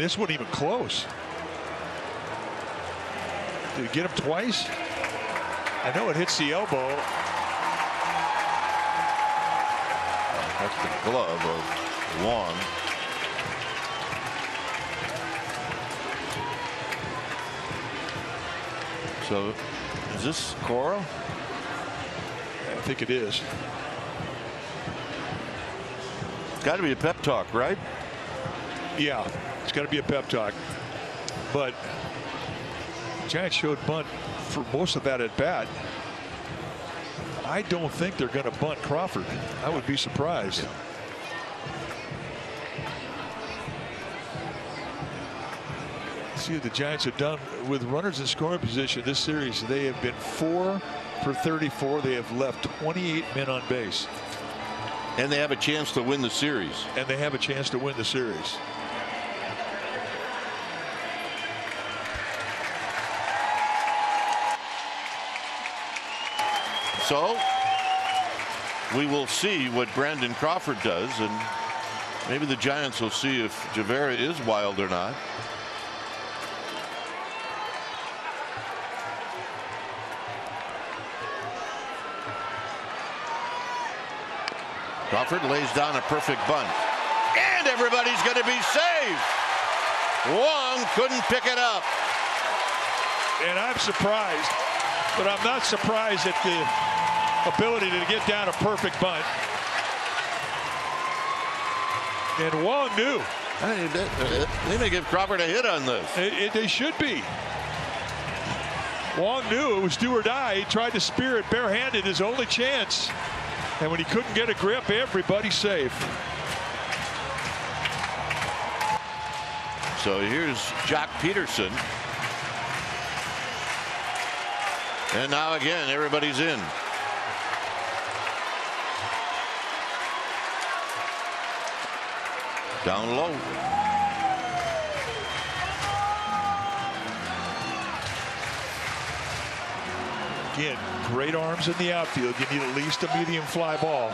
mean, this wasn't even close. Did he get him twice? I know it hits the elbow. That's the glove of one. So is this Cora? I think it is. It's got to be a pep talk, right? Yeah, it's got to be a pep talk. But Giants showed bunt for most of that at bat. I don't think they're going to bunt Crawford. I would be surprised. Yeah. See what the Giants have done with runners in scoring position this series. They have been four for thirty-four. They have left twenty-eight men on base. And they have a chance to win the series. And they have a chance to win the series. So we will see what Brandon Crawford does, and maybe the Giants will see if Javera is wild or not. Crawford lays down a perfect bunt, and everybody's going to be safe. Wong couldn't pick it up. And I'm surprised, but I'm not surprised at the ability to get down a perfect bunt. And Wong knew. They may give Crawford a hit on this. It, it, they should be. Wong knew it was do or die. He tried to spear it barehanded, his only chance. And when he couldn't get a grip, everybody's safe. So here's Jock Peterson. And now again, everybody's in. Down low. Again, great arms in the outfield. You need at least a medium fly ball.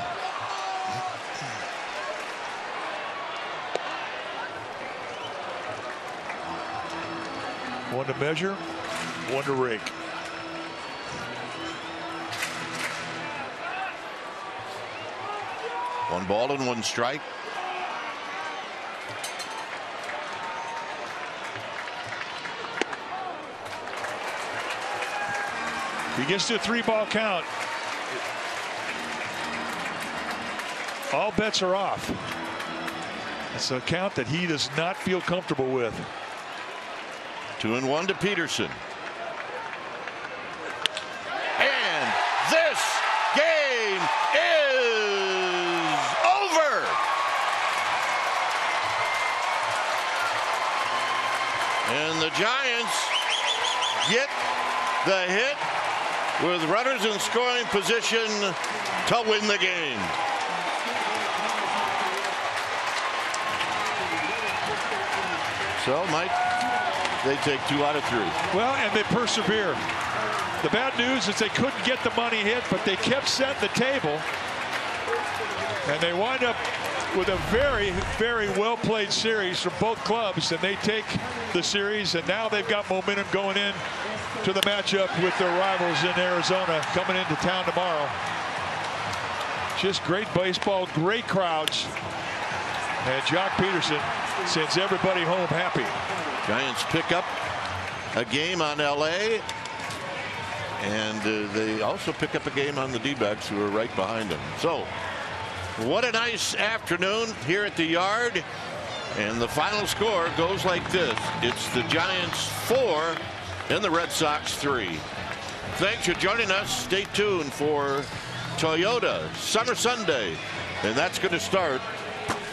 One to measure, one to rake. One ball and one strike. He gets to a three-ball count. All bets are off. It's a count that he does not feel comfortable with. Two and one to Peterson. And this game is over. And the Giants get the hit with runners in scoring position to win the game. So, Mike, they take two out of three. Well, and they persevere. The bad news is they couldn't get the money hit, but they kept setting the table. And they wind up with a very, very well-played series from both clubs, and they take the series, and now they've got momentum going in to the matchup with their rivals in Arizona coming into town tomorrow. Just great baseball, great crowds, and Jock Peterson sends everybody home happy. Giants pick up a game on L A, and uh, they also pick up a game on the D-backs, who are right behind them. So what a nice afternoon here at the yard, and the final score goes like this. It's the Giants four and the Red Sox three. Thanks for joining us. Stay tuned for Toyota Summer Sunday, and that's going to start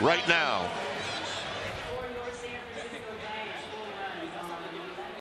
right now.